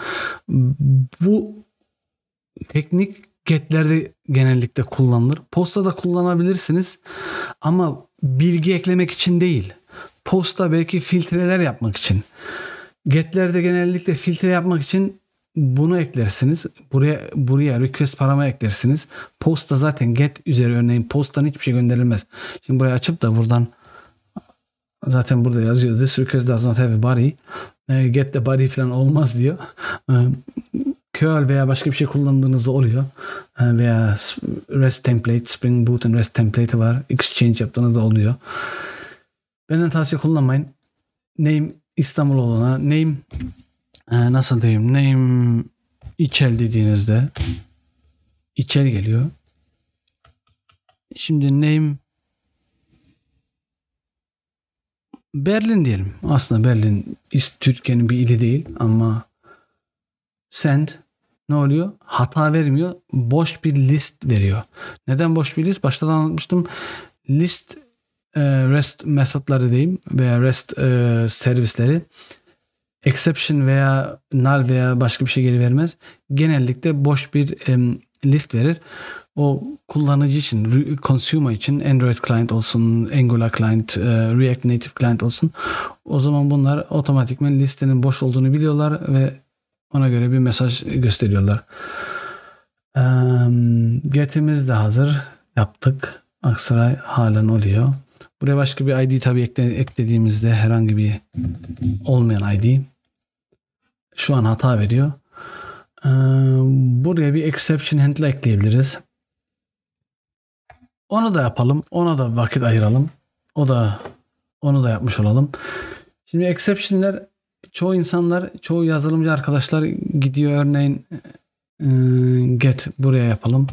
Bu teknik get'lerde genellikle kullanılır. Posta da kullanabilirsiniz ama bilgi eklemek için değil. Posta belki filtreler yapmak için. Get'lerde genellikle filtre yapmak için bunu eklersiniz. Buraya buraya request parama eklersiniz. Posta zaten get üzeri, örneğin posttan hiçbir şey gönderilmez. Şimdi burayı açıp da buradan zaten burada yazıyor. This request does not have a body. Get the body falan olmaz diyor. curl veya başka bir şey kullandığınızda oluyor. Veya REST template, Spring Boot'un REST template'i var. Exchange yaptığınızda oluyor. Benden tavsiye kullanmayın. Name İstanbul olana, name nasıl diyeyim, name İçel dediğinizde İçel geliyor. Şimdi name Berlin diyelim. Aslında Berlin Türkiye'nin bir ili değil ama send ne oluyor? Hata vermiyor. Boş bir list veriyor. Neden boş bir list? Başta da anlatmıştım. List REST metotları diyeyim veya REST servisleri exception veya null veya başka bir şey geri vermez. Genellikle boş bir e, list verir. O kullanıcı için, consumer için Android client olsun, Angular client, e, React Native client olsun. O zaman bunlar otomatikman listenin boş olduğunu biliyorlar ve ona göre bir mesaj gösteriyorlar. E, get'imiz de hazır. Yaptık. Aksaray halen oluyor. Buraya başka bir I D tabi eklediğimizde herhangi bir olmayan I D şu an hata veriyor. Ee, buraya bir exception handler ekleyebiliriz. Onu da yapalım. Ona da vakit ayıralım. O da onu da yapmış olalım. Şimdi exceptionler çoğu insanlar, çoğu yazılımcı arkadaşlar gidiyor örneğin e, get buraya yapalım.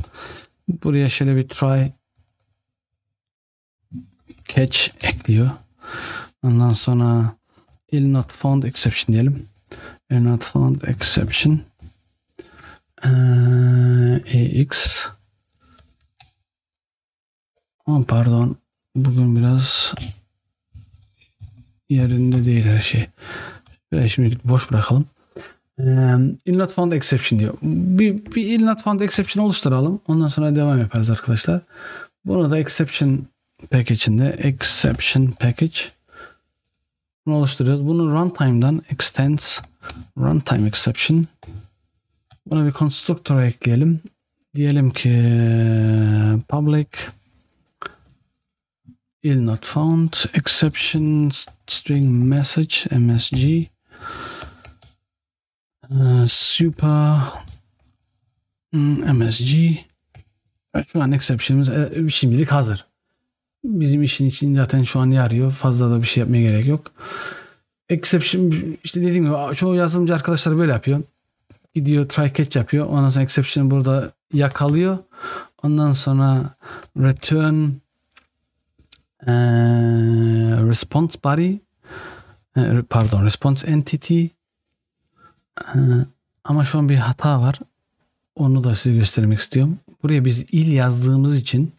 Buraya şöyle bir try catch ekliyor. Ondan sonra is not found exception diyelim. Is not found exception ee, ax oh, pardon. Bugün biraz yerinde değil her şey. Biraz şimdi boş bırakalım. Ee, is not found exception diyor. Bir, bir is not found exception oluşturalım. Ondan sonra devam yaparız arkadaşlar. Bunu da exception package'inde exception package bunu oluşturuyoruz. Bunu runtime'dan extends runtime exception buna bir constructor ekleyelim. Diyelim ki public is not found exception string message msg super msg. Şu an exception'ımız şimdilik hazır. Bizim işin için zaten şu an yarıyor. Fazla da bir şey yapmaya gerek yok. Exception işte dediğim gibi çoğu yazılımcı arkadaşlar böyle yapıyor. Gidiyor try catch yapıyor. Ondan sonra exception'ı burada yakalıyor. Ondan sonra return ee, response body e, pardon response entity e, ama şu an bir hata var. Onu da size göstermek istiyorum. Buraya biz il yazdığımız için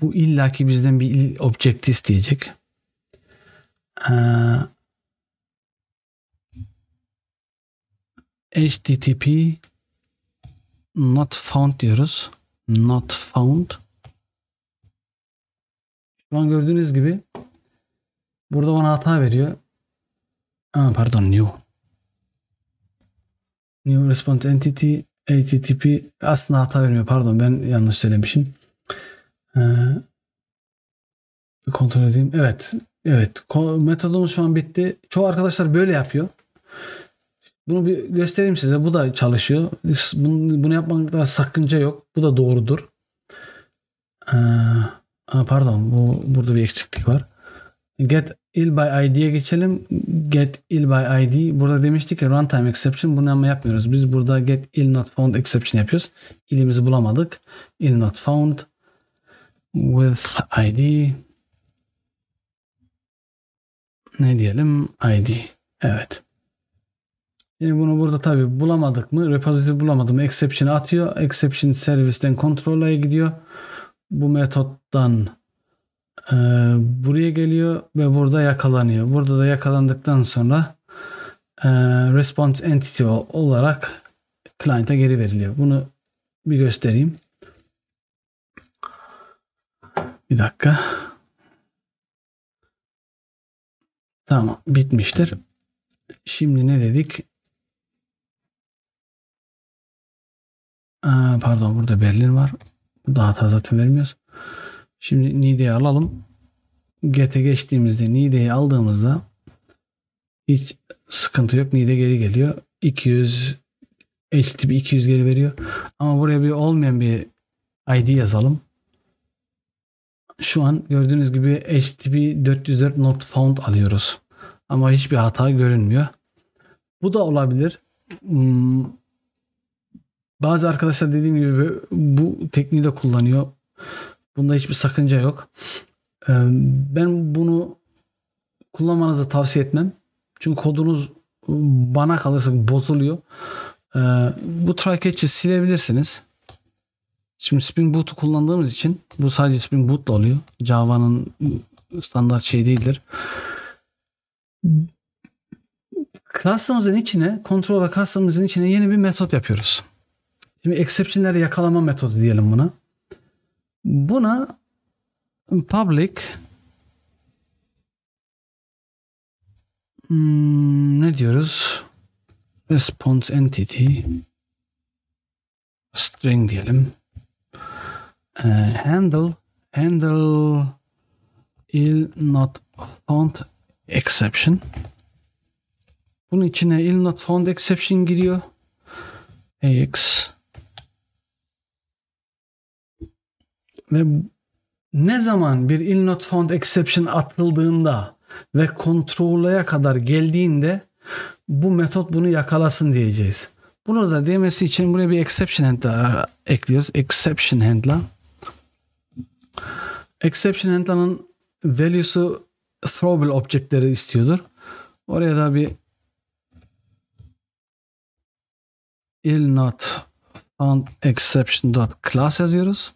bu illaki bizden bir object isteyecek. Ee, H T T P not found diyoruz. Not found. Şu an gördüğünüz gibi burada bana hata veriyor. Aa, pardon new. New response entity H T T P aslında hata vermiyor. Pardon ben yanlış söylemişim. Ee, bir kontrol edeyim. Evet. Evet. Metodumuz şu an bitti. Çoğu arkadaşlar böyle yapıyor. Bunu bir göstereyim size. Bu da çalışıyor. Bunu, bunu yapmakta sakınca yok. Bu da doğrudur. Ee, pardon. Bu, burada bir eksiklik var. Get ill by id'ye geçelim. Get ill by id. Burada demiştik ya runtime exception. Bunu ama yapmıyoruz. Biz burada get ill not found exception yapıyoruz. İlimizi bulamadık. Ill not found with id ne diyelim id evet. Yani bunu burada tabi bulamadık mı repository bulamadım exception atıyor. Exception servisten controller'a gidiyor. Bu metottan e, buraya geliyor ve burada yakalanıyor. Burada da yakalandıktan sonra e, response entity olarak client'a geri veriliyor. Bunu bir göstereyim. Bir dakika. Tamam. Bitmiştir. Şimdi ne dedik? Aa, pardon. Burada Berlin var. Daha hata zaten vermiyoruz. Şimdi Nide'yi alalım. Get'e geçtiğimizde Nide'yi aldığımızda hiç sıkıntı yok. Nide geri geliyor. iki yüz H T T P iki yüz geri veriyor. Ama buraya bir olmayan bir I D yazalım. Şu an gördüğünüz gibi H T T P dört yüz dört not found alıyoruz. Ama hiçbir hata görünmüyor. Bu da olabilir. Hmm. Bazı arkadaşlar dediğim gibi bu tekniği de kullanıyor. Bunda hiçbir sakınca yok. Ben bunu kullanmanızı tavsiye etmem. Çünkü kodunuz bana kalırsa bozuluyor. Bu try catch'i silebilirsiniz. Şimdi Spring Boot'u kullandığımız için bu sadece Spring Boot'la oluyor. Java'nın standart şey değildir. Class'ımızın içine, kontrol ve class'ımızın içine yeni bir metot yapıyoruz. Şimdi exception'leri yakalama metodu diyelim buna. Buna public hmm, ne diyoruz? Response entity string diyelim. Uh, handle handle is not found exception. Bunun içine is not found exception giriyor. Ax ve ne zaman bir is not found exception atıldığında ve kontrole kadar geldiğinde bu metot bunu yakalasın diyeceğiz. Bunu da demesi için buraya bir exception handler ekliyoruz. Exception handler. Exception handler'ın value'su throwable object'leri istiyordur. Oraya da bir is not found exception.class yazıyoruz.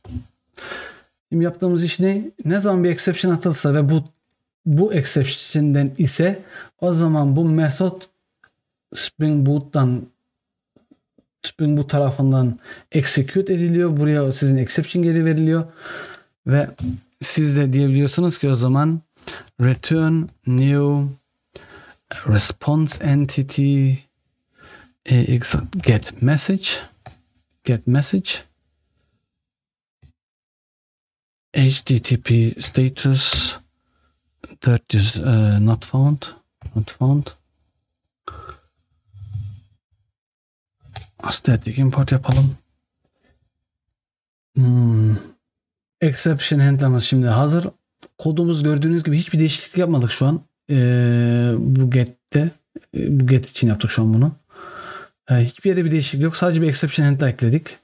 Şimdi yaptığımız iş ne? Ne zaman bir exception atılsa ve bu bu exception'den ise o zaman bu metot Spring Boot'tan Spring Boot tarafından execute ediliyor. Buraya sizin exception geri veriliyor ve siz de diyebiliyorsunuz ki o zaman return new response entity get message get message H T T P status dört yüz uh, not found not found static import yapalım. Hmm. Exception handler'ımız şimdi hazır. Kodumuz gördüğünüz gibi hiçbir değişiklik yapmadık şu an. Ee, bu get'te bu get için yaptık şu an bunu. Ee, hiçbir yere bir değişiklik yok. Sadece bir exception handler ekledik.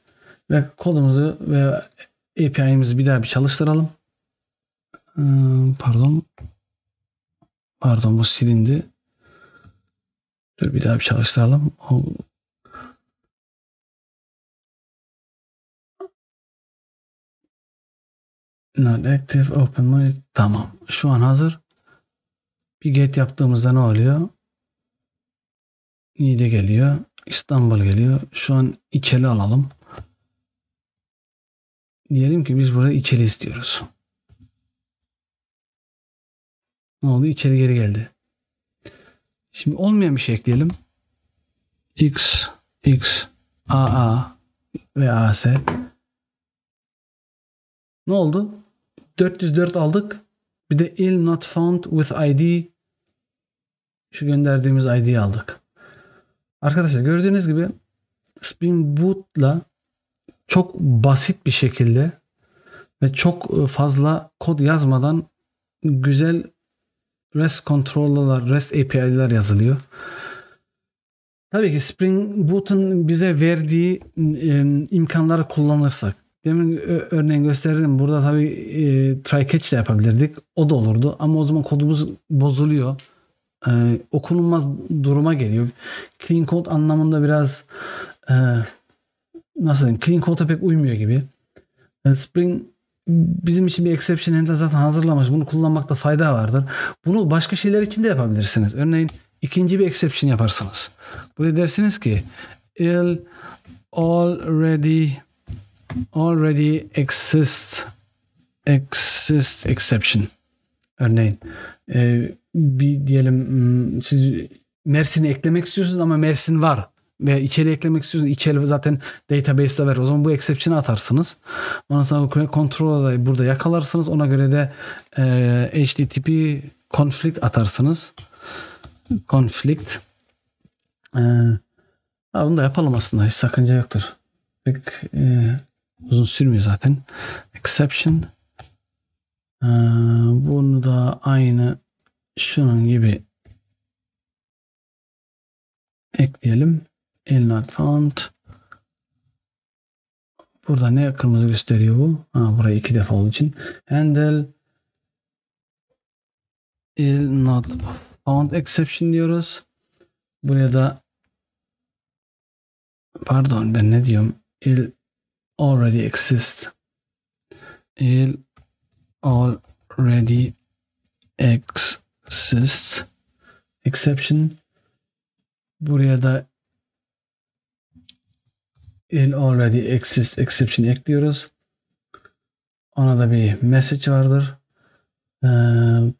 Ve kodumuzu ve A P I'mizi bir daha bir çalıştıralım. Ee, pardon. Pardon bu silindi. Dur bir daha bir çalıştıralım. O not active open monitor. Tamam. Şu an hazır. Bir get yaptığımızda ne oluyor? İyi de geliyor. İstanbul geliyor. Şu an içeli alalım. Diyelim ki biz burada içeli istiyoruz. Ne oldu? İçeri geri geldi. Şimdi olmayan bir şey ekleyelim. X, X, A, A ve A, S. Ne oldu? dört yüz dört aldık. Bir de is not found with I D, şu gönderdiğimiz I D'yi aldık. Arkadaşlar gördüğünüz gibi Spring Boot'la çok basit bir şekilde ve çok fazla kod yazmadan güzel REST controller'lar, REST A P I'ler yazılıyor. Tabii ki Spring Boot'un bize verdiği imkanları kullanırsak. Demin örneğin gösterdim. Burada tabii e, try catch de yapabilirdik. O da olurdu. Ama o zaman kodumuz bozuluyor. E, okunulmaz duruma geliyor. Clean code anlamında biraz e, nasıl diyeyim? Clean code'a pek uymuyor gibi. E, Spring bizim için bir exception handler zaten hazırlamış. Bunu kullanmakta fayda vardır. Bunu başka şeyler için de yapabilirsiniz. Örneğin ikinci bir exception yaparsınız. Buraya dersiniz ki il already already exists exists exception. Örneğin e, bir diyelim siz Mersin'i eklemek istiyorsunuz ama Mersin var veya içeri eklemek istiyorsunuz, içeri zaten database'de var. O zaman bu exception'ı atarsınız. Ondan sonra kontrolü burada yakalarsınız. Ona göre de e, H T T P conflict atarsınız. Conflict. E, bunu da yapalım aslında. Hiç sakınca yoktur. Pek e, uzun sürmüyor zaten. Exception. E, bunu da aynı şunun gibi ekleyelim. Is not found. Burada ne kırmızı gösteriyor bu? Ha, burayı iki defa olduğu için. Handle is not found exception diyoruz. Buraya da pardon ben ne diyorum? It already exists. It already exists. Exception. buraya da in already exists exception ekliyoruz. Ona da bir message vardır. Ee,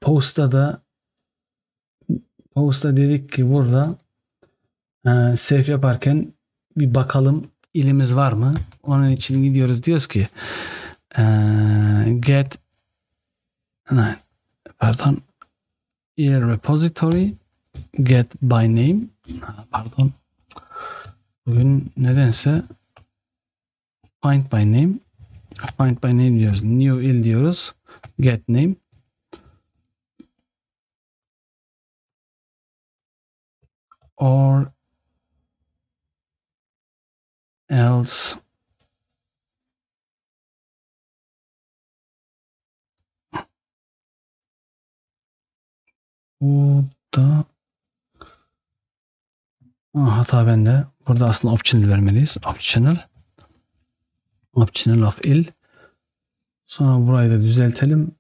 post'ta da post'ta dedik ki burada e, save yaparken bir bakalım ilimiz var mı? Onun için gidiyoruz, diyoruz ki e, get ne, pardon il repository get by name pardon bugün nedense find by name find by name diyoruz, new il diyoruz, get name. Or else burada ah, hata bende. Burada aslında optional vermeliyiz. Optional optional of il. Sonra burayı da düzeltelim.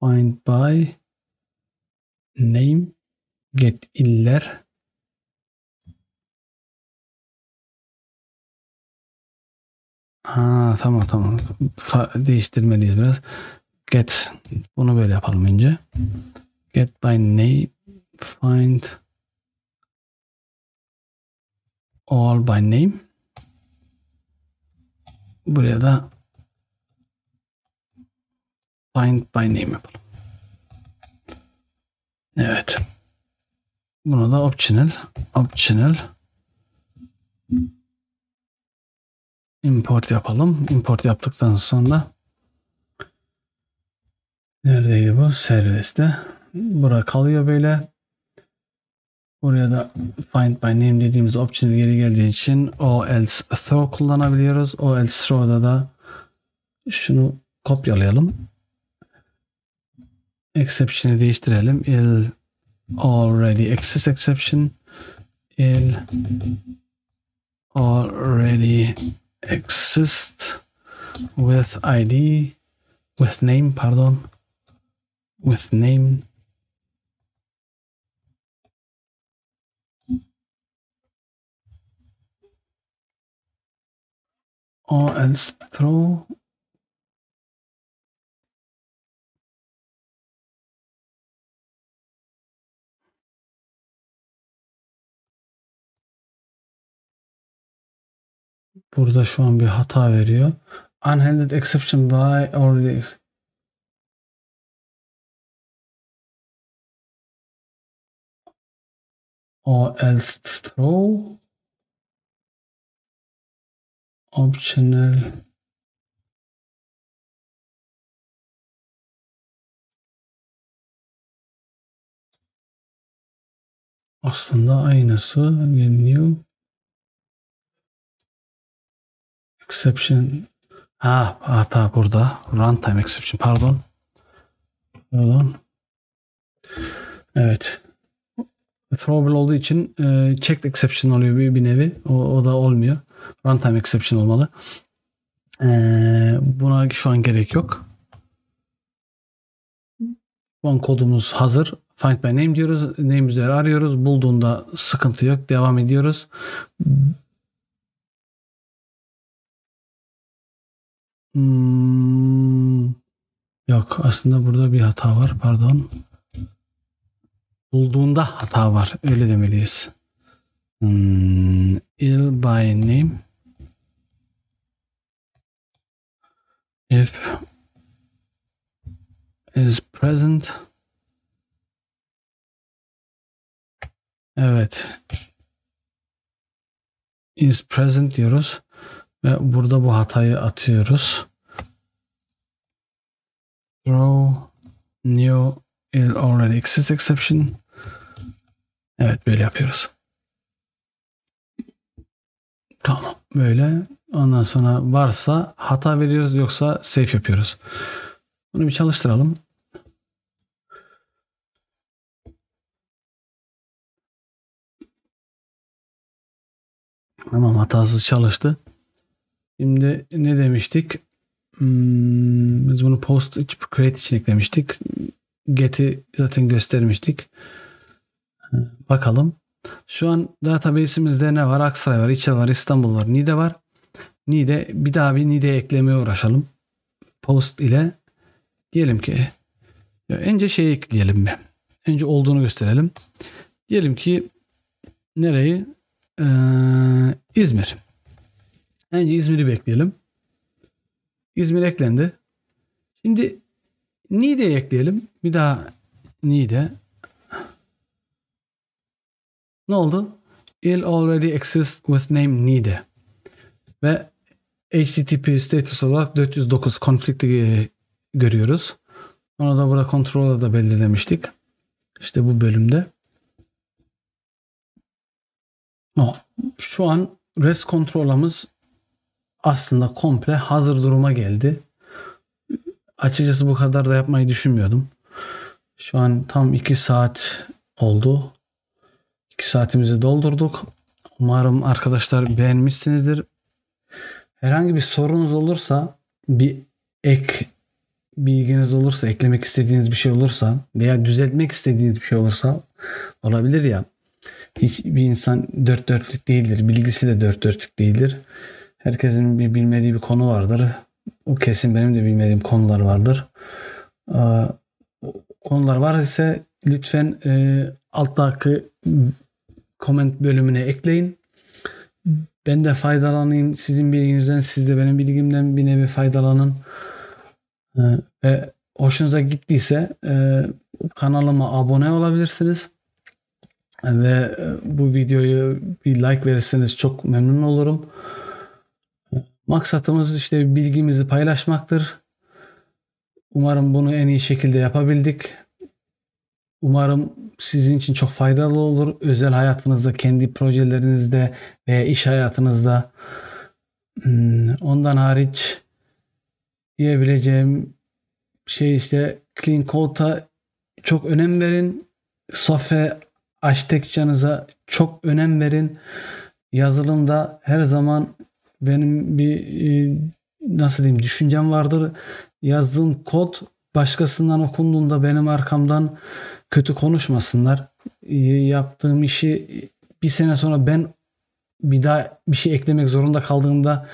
Find by name get iller. Ha, tamam tamam. Fa değiştirmeliyiz biraz. Get. Bunu böyle yapalım önce. Get by name find all by name. Buraya da find by name yapalım. Evet. Bunu da optional optional import yapalım. Import yaptıktan sonra neredeydi bu? Serviste. Buraya kalıyor böyle. Buraya da find by name dediğimiz optional geri geldiği için o else throw kullanabiliyoruz. O else throw'da da şunu kopyalayalım. Exception'ı değiştirelim. Il already exists exception. Il already exist with id with name pardon with name or else throw burada şu an bir hata veriyor. Unhandled exception by already. Or else throw. Optional. Aslında aynısı. New. Exception. Ha, hata burada. Runtime exception. Pardon. Pardon. Evet. Throwable olduğu için e, checked exception oluyor bir, bir nevi. O, o da olmuyor. Runtime exception olmalı. E, buna şu an gerek yok. Şu an kodumuz hazır. Find by name diyoruz. Name üzeri arıyoruz. Bulduğunda sıkıntı yok. Devam ediyoruz. Hmm, yok aslında burada bir hata var, pardon, bulduğunda hata var, öyle demeliyiz. Hmm, il by name if is present. Evet, is present diyoruz. Ve burada bu hatayı atıyoruz. Throw new il already exists exception. Evet, böyle yapıyoruz. Tamam, böyle. Ondan sonra varsa hata veriyoruz, yoksa save yapıyoruz. Bunu bir çalıştıralım. Tamam, hatasız çalıştı. Şimdi ne demiştik? Hmm, biz bunu post create için eklemiştik. Get'i zaten göstermiştik. Bakalım. Şu an database'imizde ne var? Aksaray var, İlçe var, İstanbul var, Niğde var. Niğde, bir daha bir Niğde eklemeye uğraşalım. Post ile diyelim ki önce şey ekleyelim mi? Önce olduğunu gösterelim. Diyelim ki nereyi? Ee, İzmir. Önce İzmir'i bekleyelim. İzmir eklendi. Şimdi Niğde'yi ekleyelim. Bir daha Niğde. Ne oldu? Il already exists with name Niğde. Ve H T T P status olarak dört yüz dokuz conflict'i görüyoruz. Onu da burada kontrolü da belirlemiştik. İşte bu bölümde. Oh, şu an rest kontrolümüz aslında komple hazır duruma geldi. Açıkçası bu kadar da yapmayı düşünmüyordum. Şu an tam iki saat oldu. iki saatimizi doldurduk. Umarım arkadaşlar beğenmişsinizdir. Herhangi bir sorunuz olursa, bir ek bilginiz olursa, eklemek istediğiniz bir şey olursa veya düzeltmek istediğiniz bir şey olursa, olabilir ya. Hiçbir insan dört dörtlük değildir. Bilgisi de dört dörtlük değildir. Herkesin bir bilmediği bir konu vardır. O kesin benim de bilmediğim konular vardır. Konular var ise lütfen alttaki comment bölümüne ekleyin. Ben de faydalanayım sizin bilginizden, siz de benim bilgimden bir nevi faydalanın. Ve hoşunuza gittiyse kanalıma abone olabilirsiniz. Ve bu videoyu bir like verirseniz çok memnun olurum. Maksatımız işte bilgimizi paylaşmaktır. Umarım bunu en iyi şekilde yapabildik. Umarım sizin için çok faydalı olur. Özel hayatınızda, kendi projelerinizde veya iş hayatınızda. Ondan hariç diyebileceğim şey işte Clean Code'a çok önem verin. Software Architecture'nıza çok önem verin. Yazılımda her zaman benim bir nasıl diyeyim düşüncem vardır. Yazdığım kod başkasından okunduğunda benim arkamdan kötü konuşmasınlar. Yaptığım işi bir sene sonra ben bir daha bir şey eklemek zorunda kaldığımda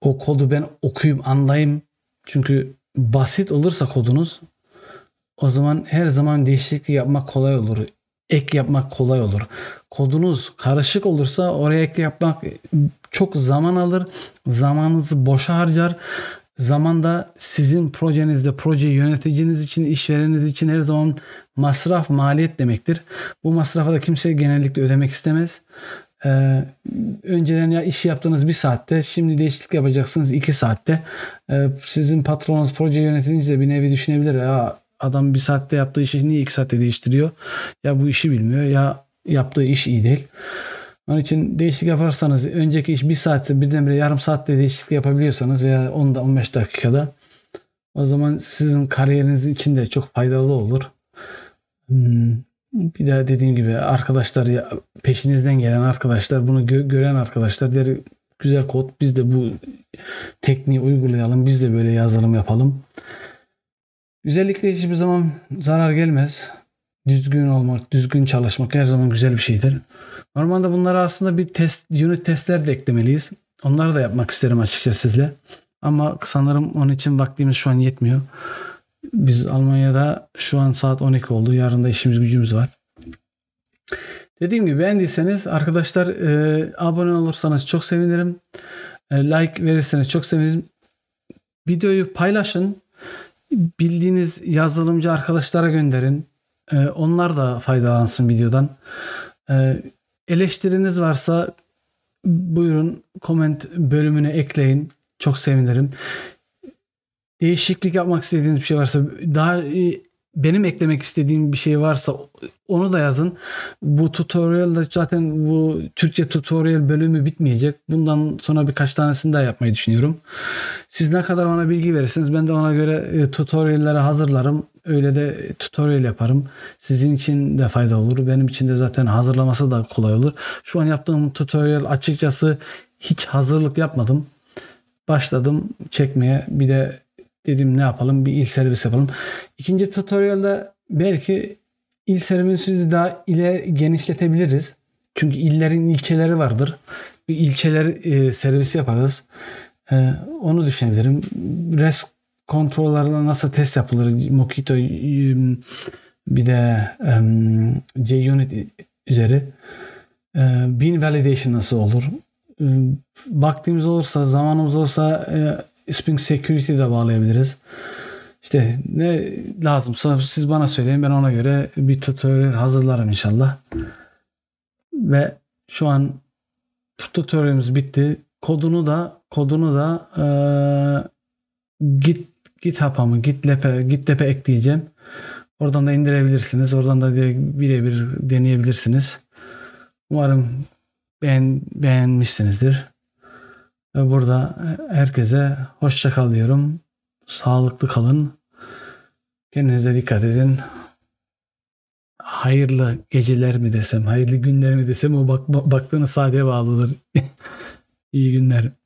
o kodu ben okuyayım, anlayayım. Çünkü basit olursa kodunuz, o zaman her zaman değişiklik yapmak kolay olur. Ek yapmak kolay olur. Kodunuz karışık olursa oraya ek yapmak çok zaman alır. Zamanınızı boşa harcar. Zaman da sizin projenizde, proje yöneticiniz için, işvereniz için her zaman masraf, maliyet demektir. Bu masrafı da kimse genellikle ödemek istemez. Ee, önceden ya iş yaptığınız bir saatte, şimdi değişiklik yapacaksınız iki saatte. Ee, sizin patronunuz, proje yöneticiniz de bir nevi düşünebilir. Ya adam bir saatte yaptığı işi niye iki saatte değiştiriyor? Ya bu işi bilmiyor, ya yaptığı iş iyi değil. Onun için değişiklik yaparsanız, önceki iş bir saatse birdenbire yarım saatte değişiklik yapabiliyorsanız veya on on beş dakikada, o zaman sizin kariyeriniz için de çok faydalı olur. Bir daha dediğim gibi arkadaşlar, peşinizden gelen arkadaşlar, bunu gö gören arkadaşlar der güzel kod, biz de bu tekniği uygulayalım, biz de böyle yazılım yapalım. Güzellikle hiçbir zaman zarar gelmez. Düzgün olmak, düzgün çalışmak her zaman güzel bir şeydir. Normalde bunlara aslında bir test, unit testler de eklemeliyiz. Onları da yapmak isterim açıkçası sizle. Ama sanırım onun için vaktimiz şu an yetmiyor. Biz Almanya'da şu an saat on iki oldu. Yarın da işimiz gücümüz var. Dediğim gibi beğendiyseniz arkadaşlar e, abone olursanız çok sevinirim. E, like verirseniz çok sevinirim. Videoyu paylaşın. Bildiğiniz yazılımcı arkadaşlara gönderin. E, onlar da faydalansın videodan. E, Eleştiriniz varsa buyurun comment bölümüne ekleyin. Çok sevinirim. Değişiklik yapmak istediğiniz bir şey varsa, daha benim eklemek istediğim bir şey varsa onu da yazın. Bu tutorial'da zaten bu Türkçe tutorial bölümü bitmeyecek. Bundan sonra birkaç tanesini daha yapmayı düşünüyorum. Siz ne kadar bana bilgi verirsiniz, ben de ona göre tutorial'ları hazırlarım. Öyle de tutorial yaparım. Sizin için de fayda olur. Benim için de zaten hazırlaması da kolay olur. Şu an yaptığım tutorial açıkçası hiç hazırlık yapmadım. Başladım çekmeye. Bir de dedim ne yapalım? Bir il servis yapalım. İkinci tutorial'da belki il servisimizi daha ileri genişletebiliriz. Çünkü illerin ilçeleri vardır. Bir ilçeler e, servisi yaparız. E, onu düşünebilirim. REST kontrollerle nasıl test yapılır? Mockito, bir de e, JUnit üzeri. E, Bean Validation nasıl olur? E, vaktimiz olursa, zamanımız olursa e, Spring Security de bağlayabiliriz. İşte ne lazımsa siz bana söyleyin. Ben ona göre bir tutorial hazırlarım inşallah. Ve şu an tutorialimiz bitti. Kodunu da kodunu da e, git GitHub'a mı GitLab'e GitLab'e ekleyeceğim. Oradan da indirebilirsiniz. Oradan da direkt birebir deneyebilirsiniz. Umarım beğen, beğenmişsinizdir. Ve burada herkese hoşça kal diyorum. Sağlıklı kalın. Kendinize dikkat edin. Hayırlı geceler mi desem, hayırlı günler mi desem, o bak, baktığınız saate bağlıdır. İyi günler.